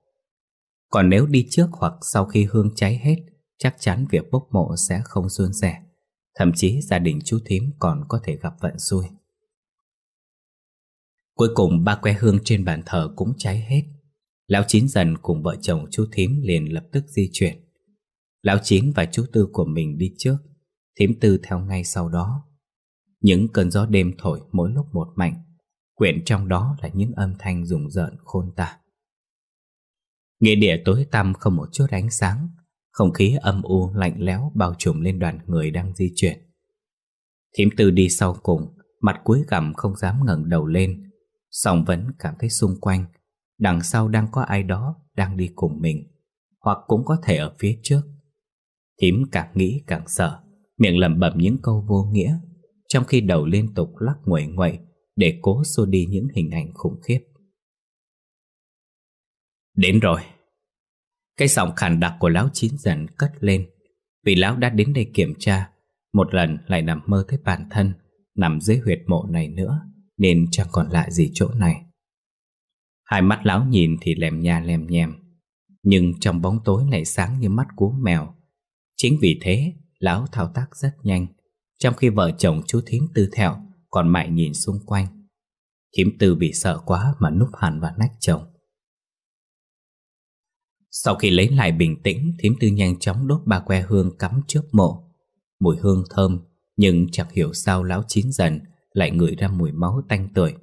Còn nếu đi trước hoặc sau khi hương cháy hết, chắc chắn việc bốc mộ sẽ không suôn sẻ, thậm chí gia đình chú thím còn có thể gặp vận xui. Cuối cùng ba que hương trên bàn thờ cũng cháy hết. Lão Chín dần cùng vợ chồng chú thím liền lập tức di chuyển. Lão Chín và chú Tư của mình đi trước, thím Tư theo ngay sau đó. Những cơn gió đêm thổi mỗi lúc một mạnh, quyện trong đó là những âm thanh rùng rợn khôn tả. Nghĩa địa tối tăm không một chút ánh sáng, không khí âm u lạnh lẽo bao trùm lên đoàn người đang di chuyển. Thím Tư đi sau cùng, mặt cúi gằm không dám ngẩng đầu lên, song vẫn cảm thấy xung quanh, đằng sau đang có ai đó đang đi cùng mình, hoặc cũng có thể ở phía trước. Thím càng nghĩ càng sợ, miệng lẩm bẩm những câu vô nghĩa, trong khi đầu liên tục lắc nguẩy nguẩy để cố xua đi những hình ảnh khủng khiếp. Đến rồi. Cái giọng khàn đặc của lão Chín dần cất lên, vì lão đã đến đây kiểm tra, một lần lại nằm mơ thấy bản thân nằm dưới huyệt mộ này nữa, nên chẳng còn lạ gì chỗ này. Hai mắt lão nhìn thì lèm nhà lèm nhèm, nhưng trong bóng tối lại sáng như mắt cú mèo. Chính vì thế, lão thao tác rất nhanh, trong khi vợ chồng chú thím Tư Thẹo còn mải nhìn xung quanh. Thím Tư bị sợ quá mà núp hẳn vào nách chồng. Sau khi lấy lại bình tĩnh, thím Tư nhanh chóng đốt ba que hương cắm trước mộ. Mùi hương thơm, nhưng chẳng hiểu sao lão Chín dần lại ngửi ra mùi máu tanh tưởi.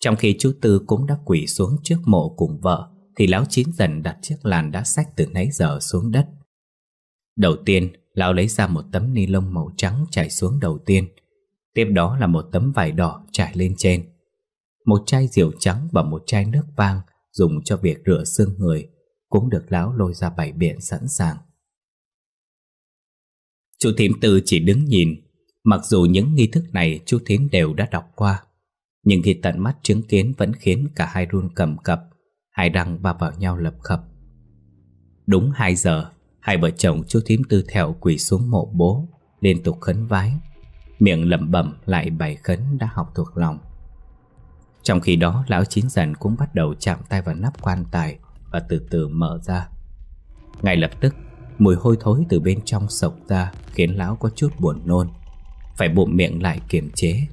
Trong khi chú Tư cũng đã quỳ xuống trước mộ cùng vợ, thì lão Chín dần đặt chiếc làn đã xách từ nãy giờ xuống đất. Đầu tiên, lão lấy ra một tấm ni lông màu trắng trải xuống đầu tiên, tiếp đó là một tấm vải đỏ trải lên trên, một chai rượu trắng và một chai nước vang dùng cho việc rửa xương người cũng được lão lôi ra bày biện sẵn sàng. Chú thím Tư chỉ đứng nhìn, mặc dù những nghi thức này chú thím đều đã đọc qua, nhưng khi tận mắt chứng kiến vẫn khiến cả hai run cầm cập, Hai răng va vào nhau lập khập. Đúng hai giờ, hai vợ chồng chú thím Tư Thẹo quỳ xuống mộ bố, liên tục khấn vái, miệng lẩm bẩm lại bài khấn đã học thuộc lòng. Trong khi đó, lão Chín Dần cũng bắt đầu chạm tay vào nắp quan tài và từ từ mở ra. Ngay lập tức, mùi hôi thối từ bên trong sộc ra khiến lão có chút buồn nôn, phải bụm miệng lại kiềm chế.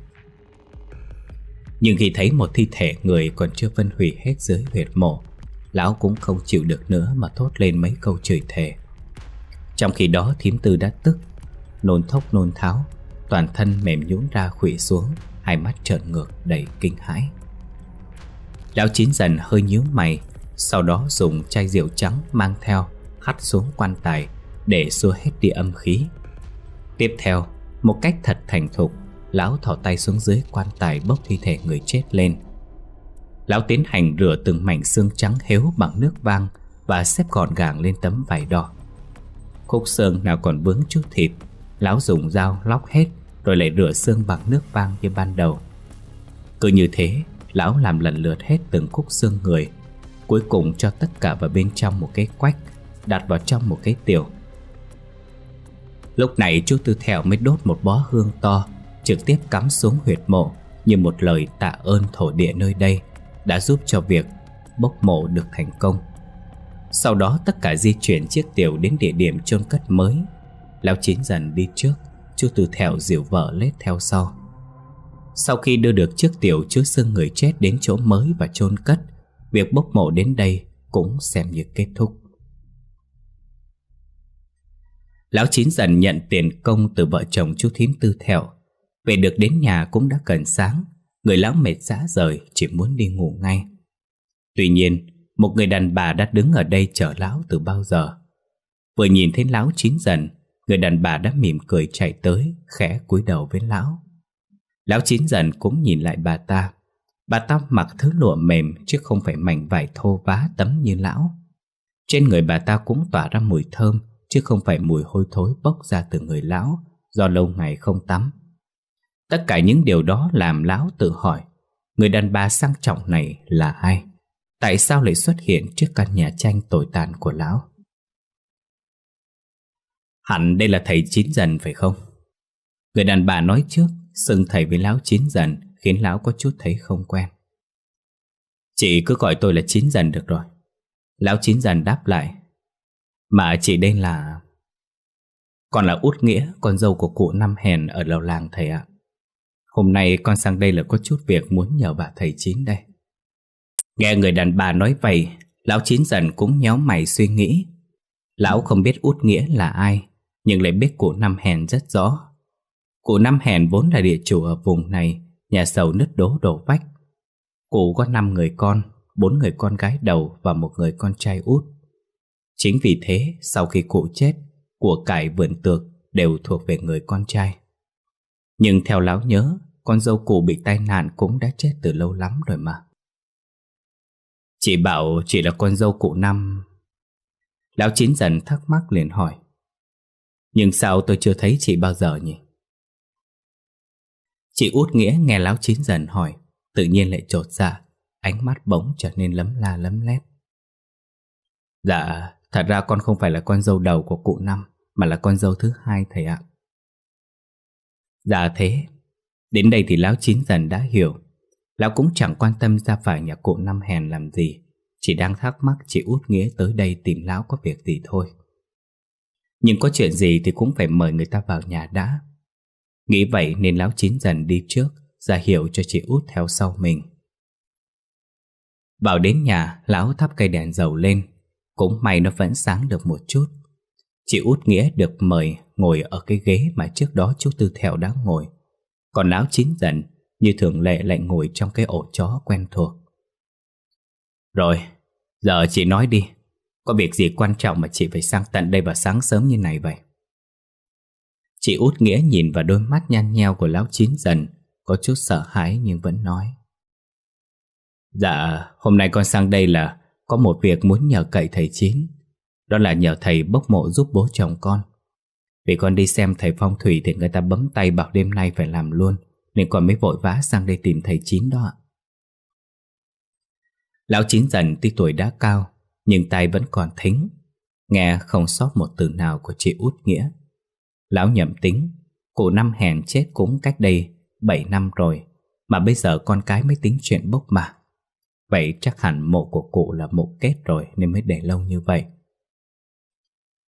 Nhưng khi thấy một thi thể người còn chưa phân hủy hết dưới huyệt mộ, lão cũng không chịu được nữa mà thốt lên mấy câu chửi thề. Trong khi đó, thím Tư đã tức nôn thốc nôn tháo, toàn thân mềm nhũn ra khuỵu xuống, hai mắt trợn ngược đầy kinh hãi. Lão Chín Dần hơi nhíu mày, sau đó dùng chai rượu trắng mang theo hắt xuống quan tài để xua hết đi âm khí. Tiếp theo, một cách thật thành thục, lão thò tay xuống dưới quan tài bốc thi thể người chết lên. Lão tiến hành rửa từng mảnh xương trắng héo bằng nước vang và xếp gọn gàng lên tấm vải đỏ. Khúc xương nào còn vướng chút thịt, lão dùng dao lóc hết rồi lại rửa xương bằng nước vang như ban đầu. Cứ như thế, lão làm lần lượt hết từng khúc xương người, cuối cùng cho tất cả vào bên trong một cái quách, đặt vào trong một cái tiểu. Lúc này chú Tư Thẹo mới đốt một bó hương to, trực tiếp cắm xuống huyệt mộ như một lời tạ ơn thổ địa nơi đây đã giúp cho việc bốc mộ được thành công. Sau đó tất cả di chuyển chiếc tiểu đến địa điểm chôn cất mới. Lão Chín Dần đi trước, chú Tư Thẹo dìu vợ lết theo sau. Sau khi đưa được chiếc tiểu chứa xương người chết đến chỗ mới và chôn cất, việc bốc mộ đến đây cũng xem như kết thúc. Lão Chín Dần nhận tiền công từ vợ chồng chú thím Tư Thẹo. Về được đến nhà cũng đã gần sáng, người lão mệt rã rời, chỉ muốn đi ngủ ngay. Tuy nhiên, một người đàn bà đã đứng ở đây chờ lão từ bao giờ. Vừa nhìn thấy lão Chín Dần, người đàn bà đã mỉm cười chạy tới, khẽ cúi đầu với lão. Lão Chín Dần cũng nhìn lại bà ta. Bà ta mặc thứ lụa mềm chứ không phải mảnh vải thô vá tấm như lão. Trên người bà ta cũng tỏa ra mùi thơm chứ không phải mùi hôi thối bốc ra từ người lão do lâu ngày không tắm. Tất cả những điều đó làm lão tự hỏi, người đàn bà sang trọng này là ai? Tại sao lại xuất hiện trước căn nhà tranh tồi tàn của lão? Hẳn đây là thầy Chín Dần phải không? Người đàn bà nói trước, xưng thầy với lão Chín Dần khiến lão có chút thấy không quen. Chị cứ gọi tôi là Chín Dần được rồi. Lão Chín Dần đáp lại. Mà chị đây là... Con là Út Nghĩa, con dâu của cụ Năm Hèn ở đầu làng thầy ạ. Hôm nay con sang đây là có chút việc muốn nhờ bà thầy Chín đây. Nghe người đàn bà nói vậy, lão Chín Dần cũng nhéo mày suy nghĩ. Lão không biết Út Nghĩa là ai, nhưng lại biết cụ Năm Hèn rất rõ. Cụ Năm Hèn vốn là địa chủ ở vùng này, nhà giàu nứt đố đổ vách. Cụ có năm người con, bốn người con gái đầu và một người con trai út. Chính vì thế, sau khi cụ chết, của cải vườn tược đều thuộc về người con trai. Nhưng theo lão nhớ, con dâu cụ bị tai nạn cũng đã chết từ lâu lắm rồi mà. Chị bảo chỉ là con dâu cụ Năm. Lão Chín Dần thắc mắc liền hỏi. Nhưng sao tôi chưa thấy chị bao giờ nhỉ? Chị Út Nghĩa nghe lão Chín Dần hỏi, tự nhiên lại chột dạ, ánh mắt bỗng trở nên lấm la lấm lét. Dạ, thật ra con không phải là con dâu đầu của cụ Năm, mà là con dâu thứ hai thầy ạ. Dạ thế, đến đây thì lão Chín Dần đã hiểu. Lão cũng chẳng quan tâm ra phải nhà cụ Năm Hèn làm gì, chỉ đang thắc mắc chị Út Nghĩa tới đây tìm lão có việc gì thôi. Nhưng có chuyện gì thì cũng phải mời người ta vào nhà đã. Nghĩ vậy nên lão Chín Dần đi trước, ra hiệu cho chị Út theo sau mình. Vào đến nhà, lão thắp cây đèn dầu lên, cũng may nó vẫn sáng được một chút. Chị Út Nghĩa được mời ngồi ở cái ghế mà trước đó chú Tư Thẹo đã ngồi, còn lão Chín Dần như thường lệ lại ngồi trong cái ổ chó quen thuộc. Rồi, giờ chị nói đi, có việc gì quan trọng mà chị phải sang tận đây vào sáng sớm như này vậy? Chị Út Nghĩa nhìn vào đôi mắt nhăn nheo của lão Chín Dần, có chút sợ hãi nhưng vẫn nói. Dạ, hôm nay con sang đây là có một việc muốn nhờ cậy thầy Chín, đó là nhờ thầy bốc mộ giúp bố chồng con. Vì con đi xem thầy phong thủy thì người ta bấm tay bảo đêm nay phải làm luôn, nên con mới vội vã sang đây tìm thầy Chín đó ạ. Lão Chín Dần tuy tuổi đã cao nhưng tai vẫn còn thính, nghe không sót một từ nào của chị Út Nghĩa. Lão nhẩm tính, cụ Năm Hèn chết cũng cách đây bảy năm rồi, mà bây giờ con cái mới tính chuyện bốc mà. Vậy chắc hẳn mộ của cụ là mộ kết rồi nên mới để lâu như vậy.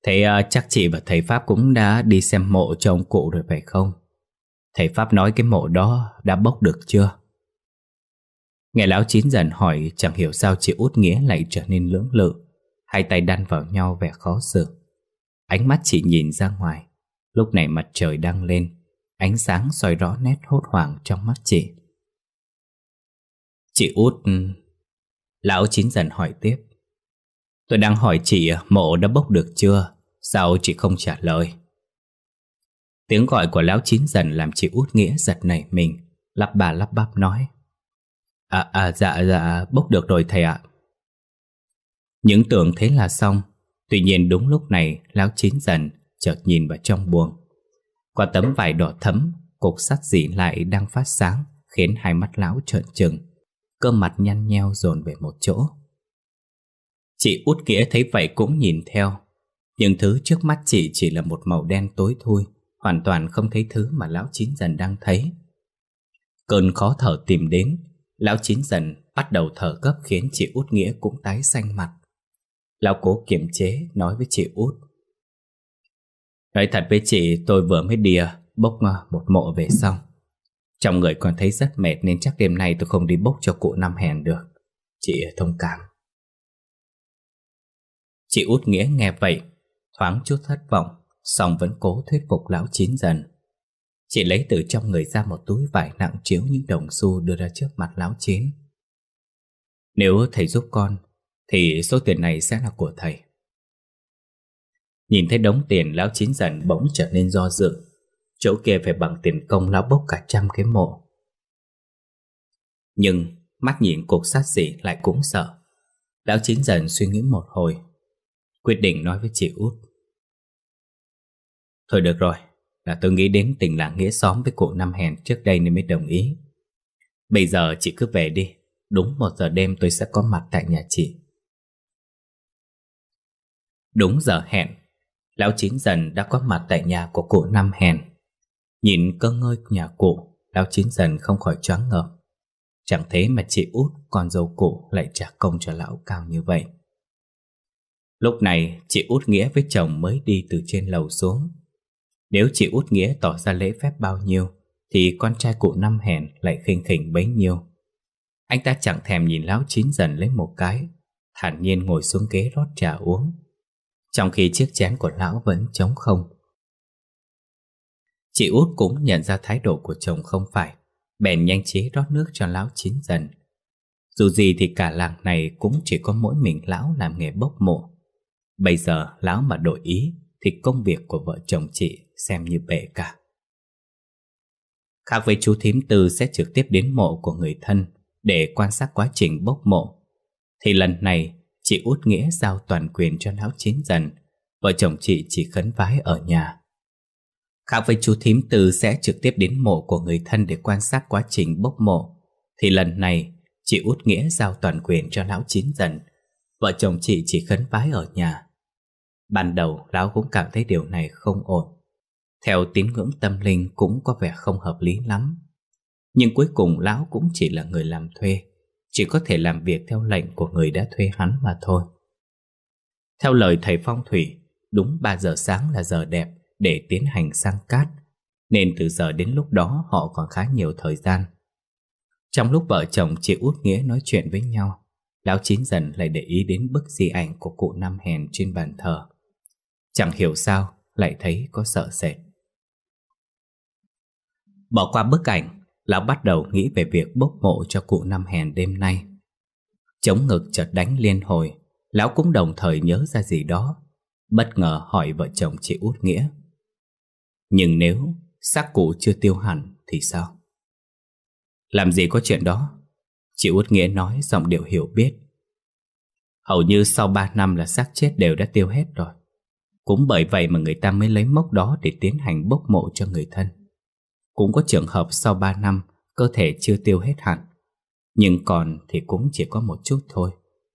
Thế uh, chắc chị và thầy Pháp cũng đã đi xem mộ cho ông cụ rồi phải không? Thầy Pháp nói cái mộ đó đã bốc được chưa? Nghe lão Chín Dần hỏi, chẳng hiểu sao chị Út Nghĩa lại trở nên lưỡng lự, hai tay đan vào nhau vẻ khó xử. Ánh mắt chị nhìn ra ngoài. Lúc này mặt trời đang lên, ánh sáng soi rõ nét hốt hoảng trong mắt chị. Chị Út... Lão Chín Dần hỏi tiếp. Tôi đang hỏi chị mộ đã bốc được chưa? Sao chị không trả lời? Tiếng gọi của lão Chín Dần làm chị Út Nghĩa giật nảy mình, lắp bà lắp bắp nói. À, à dạ dạ bốc được rồi thầy ạ. Những tưởng thế là xong. Tuy nhiên đúng lúc này lão Chín Dần chợt nhìn vào trong buồng. Qua tấm vải đỏ thẫm, cục sắt dỉ lại đang phát sáng, khiến hai mắt lão trợn trừng, cơ mặt nhăn nheo dồn về một chỗ. Chị Út Nghĩa thấy vậy cũng nhìn theo, nhưng thứ trước mắt chị chỉ là một màu đen tối thui, hoàn toàn không thấy thứ mà lão Chín Dần đang thấy. Cơn khó thở tìm đến, lão Chín Dần bắt đầu thở gấp khiến chị Út Nghĩa cũng tái xanh mặt. Lão cố kiềm chế nói với chị Út. Nói thật với chị, tôi vừa mới đi bốc một mộ về xong. Trong người còn thấy rất mệt nên chắc đêm nay tôi không đi bốc cho cụ Năm Hèn được. Chị thông cảm. Chị Út Nghĩa nghe vậy, thoáng chút thất vọng, song vẫn cố thuyết phục lão Chín Dần. Chị lấy từ trong người ra một túi vải nặng chiếu những đồng xu đưa ra trước mặt lão Chín. Nếu thầy giúp con, thì số tiền này sẽ là của thầy. Nhìn thấy đống tiền, lão Chín Dần bỗng trở nên do dự. Chỗ kia phải bằng tiền công lão bốc cả trăm cái mộ. Nhưng mắt nhìn cục sắt dỉ lại cũng sợ. Lão Chín Dần suy nghĩ một hồi, quyết định nói với chị Út. Thôi được rồi, là tôi nghĩ đến tình làng nghĩa xóm với cụ Năm Hèn trước đây nên mới đồng ý. Bây giờ chị cứ về đi, đúng một giờ đêm tôi sẽ có mặt tại nhà chị. Đúng giờ hẹn, lão Chín Dần đã có mặt tại nhà của cụ Năm Hèn. Nhìn cơ ngơi nhà cụ, lão Chín Dần không khỏi choáng ngợp. Chẳng thế mà chị Út, con dâu cụ lại trả công cho lão cao như vậy. Lúc này chị Út Nghĩa với chồng mới đi từ trên lầu xuống. Nếu chị Út Nghĩa tỏ ra lễ phép bao nhiêu thì con trai cụ Năm Hèn lại khinh khỉnh bấy nhiêu. Anh ta chẳng thèm nhìn lão Chín Dần lấy một cái, thản nhiên ngồi xuống ghế rót trà uống, trong khi chiếc chén của lão vẫn trống không. Chị Út cũng nhận ra thái độ của chồng không phải, bèn nhanh trí rót nước cho lão Chín Dần. Dù gì thì cả làng này cũng chỉ có mỗi mình lão làm nghề bốc mộ. Bây giờ lão mà đổi ý thì công việc của vợ chồng chị xem như bể cả. Khác với chú thím Tư sẽ trực tiếp đến mộ của người thân để quan sát quá trình bốc mộ, thì lần này chị Út Nghĩa giao toàn quyền cho lão Chín Dần. Vợ chồng chị chỉ khấn vái ở nhà. Khác với chú thím Tư sẽ trực tiếp đến mộ của người thân để quan sát quá trình bốc mộ, thì lần này chị Út Nghĩa giao toàn quyền cho lão Chín Dần. Vợ chồng chị chỉ khấn vái ở nhà. Ban đầu lão cũng cảm thấy điều này không ổn. Theo tín ngưỡng tâm linh cũng có vẻ không hợp lý lắm. Nhưng cuối cùng lão cũng chỉ là người làm thuê, chỉ có thể làm việc theo lệnh của người đã thuê hắn mà thôi. Theo lời thầy phong thủy, đúng ba giờ sáng là giờ đẹp để tiến hành sang cát, nên từ giờ đến lúc đó họ còn khá nhiều thời gian. Trong lúc vợ chồng chị Út Nghĩa nói chuyện với nhau, lão Chín Dần lại để ý đến bức di ảnh của cụ Năm Hèn trên bàn thờ. Chẳng hiểu sao lại thấy có sợ sệt. Bỏ qua bức ảnh, lão bắt đầu nghĩ về việc bốc mộ cho cụ Năm Hèn đêm nay. Chống ngực chợt đánh liên hồi, lão cũng đồng thời nhớ ra gì đó, bất ngờ hỏi vợ chồng chị Út Nghĩa. Nhưng nếu xác cụ chưa tiêu hẳn thì sao? Làm gì có chuyện đó, chị Út Nghĩa nói giọng điệu hiểu biết. Hầu như sau ba năm là xác chết đều đã tiêu hết rồi. Cũng bởi vậy mà người ta mới lấy mốc đó để tiến hành bốc mộ cho người thân. Cũng có trường hợp sau ba năm cơ thể chưa tiêu hết hẳn, nhưng còn thì cũng chỉ có một chút thôi.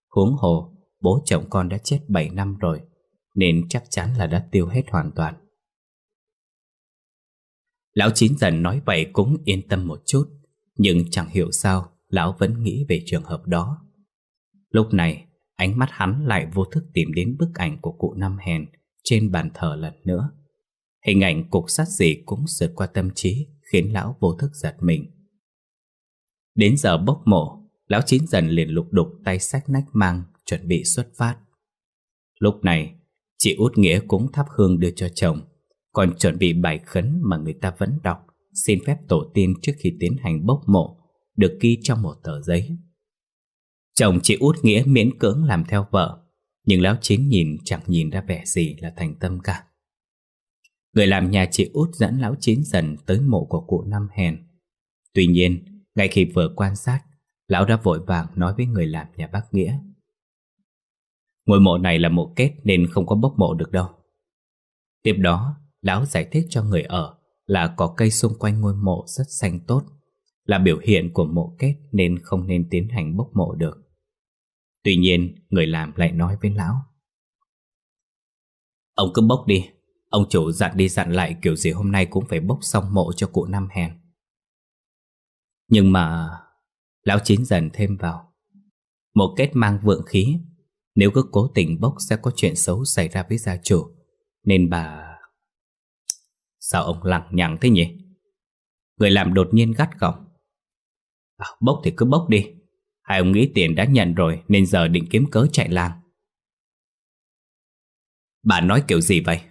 Huống hồ bố chồng con đã chết bảy năm rồi, nên chắc chắn là đã tiêu hết hoàn toàn. Lão Chín Dần nói vậy cũng yên tâm một chút, nhưng chẳng hiểu sao lão vẫn nghĩ về trường hợp đó. Lúc này ánh mắt hắn lại vô thức tìm đến bức ảnh của cụ Năm Hèn trên bàn thờ lần nữa. Hình ảnh cục sắt gì cũng sượt qua tâm trí, khiến lão vô thức giật mình. Đến giờ bốc mộ, lão Chín Dần liền lục đục tay xách nách mang, chuẩn bị xuất phát. Lúc này chị Út Nghĩa cũng thắp hương đưa cho chồng, còn chuẩn bị bài khấn mà người ta vẫn đọc, xin phép tổ tiên trước khi tiến hành bốc mộ, được ghi trong một tờ giấy. Chồng chị Út Nghĩa miễn cưỡng làm theo vợ, nhưng lão Chín nhìn chẳng nhìn ra vẻ gì là thành tâm cả. Người làm nhà chị Út dẫn lão Chín Dần tới mộ của cụ Năm Hèn. Tuy nhiên, ngay khi vừa quan sát, lão đã vội vàng nói với người làm nhà bác Nghĩa: ngôi mộ này là mộ kết nên không có bốc mộ được đâu. Tiếp đó, lão giải thích cho người ở là có cây xung quanh ngôi mộ rất xanh tốt, là biểu hiện của mộ kết nên không nên tiến hành bốc mộ được. Tuy nhiên, người làm lại nói với lão: ông cứ bốc đi, ông chủ dặn đi dặn lại kiểu gì hôm nay cũng phải bốc xong mộ cho cụ Năm Hèn. Nhưng mà... lão Chín Dần thêm vào: mộ kết mang vượng khí, nếu cứ cố tình bốc sẽ có chuyện xấu xảy ra với gia chủ, nên bà... Sao ông lằng nhằng thế nhỉ? Người làm đột nhiên gắt gỏng: à, bốc thì cứ bốc đi, hai ông nghĩ tiền đã nhận rồi nên giờ định kiếm cớ chạy làng. Bà nói kiểu gì vậy?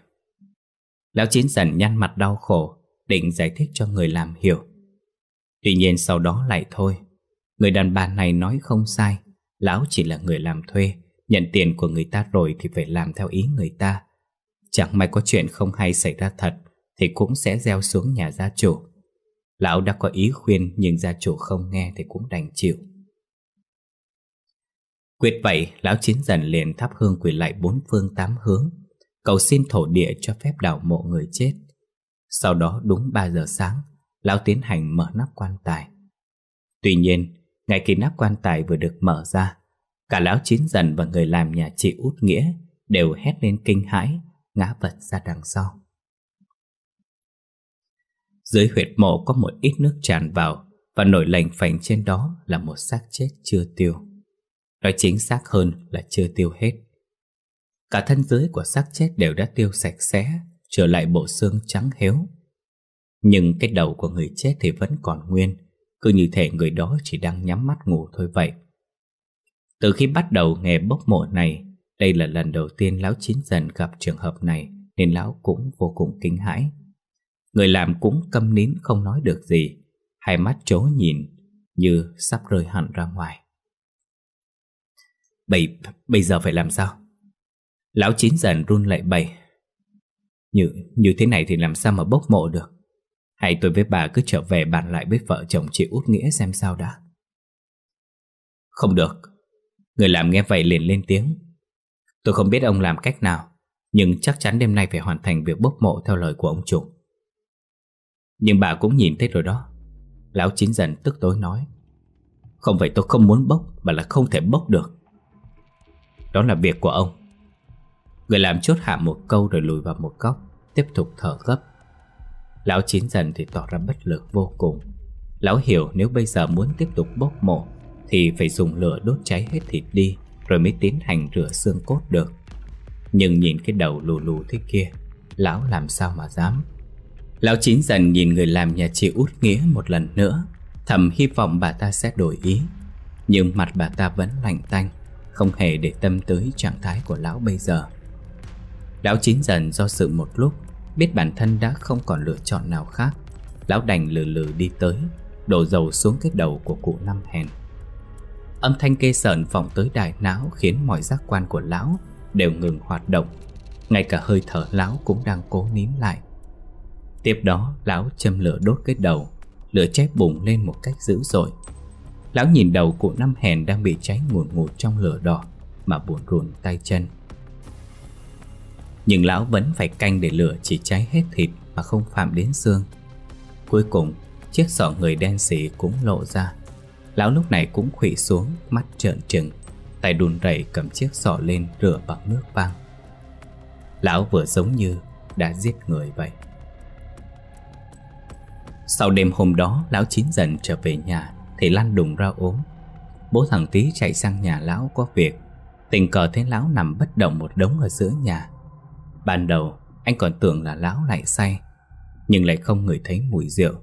Lão Chín Dần nhăn mặt đau khổ, định giải thích cho người làm hiểu. Tuy nhiên sau đó lại thôi. Người đàn bà này nói không sai, lão chỉ là người làm thuê, nhận tiền của người ta rồi thì phải làm theo ý người ta. Chẳng may có chuyện không hay xảy ra thật thì cũng sẽ gieo xuống nhà gia chủ. Lão đã có ý khuyên nhưng gia chủ không nghe thì cũng đành chịu. Quyết vậy, lão Chín Dần liền thắp hương quỳ lại bốn phương tám hướng, cầu xin thổ địa cho phép đào mộ người chết. Sau đó đúng ba giờ sáng, lão tiến hành mở nắp quan tài. Tuy nhiên, ngay khi nắp quan tài vừa được mở ra, cả lão Chín Dần và người làm nhà chị Út Nghĩa đều hét lên kinh hãi, ngã vật ra đằng sau. Dưới huyệt mộ có một ít nước tràn vào, và nổi lành phành trên đó là một xác chết chưa tiêu. Nói chính xác hơn là chưa tiêu hết. Cả thân dưới của xác chết đều đã tiêu sạch sẽ, trở lại bộ xương trắng héo. Nhưng cái đầu của người chết thì vẫn còn nguyên, cứ như thể người đó chỉ đang nhắm mắt ngủ thôi vậy. Từ khi bắt đầu nghề bốc mộ này, đây là lần đầu tiên lão Chín Dần gặp trường hợp này, nên lão cũng vô cùng kinh hãi. Người làm cũng câm nín không nói được gì, hai mắt trố nhìn như sắp rơi hẳn ra ngoài. Bây, bây giờ phải làm sao? Lão Chín Dần run lẩy bẩy. Như, như thế này thì làm sao mà bốc mộ được? Hay tôi với bà cứ trở về bàn lại với vợ chồng chị Út Nghĩa xem sao đã. Không được. Người làm nghe vậy liền lên tiếng: tôi không biết ông làm cách nào, nhưng chắc chắn đêm nay phải hoàn thành việc bốc mộ theo lời của ông chủ. Nhưng bà cũng nhìn thấy rồi đó, lão Chín Dần tức tối nói. Không phải tôi không muốn bốc, mà là không thể bốc được. Đó là việc của ông. Người làm chốt hạ một câu rồi lùi vào một góc, tiếp tục thở gấp. Lão Chín Dần thì tỏ ra bất lực vô cùng. Lão hiểu nếu bây giờ muốn tiếp tục bốc mộ thì phải dùng lửa đốt cháy hết thịt đi, rồi mới tiến hành rửa xương cốt được. Nhưng nhìn cái đầu lù lù thế kia, lão làm sao mà dám. Lão Chín Dần nhìn người làm nhà chị Út Nghĩa một lần nữa, thầm hy vọng bà ta sẽ đổi ý. Nhưng mặt bà ta vẫn lạnh tanh, không hề để tâm tới trạng thái của lão bây giờ. Lão Chín Dần do dự một lúc, biết bản thân đã không còn lựa chọn nào khác, lão đành lừ lừ đi tới, đổ dầu xuống cái đầu của cụ Năm Hèn. Âm thanh kê sởn vọng tới đại não khiến mọi giác quan của lão đều ngừng hoạt động, ngay cả hơi thở lão cũng đang cố nín lại. Tiếp đó lão châm lửa đốt cái đầu, lửa cháy bùng lên một cách dữ dội. Lão nhìn đầu cụ Năm Hèn đang bị cháy ngùn ngụt trong lửa đỏ mà buồn rùn tay chân. Nhưng lão vẫn phải canh để lửa chỉ cháy hết thịt mà không phạm đến xương. Cuối cùng, chiếc xỏ người đen sì cũng lộ ra. Lão lúc này cũng khuỵu xuống, mắt trợn trừng, tay đùn rẩy cầm chiếc xỏ lên rửa bằng nước vang. Lão vừa giống như đã giết người vậy. Sau đêm hôm đó, lão Chín Dần trở về nhà thì lăn đùng ra ốm. Bố thằng Tí chạy sang nhà lão có việc, tình cờ thấy lão nằm bất động một đống ở giữa nhà. Ban đầu anh còn tưởng là lão lại say, nhưng lại không ngửi thấy mùi rượu.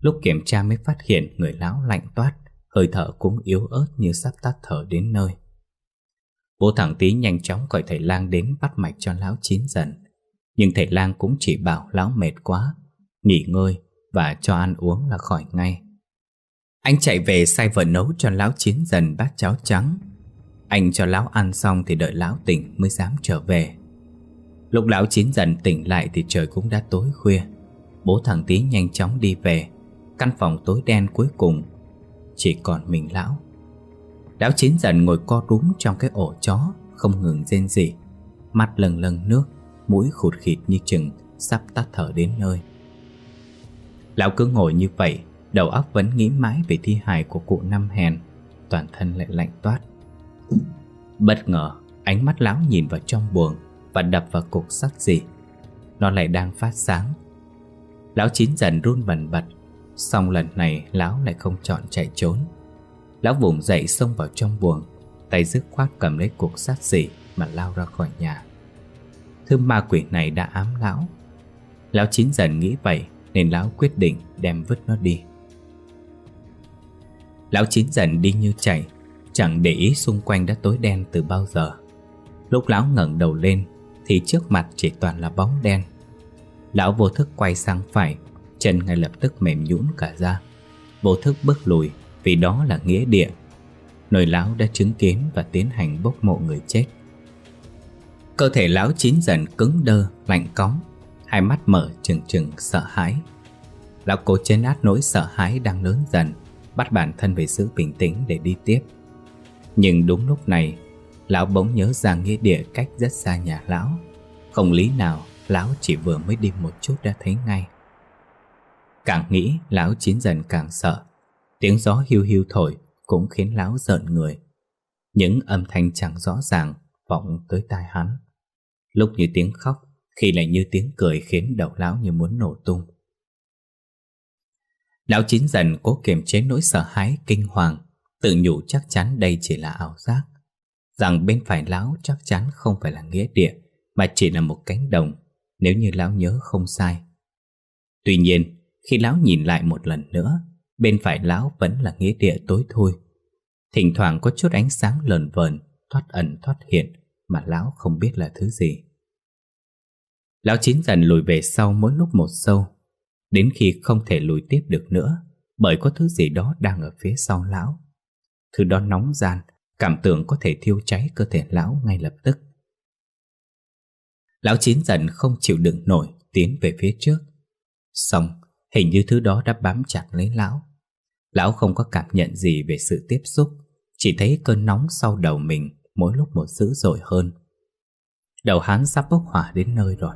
Lúc kiểm tra mới phát hiện người lão lạnh toát, hơi thở cũng yếu ớt như sắp tắt thở đến nơi. Bố thằng Tí nhanh chóng gọi thầy lang đến bắt mạch cho lão Chín Dần, nhưng thầy lang cũng chỉ bảo lão mệt quá, nghỉ ngơi và cho ăn uống là khỏi ngay. Anh chạy về sai vợ nấu cho lão Chín Dần bát cháo trắng. Anh cho lão ăn xong thì đợi lão tỉnh mới dám trở về. Lúc lão Chín Dần tỉnh lại thì trời cũng đã tối khuya. Bố thằng Tí nhanh chóng đi về. Căn phòng tối đen, cuối cùng chỉ còn mình lão. Lão Chín Dần ngồi co rúm trong cái ổ chó, không ngừng rên rỉ, mắt lâng lâng nước, mũi khụt khịt như chừng sắp tắt thở đến nơi. Lão cứ ngồi như vậy, đầu óc vẫn nghĩ mãi về thi hài của cụ Năm Hèn, toàn thân lại lạnh toát. Bất ngờ, ánh mắt lão nhìn vào trong buồng và đập vào cục sắt gì. Nó lại đang phát sáng. Lão Chín Dần run bần bật, xong lần này lão lại không chọn chạy trốn. Lão vùng dậy xông vào trong buồng, tay dứt khoát cầm lấy cục sắt gì mà lao ra khỏi nhà. Thứ ma quỷ này đã ám lão. Lão Chín Dần nghĩ vậy nên lão quyết định đem vứt nó đi. Lão Chín Dần đi như chạy, chẳng để ý xung quanh đã tối đen từ bao giờ. Lúc lão ngẩng đầu lên thì trước mặt chỉ toàn là bóng đen. Lão vô thức quay sang phải, chân ngay lập tức mềm nhũn cả ra, vô thức bước lùi vì đó là nghĩa địa, nơi lão đã chứng kiến và tiến hành bốc mộ người chết. Cơ thể lão Chín Dần cứng đơ, lạnh cóng, hai mắt mở trừng trừng sợ hãi. Lão cố trấn át nỗi sợ hãi đang lớn dần, bắt bản thân phải giữ bình tĩnh để đi tiếp. Nhưng đúng lúc này, lão bỗng nhớ ra nghĩa địa cách rất xa nhà lão. Không lý nào lão chỉ vừa mới đi một chút đã thấy ngay. Càng nghĩ, lão Chín Dần càng sợ. Tiếng gió hiu hiu thổi cũng khiến lão rợn người. Những âm thanh chẳng rõ ràng vọng tới tai hắn, lúc như tiếng khóc, khi lại như tiếng cười, khiến đầu lão như muốn nổ tung. Lão Chín Dần cố kiềm chế nỗi sợ hãi kinh hoàng, tự nhủ chắc chắn đây chỉ là ảo giác, rằng bên phải lão chắc chắn không phải là nghĩa địa mà chỉ là một cánh đồng, nếu như lão nhớ không sai. Tuy nhiên, khi lão nhìn lại một lần nữa, bên phải lão vẫn là nghĩa địa tối thui. Thỉnh thoảng có chút ánh sáng lờn vờn, thoát ẩn thoát hiện mà lão không biết là thứ gì. Lão Chín Dần lùi về sau mỗi lúc một sâu, đến khi không thể lùi tiếp được nữa, bởi có thứ gì đó đang ở phía sau lão. Thứ đó nóng gian, cảm tưởng có thể thiêu cháy cơ thể lão ngay lập tức. Lão Chín Dần không chịu đựng nổi, tiến về phía trước. Xong, hình như thứ đó đã bám chặt lấy lão. Lão không có cảm nhận gì về sự tiếp xúc, chỉ thấy cơn nóng sau đầu mình mỗi lúc một dữ dội hơn. Đầu hắn sắp bốc hỏa đến nơi rồi.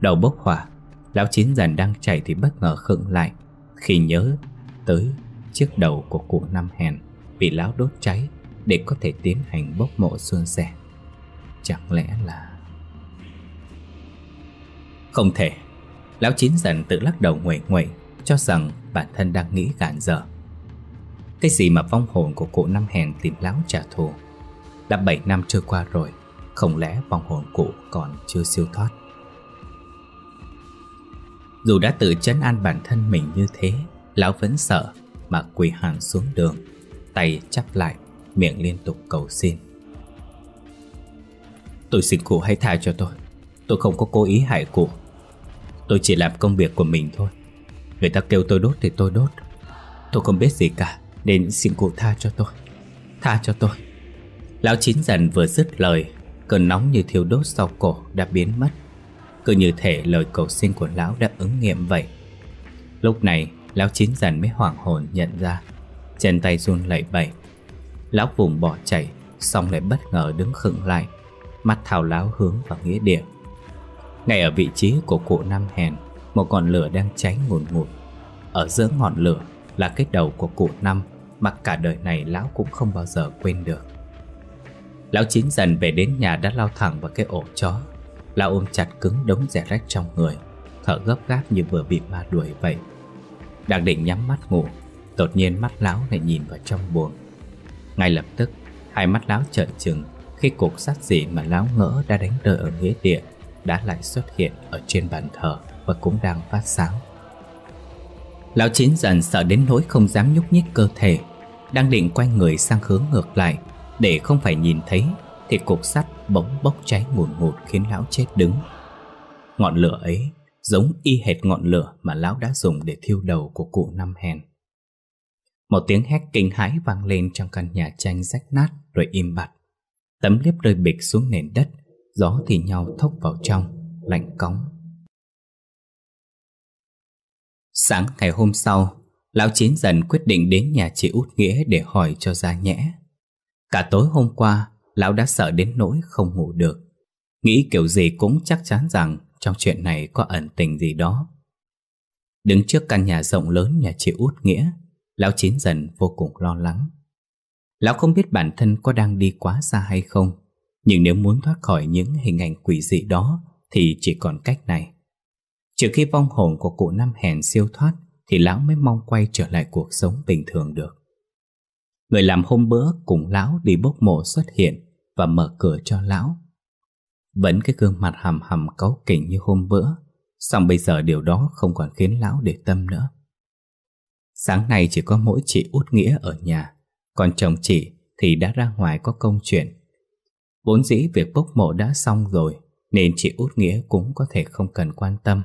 Đầu bốc hỏa, lão Chín Dần đang chạy thì bất ngờ khựng lại khi nhớ tới chiếc đầu của cụ Năm Hèn bị lão đốt cháy để có thể tiến hành bốc mộ suôn sẻ. Chẳng lẽ là... Không thể. Lão Chín Dần tự lắc đầu nguẩy nguẩy, cho rằng bản thân đang nghĩ gàn dở. Cái gì mà vong hồn của cụ Năm Hèn tìm lão trả thù? Đã bảy năm trôi qua rồi, không lẽ vong hồn cụ còn chưa siêu thoát? Dù đã tự trấn an bản thân mình như thế, lão vẫn sợ mà quỳ hẳn xuống đường, tay chắp lại, miệng liên tục cầu xin. Tôi xin cụ hãy tha cho tôi, tôi không có cố ý hại cụ. Tôi chỉ làm công việc của mình thôi. Người ta kêu tôi đốt thì tôi đốt. Tôi không biết gì cả, nên xin cụ tha cho tôi. Tha cho tôi. Lão Chín Dần vừa dứt lời, cơn nóng như thiêu đốt sau cổ đã biến mất. Cứ như thể lời cầu xin của lão đã ứng nghiệm vậy. Lúc này, lão Chín Dần mới hoảng hồn nhận ra, chân tay run lẩy bẩy. Lão vùng bỏ chạy, xong lại bất ngờ đứng khựng lại, mắt thao láo hướng vào nghĩa địa. Ngay ở vị trí của cụ Năm Hèn, một ngọn lửa đang cháy ngùn ngụt. Ở giữa ngọn lửa là cái đầu của cụ Năm mà cả đời này lão cũng không bao giờ quên được. Lão Chín Dần về đến nhà đã lao thẳng vào cái ổ chó. Lão ôm chặt cứng đống rẻ rách trong người, thở gấp gáp như vừa bị ma đuổi vậy. Đang định nhắm mắt ngủ, đột nhiên mắt lão lại nhìn vào trong buồng. Ngay lập tức, hai mắt lão trợn trừng khi cục sắt gì mà lão ngỡ đã đánh rơi ở nghĩa địa đã lại xuất hiện ở trên bàn thờ và cũng đang phát sáng. Lão Chín Dần sợ đến nỗi không dám nhúc nhích cơ thể, đang định quay người sang hướng ngược lại để không phải nhìn thấy thì cục sắt bỗng bốc cháy ngùn ngụt khiến lão chết đứng. Ngọn lửa ấy giống y hệt ngọn lửa mà lão đã dùng để thiêu đầu của cụ Năm Hèn. Một tiếng hét kinh hãi vang lên trong căn nhà tranh rách nát rồi im bặt. Tấm liếp rơi bịch xuống nền đất, gió thì nhau thốc vào trong, lạnh cóng. Sáng ngày hôm sau, lão Chín Dần quyết định đến nhà chị Út Nghĩa để hỏi cho ra nhẽ. Cả tối hôm qua, lão đã sợ đến nỗi không ngủ được, nghĩ kiểu gì cũng chắc chắn rằng trong chuyện này có ẩn tình gì đó. Đứng trước căn nhà rộng lớn nhà chị Út Nghĩa, lão Chín Dần vô cùng lo lắng. Lão không biết bản thân có đang đi quá xa hay không, nhưng nếu muốn thoát khỏi những hình ảnh quỷ dị đó thì chỉ còn cách này. Trừ khi vong hồn của cụ Năm Hèn siêu thoát thì lão mới mong quay trở lại cuộc sống bình thường được. Người làm hôm bữa cùng lão đi bốc mộ xuất hiện và mở cửa cho lão. Vẫn cái gương mặt hầm hầm cáu kỉnh như hôm bữa, song bây giờ điều đó không còn khiến lão để tâm nữa. Sáng nay chỉ có mỗi chị Út Nghĩa ở nhà, còn chồng chị thì đã ra ngoài có công chuyện. Vốn dĩ việc bốc mộ đã xong rồi nên chị Út Nghĩa cũng có thể không cần quan tâm,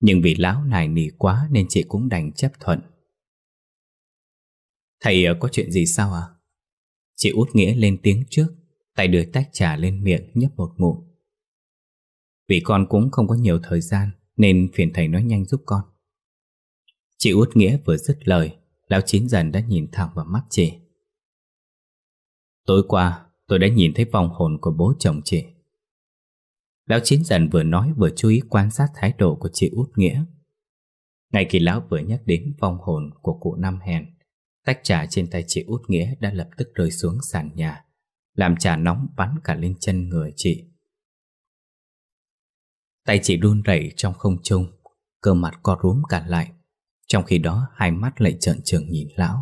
nhưng vì lão nài nỉ quá nên chị cũng đành chấp thuận. Thầy có chuyện gì sao à? Chị Út Nghĩa lên tiếng trước, tay đưa tách trà lên miệng nhấp một ngụm. Vì con cũng không có nhiều thời gian nên phiền thầy nói nhanh giúp con. Chị Út Nghĩa vừa dứt lời, lão Chín Dần đã nhìn thẳng vào mắt chị. Tối qua tôi đã nhìn thấy vong hồn của bố chồng chị. Lão Chín Dần vừa nói vừa chú ý quan sát thái độ của chị Út Nghĩa. Ngay khi lão vừa nhắc đến vong hồn của cụ Năm Hèn, tách trà trên tay chị Út Nghĩa đã lập tức rơi xuống sàn nhà, làm trà nóng bắn cả lên chân người chị. Tay chị run rẩy trong không trung, cơ mặt co rúm cả lại, trong khi đó hai mắt lại trợn trừng nhìn lão.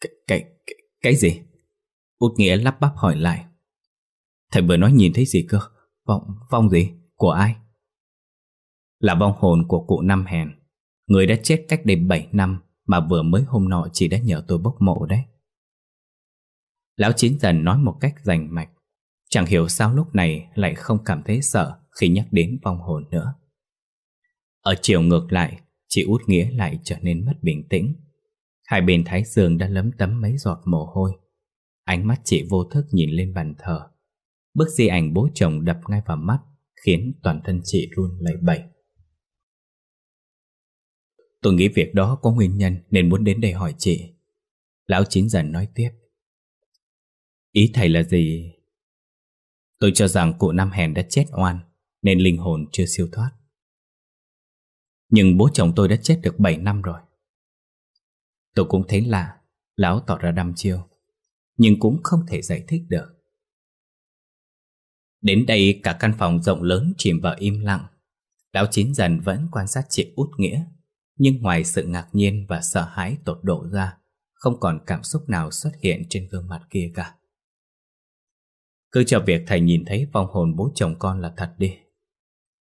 Cái, cái, cái, cái gì? Út Nghĩa lắp bắp hỏi lại. Thầy vừa nói nhìn thấy gì cơ? Vong, vong gì? Của ai? Là vong hồn của cụ Năm Hèn, người đã chết cách đây bảy năm mà vừa mới hôm nọ chị đã nhờ tôi bốc mộ đấy. Lão Chín Dần nói một cách rành mạch, chẳng hiểu sao lúc này lại không cảm thấy sợ khi nhắc đến vong hồn nữa. Ở chiều ngược lại, chị Út Nghĩa lại trở nên mất bình tĩnh. Hai bên thái dương đã lấm tấm mấy giọt mồ hôi. Ánh mắt chị vô thức nhìn lên bàn thờ. Bức di ảnh bố chồng đập ngay vào mắt, khiến toàn thân chị run lẩy bẩy. Tôi nghĩ việc đó có nguyên nhân nên muốn đến đây hỏi chị. Lão Chín Dần nói tiếp. Ý thầy là gì? Tôi cho rằng cụ Năm Hèn đã chết oan nên linh hồn chưa siêu thoát. Nhưng bố chồng tôi đã chết được bảy năm rồi. Tôi cũng thấy lạ. Lão tỏ ra đăm chiêu, nhưng cũng không thể giải thích được. Đến đây cả căn phòng rộng lớn chìm vào im lặng. Lão Chín Dần vẫn quan sát chị Út Nghĩa, nhưng ngoài sự ngạc nhiên và sợ hãi tột độ ra, không còn cảm xúc nào xuất hiện trên gương mặt kia cả. Cứ cho việc thầy nhìn thấy vong hồn bố chồng con là thật đi.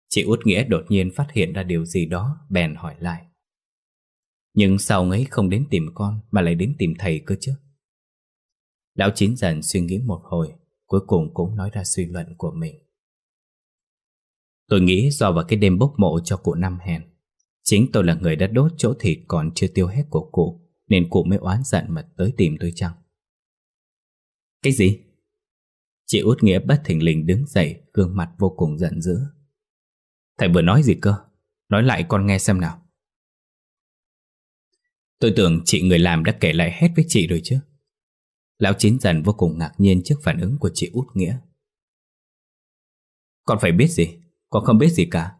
Chị Út Nghĩa đột nhiên phát hiện ra điều gì đó, bèn hỏi lại. Nhưng sao ông ấy không đến tìm con mà lại đến tìm thầy cơ chứ? Lão Chín Dần suy nghĩ một hồi, cuối cùng cũng nói ra suy luận của mình. Tôi nghĩ do vào cái đêm bốc mộ cho cụ Năm Hèn, chính tôi là người đã đốt chỗ thịt còn chưa tiêu hết của cụ, nên cụ mới oán giận mà tới tìm tôi chăng? Cái gì? Chị Út Nghĩa bất thình lình đứng dậy, gương mặt vô cùng giận dữ. Thầy vừa nói gì cơ? Nói lại con nghe xem nào. Tôi tưởng chị người làm đã kể lại hết với chị rồi chứ. Lão Chín Dần vô cùng ngạc nhiên trước phản ứng của chị Út Nghĩa. Con phải biết gì? Con không biết gì cả.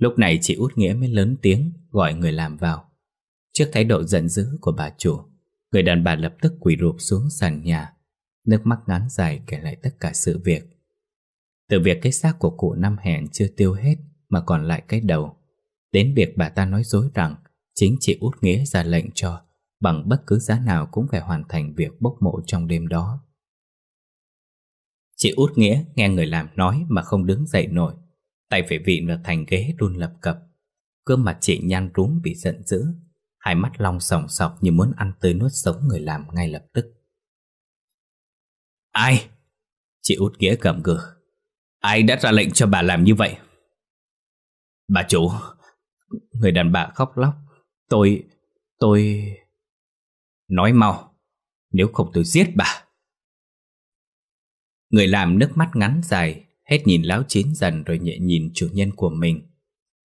Lúc này chị Út Nghĩa mới lớn tiếng gọi người làm vào. Trước thái độ giận dữ của bà chủ, người đàn bà lập tức quỳ rụp xuống sàn nhà, nước mắt ngắn dài kể lại tất cả sự việc. Từ việc cái xác của cụ Năm Hèn chưa tiêu hết mà còn lại cái đầu, đến việc bà ta nói dối rằng chính chị Út Nghĩa ra lệnh cho bằng bất cứ giá nào cũng phải hoàn thành việc bốc mộ trong đêm đó. Chị Út Nghĩa nghe người làm nói mà không đứng dậy nổi, tay phải vịn vào thành ghế run lập cập. Gương mặt chị nhăn rúm vì giận dữ, hai mắt long sòng sọc như muốn ăn tươi nuốt sống người làm ngay lập tức. Ai? Chị Út Nghĩa gầm gừ. Ai đã ra lệnh cho bà làm như vậy? Bà chủ, người đàn bà khóc lóc. Tôi, tôi... Nói mau, nếu không tôi giết bà. Người làm nước mắt ngắn dài, hết nhìn lão Chín Dần rồi nhẹ nhìn chủ nhân của mình.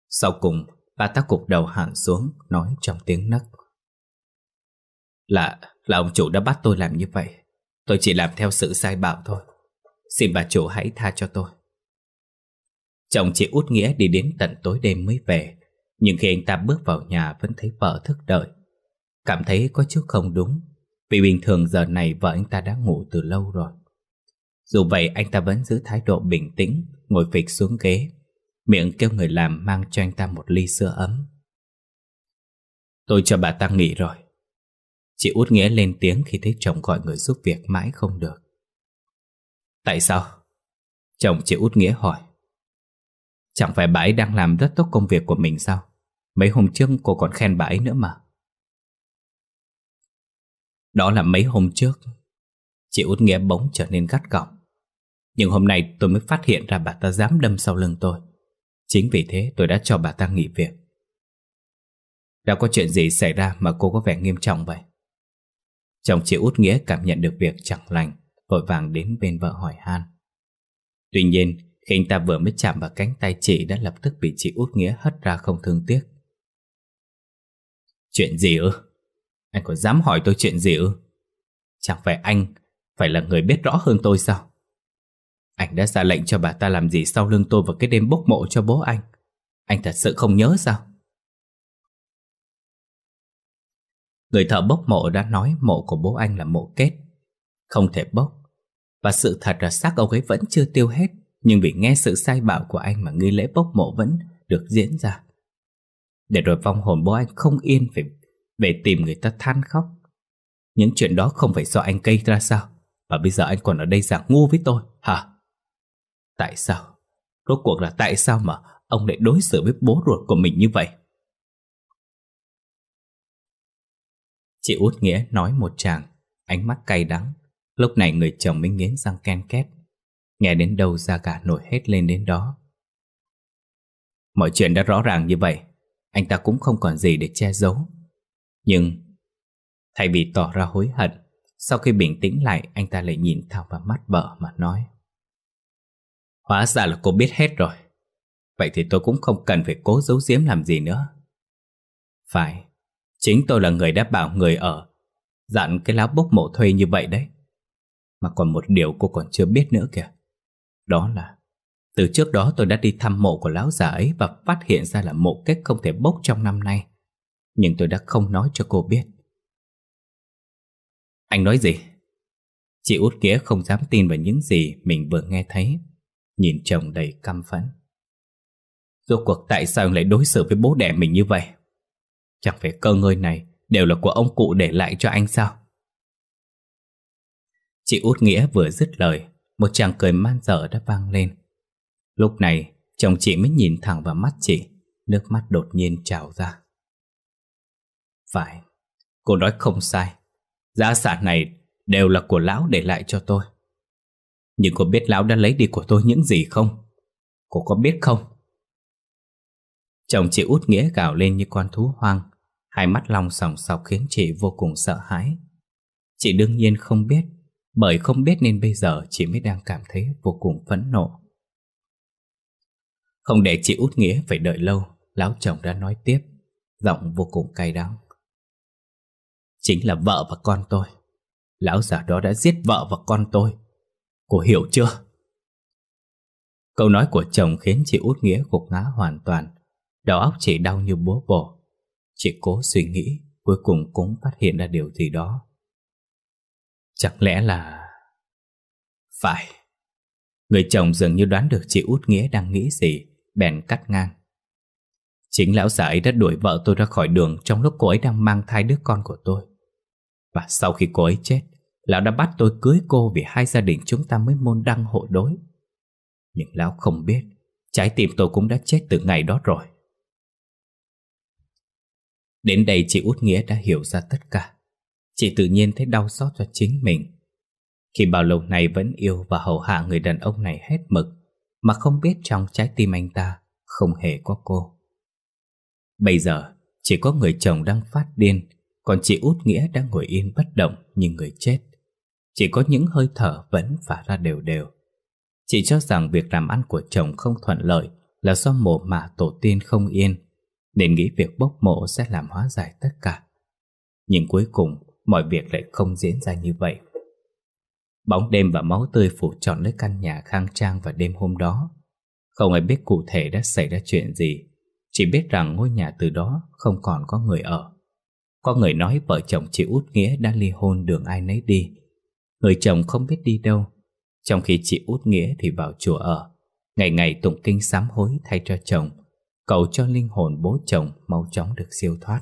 Sau cùng, bà ta cục đầu hẳn xuống, nói trong tiếng nấc. Là, là ông chủ đã bắt tôi làm như vậy. Tôi chỉ làm theo sự sai bảo thôi. Xin bà chủ hãy tha cho tôi. Chồng chị Út Nghĩa đi đến tận tối đêm mới về, nhưng khi anh ta bước vào nhà vẫn thấy vợ thức đợi. Cảm thấy có chút không đúng, vì bình thường giờ này vợ anh ta đã ngủ từ lâu rồi. Dù vậy anh ta vẫn giữ thái độ bình tĩnh, ngồi phịch xuống ghế, miệng kêu người làm mang cho anh ta một ly sữa ấm. Tôi cho bà ta nghỉ rồi. Chị Út Nghĩa lên tiếng khi thấy chồng gọi người giúp việc mãi không được. Tại sao? Chồng chị Út Nghĩa hỏi. Chẳng phải bà ấy đang làm rất tốt công việc của mình sao? Mấy hôm trước cô còn khen bà ấy nữa mà. Đó là mấy hôm trước. Chị Út Nghĩa bỗng trở nên gắt gỏng. Nhưng hôm nay tôi mới phát hiện ra bà ta dám đâm sau lưng tôi. Chính vì thế tôi đã cho bà ta nghỉ việc. Đã có chuyện gì xảy ra mà cô có vẻ nghiêm trọng vậy? Chồng chị Út Nghĩa cảm nhận được việc chẳng lành, vội vàng đến bên vợ hỏi han. Tuy nhiên, khi anh ta vừa mới chạm vào cánh tay chị đã lập tức bị chị Út Nghĩa hất ra không thương tiếc. Chuyện gì ư? Anh có dám hỏi tôi chuyện gì ư? Chẳng phải anh phải là người biết rõ hơn tôi sao? Anh đã ra lệnh cho bà ta làm gì sau lưng tôi vào cái đêm bốc mộ cho bố anh? Anh thật sự không nhớ sao? Người thợ bốc mộ đã nói mộ của bố anh là mộ kết, không thể bốc. Và sự thật là xác ông ấy vẫn chưa tiêu hết, nhưng vì nghe sự sai bảo của anh mà nghi lễ bốc mộ vẫn được diễn ra. Để rồi vong hồn bố anh không yên phải về tìm người ta than khóc. Những chuyện đó không phải do anh gây ra sao? Và bây giờ anh còn ở đây giả ngu với tôi hả? Tại sao? Rốt cuộc là tại sao mà ông lại đối xử với bố ruột của mình như vậy? Chị Út Nghĩa nói một tràng, ánh mắt cay đắng. Lúc này người chồng mới nghiến răng ken két. Nghe đến đâu da gà nổi hết lên đến đó. Mọi chuyện đã rõ ràng như vậy, anh ta cũng không còn gì để che giấu. Nhưng thay vì tỏ ra hối hận, sau khi bình tĩnh lại, anh ta lại nhìn thẳng vào mắt vợ mà nói. Hóa ra là cô biết hết rồi. Vậy thì tôi cũng không cần phải cố giấu giếm làm gì nữa. Phải, chính tôi là người đã bảo người ở dặn cái lão bốc mộ thuê như vậy đấy. Mà còn một điều cô còn chưa biết nữa kìa. Đó là từ trước đó tôi đã đi thăm mộ của lão già ấy và phát hiện ra là mộ kết không thể bốc trong năm nay. Nhưng tôi đã không nói cho cô biết. Anh nói gì? Chị Út Nghĩa không dám tin vào những gì mình vừa nghe thấy, nhìn chồng đầy căm phẫn. Rốt cuộc tại sao anh lại đối xử với bố đẻ mình như vậy? Chẳng phải cơ ngơi này đều là của ông cụ để lại cho anh sao? Chị Út Nghĩa vừa dứt lời, một tràng cười man dở đã vang lên. Lúc này chồng chị mới nhìn thẳng vào mắt chị, nước mắt đột nhiên trào ra. Phải, cô nói không sai. Gia sản này đều là của lão để lại cho tôi. Nhưng cô biết lão đã lấy đi của tôi những gì không? Cô có biết không? Chồng chị Út Nghĩa gào lên như con thú hoang. Hai mắt long sòng sọc khiến chị vô cùng sợ hãi. Chị đương nhiên không biết. Bởi không biết nên bây giờ chị mới đang cảm thấy vô cùng phẫn nộ. Không để chị Út Nghĩa phải đợi lâu, lão chồng đã nói tiếp, giọng vô cùng cay đắng. Chính là vợ và con tôi. Lão già đó đã giết vợ và con tôi. Cô hiểu chưa? Câu nói của chồng khiến chị Út Nghĩa gục ngã hoàn toàn. Đầu óc chị đau như búa bổ. Chị cố suy nghĩ, cuối cùng cũng phát hiện ra điều gì đó. Chẳng lẽ là... Phải. Người chồng dường như đoán được chị Út Nghĩa đang nghĩ gì, bèn cắt ngang. Chính lão già ấy đã đuổi vợ tôi ra khỏi đường trong lúc cô ấy đang mang thai đứa con của tôi. Và sau khi cô ấy chết, lão đã bắt tôi cưới cô vì hai gia đình chúng ta mới môn đăng hộ đối. Nhưng lão không biết, trái tim tôi cũng đã chết từ ngày đó rồi. Đến đây chị Út Nghĩa đã hiểu ra tất cả. Chị tự nhiên thấy đau xót cho chính mình. Khi bao lâu nay vẫn yêu và hầu hạ người đàn ông này hết mực, mà không biết trong trái tim anh ta không hề có cô. Bây giờ chỉ có người chồng đang phát điên, còn chị Út Nghĩa đang ngồi yên bất động như người chết. Chỉ có những hơi thở vẫn phả ra đều đều. Chị cho rằng việc làm ăn của chồng không thuận lợi là do mồ mả tổ tiên không yên, nên nghĩ việc bốc mộ sẽ làm hóa giải tất cả. Nhưng cuối cùng mọi việc lại không diễn ra như vậy. Bóng đêm và máu tươi phủ trọn lấy căn nhà khang trang vào đêm hôm đó. Không ai biết cụ thể đã xảy ra chuyện gì, chỉ biết rằng ngôi nhà từ đó không còn có người ở. Có người nói vợ chồng chị Út Nghĩa đã ly hôn đường ai nấy đi. Người chồng không biết đi đâu, trong khi chị Út Nghĩa thì vào chùa ở, ngày ngày tụng kinh sám hối thay cho chồng, cầu cho linh hồn bố chồng mau chóng được siêu thoát.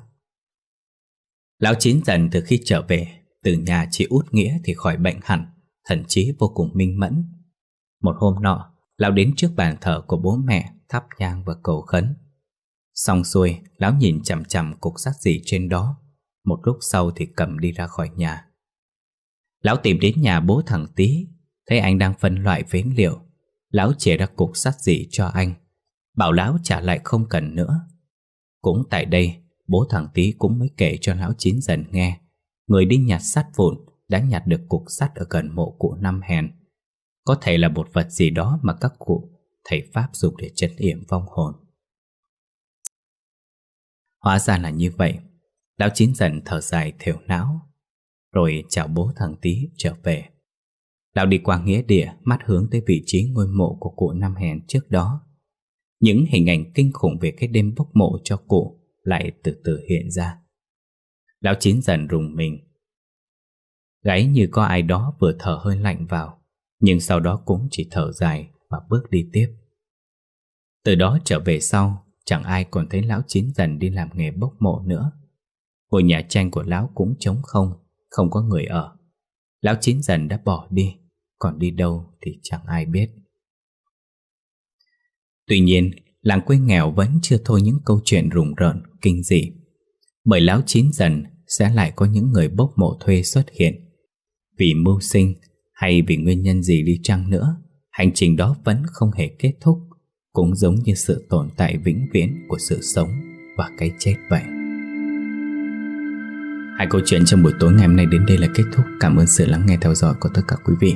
Lão Chín Dần từ khi trở về từ nhà chị Út Nghĩa thì khỏi bệnh hẳn, thần trí vô cùng minh mẫn. Một hôm nọ, lão đến trước bàn thờ của bố mẹ thắp nhang và cầu khấn. Xong xuôi, lão nhìn chằm chằm cục sắt gì trên đó. Một lúc sau thì cầm đi ra khỏi nhà. Lão tìm đến nhà bố thằng Tí, thấy anh đang phân loại phế liệu. Lão chìa ra cục sắt gì cho anh, bảo lão trả lại không cần nữa. Cũng tại đây, bố thằng Tí cũng mới kể cho lão Chín Dần nghe người đi nhặt sắt vụn đã nhặt được cục sắt ở gần mộ cụ Năm Hèn. Có thể là một vật gì đó mà các cụ thầy Pháp dùng để trấn yểm vong hồn. Hóa ra là như vậy. Lão Chín Dần thở dài thều não, rồi chào bố thằng Tí trở về. Lão đi qua nghĩa địa, mắt hướng tới vị trí ngôi mộ của cụ Năm Hèn trước đó. Những hình ảnh kinh khủng về cái đêm bốc mộ cho cụ lại từ từ hiện ra. Lão Chín Dần rùng mình. Gáy như có ai đó vừa thở hơi lạnh vào, nhưng sau đó cũng chỉ thở dài và bước đi tiếp. Từ đó trở về sau, chẳng ai còn thấy lão Chín Dần đi làm nghề bốc mộ nữa. Ngôi nhà tranh của lão cũng trống không, không có người ở. Lão Chín Dần đã bỏ đi, còn đi đâu thì chẳng ai biết. Tuy nhiên, làng quê nghèo vẫn chưa thôi những câu chuyện rùng rợn, kinh dị. Bởi lão Chín Dần sẽ lại có những người bốc mộ thuê xuất hiện. Vì mưu sinh hay vì nguyên nhân gì đi chăng nữa, hành trình đó vẫn không hề kết thúc, cũng giống như sự tồn tại vĩnh viễn của sự sống và cái chết vậy. Hai câu chuyện trong buổi tối ngày hôm nay đến đây là kết thúc. Cảm ơn sự lắng nghe theo dõi của tất cả quý vị.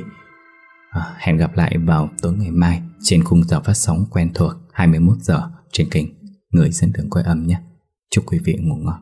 À, hẹn gặp lại vào tối ngày mai trên khung giờ phát sóng quen thuộc hai mươi mốt giờ trên kênh Người Dẫn Đường Coi Âm nhé. Chúc quý vị ngủ ngon.